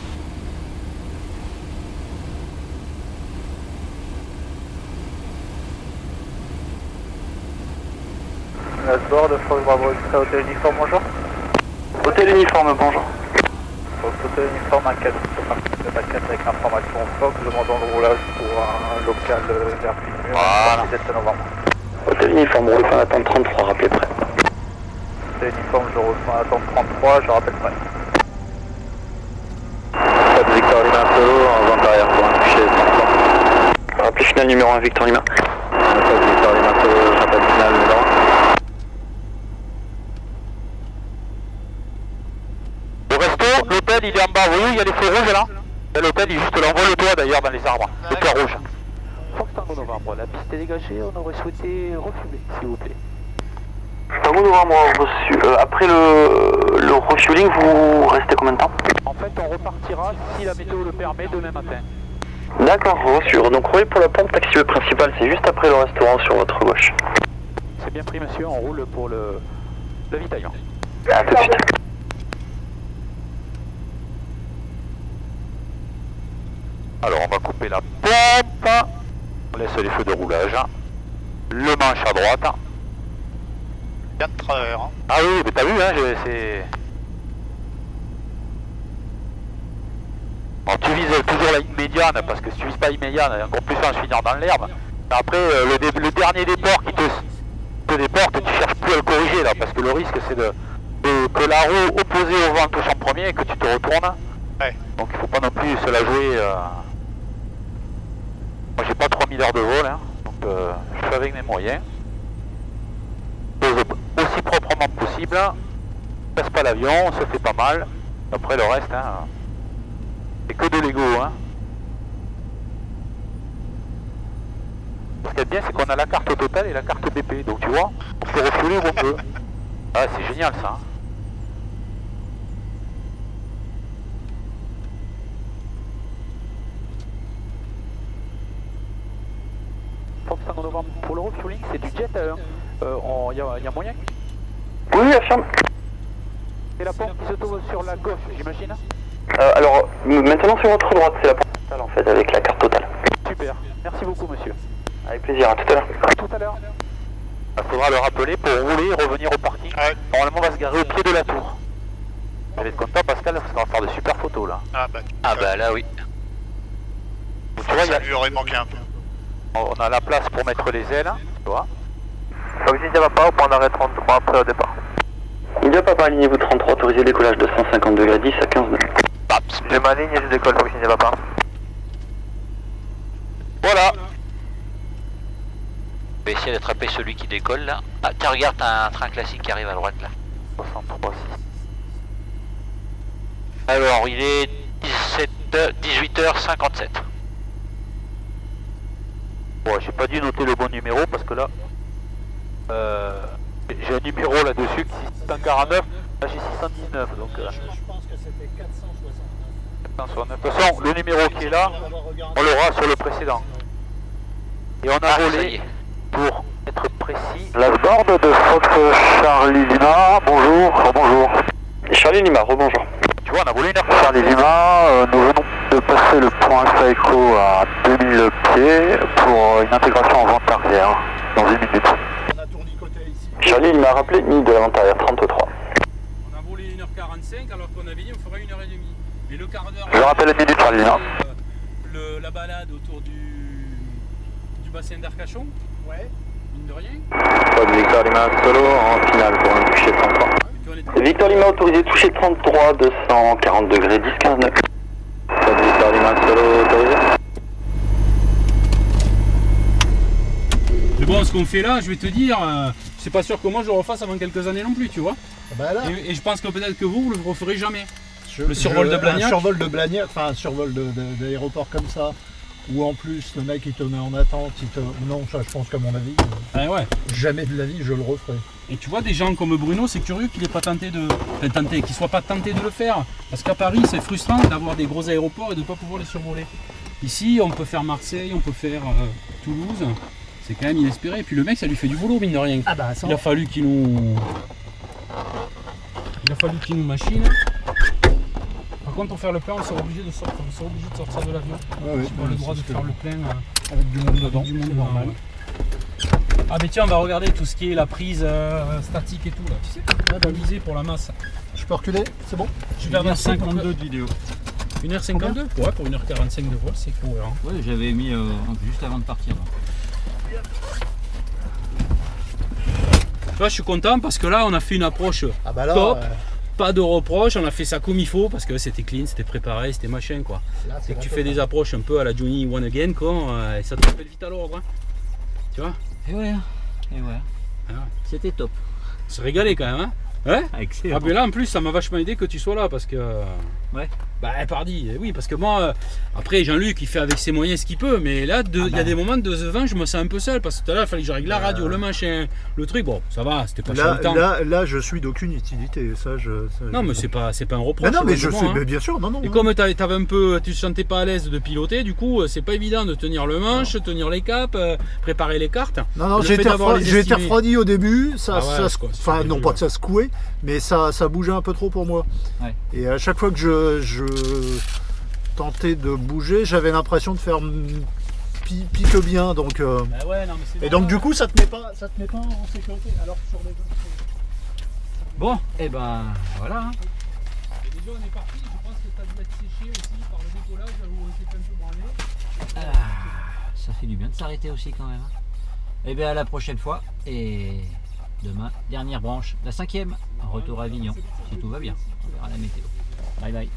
La bord de Fox Bravo Extra, hôtel uniforme, bonjour. Hôtel uniforme, bonjour. Fox hôtel uniforme, un cadre. quatre avec information Fox, demandant le roulage pour un local vers Pigneux, voilà. sept novembre. Hôtel uniforme, roule fin d'attente trente-trois, rappelez prêt. Hôtel uniforme, je roule fin d'attente trente-trois, je rappelle prêt. Stade Victor Lima Solo, en vente arrière pour un toucher trente-trois. Rappelez final numéro un Victor Lima. Stade Victor Lima Solo, je rappelle final numéro un. Au resto, l'hôtel il est en bas, vous voyez, il y a les feux rouges là. L'hôtel est juste là, on voit le toit d'ailleurs dans les arbres, le toit rouge. Fox Tango Novembre, la piste est dégagée, on aurait souhaité refumer, s'il vous plaît. Tango Novembre, reçu. Euh, après le, le refueling, vous restez combien de temps? En fait, on repartira, si la météo le permet, demain matin. D'accord, reçu. Donc, roulez pour la pompe taxiway principale, c'est juste après le restaurant sur votre gauche. C'est bien pris, monsieur, on roule pour le l'avitaillement. A tout de suite. Alors on va couper la pompe, on laisse les feux de roulage, le manche à droite. Bien de travers. Hein. Ah oui, mais t'as vu, hein, c'est... Bon, tu vises toujours la ligne médiane, parce que si tu vises pas la ligne médiane, encore plus en se finir dans l'herbe. Après, le, dé le dernier déport qui te, te déporte, tu cherches plus à le corriger, là, parce que le risque c'est de, de que la roue opposée au vent touche en premier et que tu te retournes. Ouais. Donc il faut pas non plus se la jouer... Euh... Moi j'ai pas trois mille heures de vol, hein, donc euh, je fais avec mes moyens. Aussi proprement possible, on casse pas l'avion, on se fait pas mal. Après le reste, hein, c'est que de l'ego. Hein. Ce qui est bien, c'est qu'on a la carte totale et la carte B P, donc tu vois, on peut refouler où on peut. Ah, c'est génial ça. Novembre. Pour le refueling, c'est du jet à un. Il y a moyen? Oui, affirme. C'est la pompe qui se trouve sur la gauche, j'imagine? euh, Alors, maintenant sur votre droite, c'est la pompe totale en fait, avec la carte totale. Super, merci beaucoup monsieur. Avec plaisir, à tout à l'heure. À tout à l'heure. Il faudra le rappeler pour rouler et revenir au parking. Ouais. Normalement, on va se garer au pied de la tour. Vous êtes content, Pascal, parce qu'on va faire de super photos là. Ah bah, ah bah là oui. Tu vois, ça a... lui aurait manqué un peu. On a la place pour mettre les ailes, tu vois. Donc si ça va pas, on prend l'arrêt trente-trois après au départ. India Papa, ligne niveau trente-trois, autorisé décollage de cent cinquante degrés dix à quinze nœuds. J'ai ma ligne et je décolle, Foxy India Papa. Voilà. Je vais essayer d'attraper celui qui décolle là. Ah, tiens, regarde, t'as un train classique qui arrive à droite là. soixante-trois six. Alors, il est dix-huit heures cinquante-sept. Bon, j'ai pas dû noter le bon numéro parce que là, euh, j'ai un numéro là-dessus qui est six cent quarante-neuf, là j'ai six cent dix-neuf. Donc, euh, je pense que c'était quatre cent soixante-neuf. De toute façon, le numéro qui est là, on l'aura sur le précédent. Et on a ah, volé, pour être précis, la borde de Fox Charlie Lima, bonjour, rebonjour. Charlie Lima, rebonjour. Tu vois, on a volé une heure. Charlie Lima, euh, nous venons de passer le point Saïko à deux mille pieds pour une intégration en vente arrière dans dix minutes. On a tournicoté ici. Charlie, il m'a rappelé une de la vente arrière trente-trois. On a roulé une heure quarante-cinq alors qu'on avait dit on ferait une heure trente. Mais le quart d'heure. Je rappelle la minute, Charlie. Euh, la balade autour du, du bassin d'Arcachon. Ouais, mine de rien. Victor Lima solo en finale pour un toucher trente-trois. Ouais, Victor Lima autorisé toucher trente-trois, deux cent quarante degrés dix, quinze nœuds. Victor Lima solo autorisé. Mais bon, ce qu'on fait là, je vais te dire, euh, c'est pas sûr que moi je le refasse avant quelques années non plus, tu vois. Bah là. Et, et je pense que peut-être que vous, vous le referez jamais. Je, le survol je, de Blagnac. Un survol de Blagnac, enfin un survol d'aéroport comme ça, où en plus le mec il te met en attente, il te... non, ça je pense qu'à mon avis, ah ouais. Jamais de la vie je le referai. Et tu vois, des gens comme Bruno, c'est curieux qu'il n'ait pas tenté de... Enfin, tenté, qu'il soit pas tenté de le faire. Parce qu'à Paris, c'est frustrant d'avoir des gros aéroports et de ne pas pouvoir les survoler. Ici, on peut faire Marseille, on peut faire euh, Toulouse. C'est quand même inespéré. Et puis le mec, ça lui fait du boulot, mine de rien. Ah bah, ça... Il a fallu qu'il nous... Il a fallu qu'il nous machine. Par contre, pour faire le plein, on sera obligé de sortir, on sera obligé de sortir de l'avion. Ouais, ouais, on a le droit de faire le plein euh, avec du monde dedans. Avec du monde normal. Ouais. Ah mais tiens, on va regarder tout ce qui est la prise euh, statique et tout là, tu sais, ah, bah, visé pour la masse. Je peux reculer, c'est bon. Je vais vers cinquante-deux de vidéo. une heure cinquante-deux. Ouais, pour une heure quarante-cinq de vol, c'est cohérent. Hein. Ouais, j'avais mis euh, juste avant de partir. Là. Là, je suis content parce que là, on a fait une approche ah, bah là, top, euh... pas de reproches, on a fait ça comme il faut parce que c'était clean, c'était préparé, c'était machin quoi. C'est que tu fais des approches un peu à la Johnny One Again quoi, euh, et ça te rappelle vite à l'ordre, hein. Tu vois. Et ouais, et ouais. Ah. C'était top. Se régaler quand même, hein, hein. Excellent. Ah ben là en plus ça m'a vachement aidé que tu sois là parce que... Ouais. Bah pardi, oui parce que moi, après Jean-Luc il fait avec ses moyens ce qu'il peut, mais là il ah ben... y a des moments de deux heures vingt je me sens un peu seul parce que tout à l'heure il fallait que je règle la radio, euh... le machin, le truc, bon ça va, c'était pas là, sur le temps. Là, là je suis d'aucune utilité, ça je... Ça, non je... mais c'est pas, pas un reproche. Ah non mais je sais, hein. Mais bien sûr, non non. Et non. Comme t'avais un peu, tu te sentais pas à l'aise de piloter, du coup c'est pas évident de tenir le manche, non. Tenir les caps, euh, préparer les cartes. Non non, j'ai été refroidi, refroidi au début, ça, ah ouais, ça quoi, enfin non pas que ça secouait, mais ça, ça bougeait un peu trop pour moi. Ouais. Et à chaque fois que je, je tentais de bouger, j'avais l'impression de faire pique bien. Donc, euh... bah ouais, non, mais et donc du coup, ça te met pas, ça te met pas en sécurité. Alors sur les autres... Bon, et eh ben voilà. Et déjà on est parti, je pense que t'as dû être séché aussi par le décollage où on s'est un peu branlé. Ah, ça fait du bien de s'arrêter aussi quand même. Et bien à la prochaine fois. Et... demain, dernière branche, la cinquième, retour à Avignon, si tout va bien, on verra la météo. Bye bye.